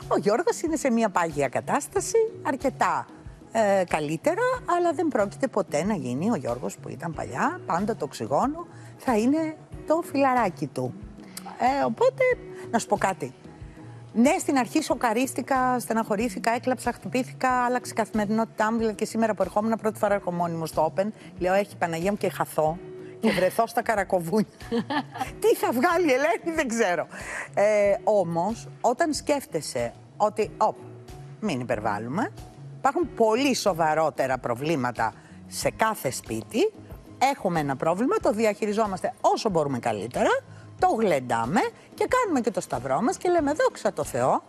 Ο Γιώργος είναι σε μια πάγια κατάσταση, αρκετά ε, καλύτερα, αλλά δεν πρόκειται ποτέ να γίνει ο Γιώργος που ήταν παλιά. Πάντα το οξυγόνο θα είναι το φιλαράκι του. Ε, οπότε, να σου πω κάτι. Ναι, στην αρχή σοκαρίστηκα, στεναχωρήθηκα, έκλαψα, χτυπήθηκα, άλλαξε η καθημερινότητά μου. Και σήμερα που ερχόμουν, πρώτη φορά έρχομαι μόνη μου στο Open, λέω: έχει Παναγία μου και χαθώ. Και βρεθώ στα καρακοβούνια. Τι θα βγάλει η Ελένη, δεν ξέρω. Ε, όμως, όταν σκέφτεσαι ότι, όπ, μην υπερβάλλουμε, υπάρχουν πολύ σοβαρότερα προβλήματα σε κάθε σπίτι. Έχουμε ένα πρόβλημα, το διαχειριζόμαστε όσο μπορούμε καλύτερα, το γλεντάμε και κάνουμε και το σταυρό μας και λέμε δόξα τω Θεώ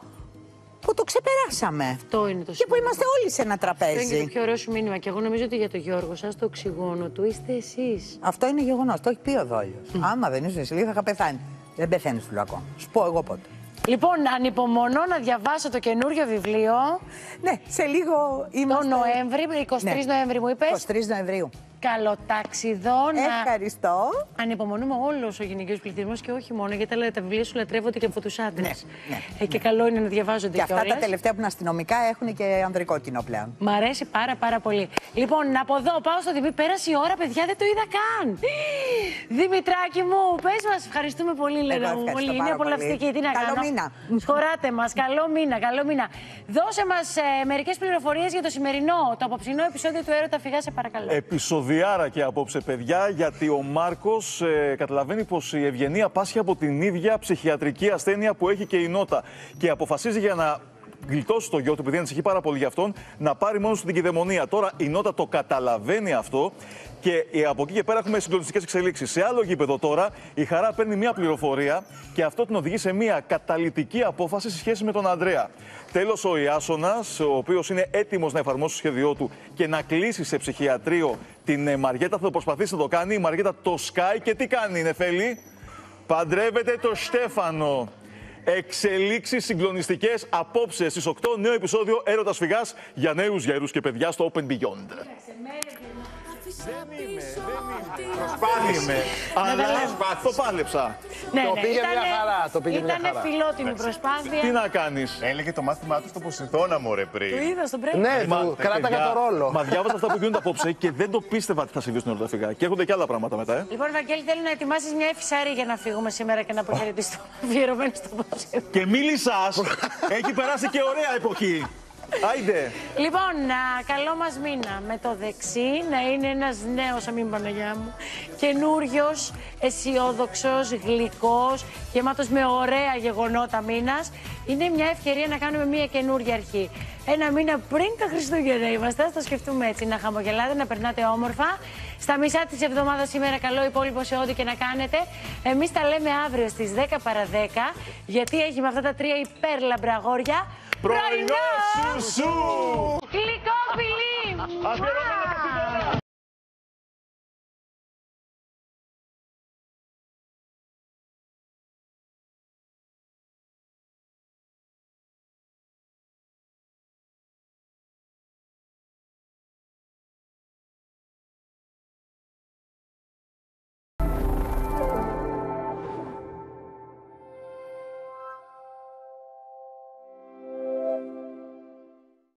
που το ξεπεράσαμε. Αυτό είναι το σημείο. Και που είμαστε όλοι σε ένα τραπέζι. Αυτό είναι το πιο ωραίο σου μήνυμα. Και εγώ νομίζω ότι για τον Γιώργο σας το οξυγόνο του είστε εσείς. Αυτό είναι γεγονός. Το έχει πει ο Δόλιος. Mm. Άμα δεν ήσουν εσύ λίγο θα είχα πεθάνει. Δεν πεθαίνεις φίλου ακόμα. Σου πω εγώ πότε. Λοιπόν, ανυπομονώ να διαβάσω το καινούριο βιβλίο. Ναι, σε λίγο είμαστε... Το Νοέμβρη, εικοστή τρίτη ναι. Νοέμβρη μου είπες. εικοστή τρίτη Νοεμβρίου. Καλό ταξιδό να... Ευχαριστώ. Ανυπομονούμε όλος ο γυναικείος πληθυσμός και όχι μόνο, γιατί τα βιβλία σου λατρεύονται και από τους άντρες. Ναι, ναι, ε, και ναι. καλό είναι να διαβάζονται κιόλας. Και αυτά τα τελευταία που είναι αστυνομικά έχουν και ανδρικό κοινό πλέον. Μ' αρέσει πάρα πάρα πολύ. Λοιπόν, από εδώ πάω στο Δημήτρη. Πέρασε η ώρα, παιδιά, δεν το είδα καν. Δημητράκη μου, πες μας, ευχαριστούμε πολύ, Λένα μου. Είναι απολαυστική. Τι να κάνω. Καλό μήνα. Σχωράτε μας. Καλό μήνα, καλό μήνα. Δώσε μας ε, μερικές πληροφορίες για το σημερινό, το απόψινό επεισόδιο του Έρωτα Φυγά, σε παρακαλώ. Διάρα και απόψε, παιδιά, γιατί ο Μάρκος ε, καταλαβαίνει πως η Ευγενία πάσχει από την ίδια ψυχιατρική ασθένεια που έχει και η Νότα και αποφασίζει για να γλιτώσει το γιο του, επειδή ανησυχεί πάρα πολύ για αυτόν, να πάρει μόνο του την κυδαιμονία. Τώρα η Νότα το καταλαβαίνει αυτό και από εκεί και πέρα έχουμε συγκλονιστικές εξελίξεις. Σε άλλο γήπεδο τώρα, η Χαρά παίρνει μια πληροφορία και αυτό την οδηγεί σε μια καταλυτική απόφαση σε σχέση με τον Ανδρέα. Τέλος, ο Ιάσονας, ο οποίος είναι έτοιμος να εφαρμόσει το σχέδιό του και να κλείσει σε ψυχιατρίο την Μαριέτα, θα το προσπαθήσει να το κάνει. Η Μαριέτα το σκάει και τι κάνει, Νεφέλη? Παντρεύεται το Στέφανο. Εξελίξεις συγκλονιστικές απόψε στις οκτώ, νέο επεισόδιο Έρωτας Φυγάς για νέους, γέρους και παιδιά στο Open Beyond. Δεν είμαι, δεν είμαι. Προσπάθησα. Αλλά το πάλεψα. Ναι, το ναι, πήγε ήτανε, μια χαρά. Το πήγε μια χαρά. Ήταν φιλότιμη προσπάθεια. Τι να κάνει. Έλεγε το μάθημά του στο Ποσειδώνα, μωρέ, πριν. Το είδα στον Πρέγκο. Ναι, του κράταγα το ρόλο. Μα διάβασα αυτά που γίνονται απόψε και δεν το πίστευα ότι θα συμβεί στην Ορταφυγά. Και έχονται και άλλα πράγματα μετά. Ε. Λοιπόν, Βαγγέλη, θέλω να ετοιμάσει μια Έφη Σαρρή για να φύγουμε σήμερα και να αποχαιρετιστούμε. Αφιερωμένοι στο Ποσειδώνα. Και μίλησα. Έχει περάσει και ωραία εποχή. Άιντε. Λοιπόν, καλό μας μήνα με το δεξί, να είναι ένας νέος, αμήν Παναγιά μου, καινούριος, αισιόδοξος, γλυκός, γεμάτος με ωραία γεγονότα μήνας. Είναι μια ευκαιρία να κάνουμε μια καινούρια αρχή. Ένα μήνα πριν τα Χριστούγεννα είμαστε, ας το σκεφτούμε έτσι, να χαμογελάτε, να περνάτε όμορφα. Στα μισά της εβδομάδας σήμερα, καλό υπόλοιπο σε ό,τι και να κάνετε. Εμείς τα λέμε αύριο στις δέκα παρά δέκα, γιατί έχει με αυτά τα τρία υπέρλαμπρα αγόρια. Πρωινό σουσού! Γλυκό φιλί!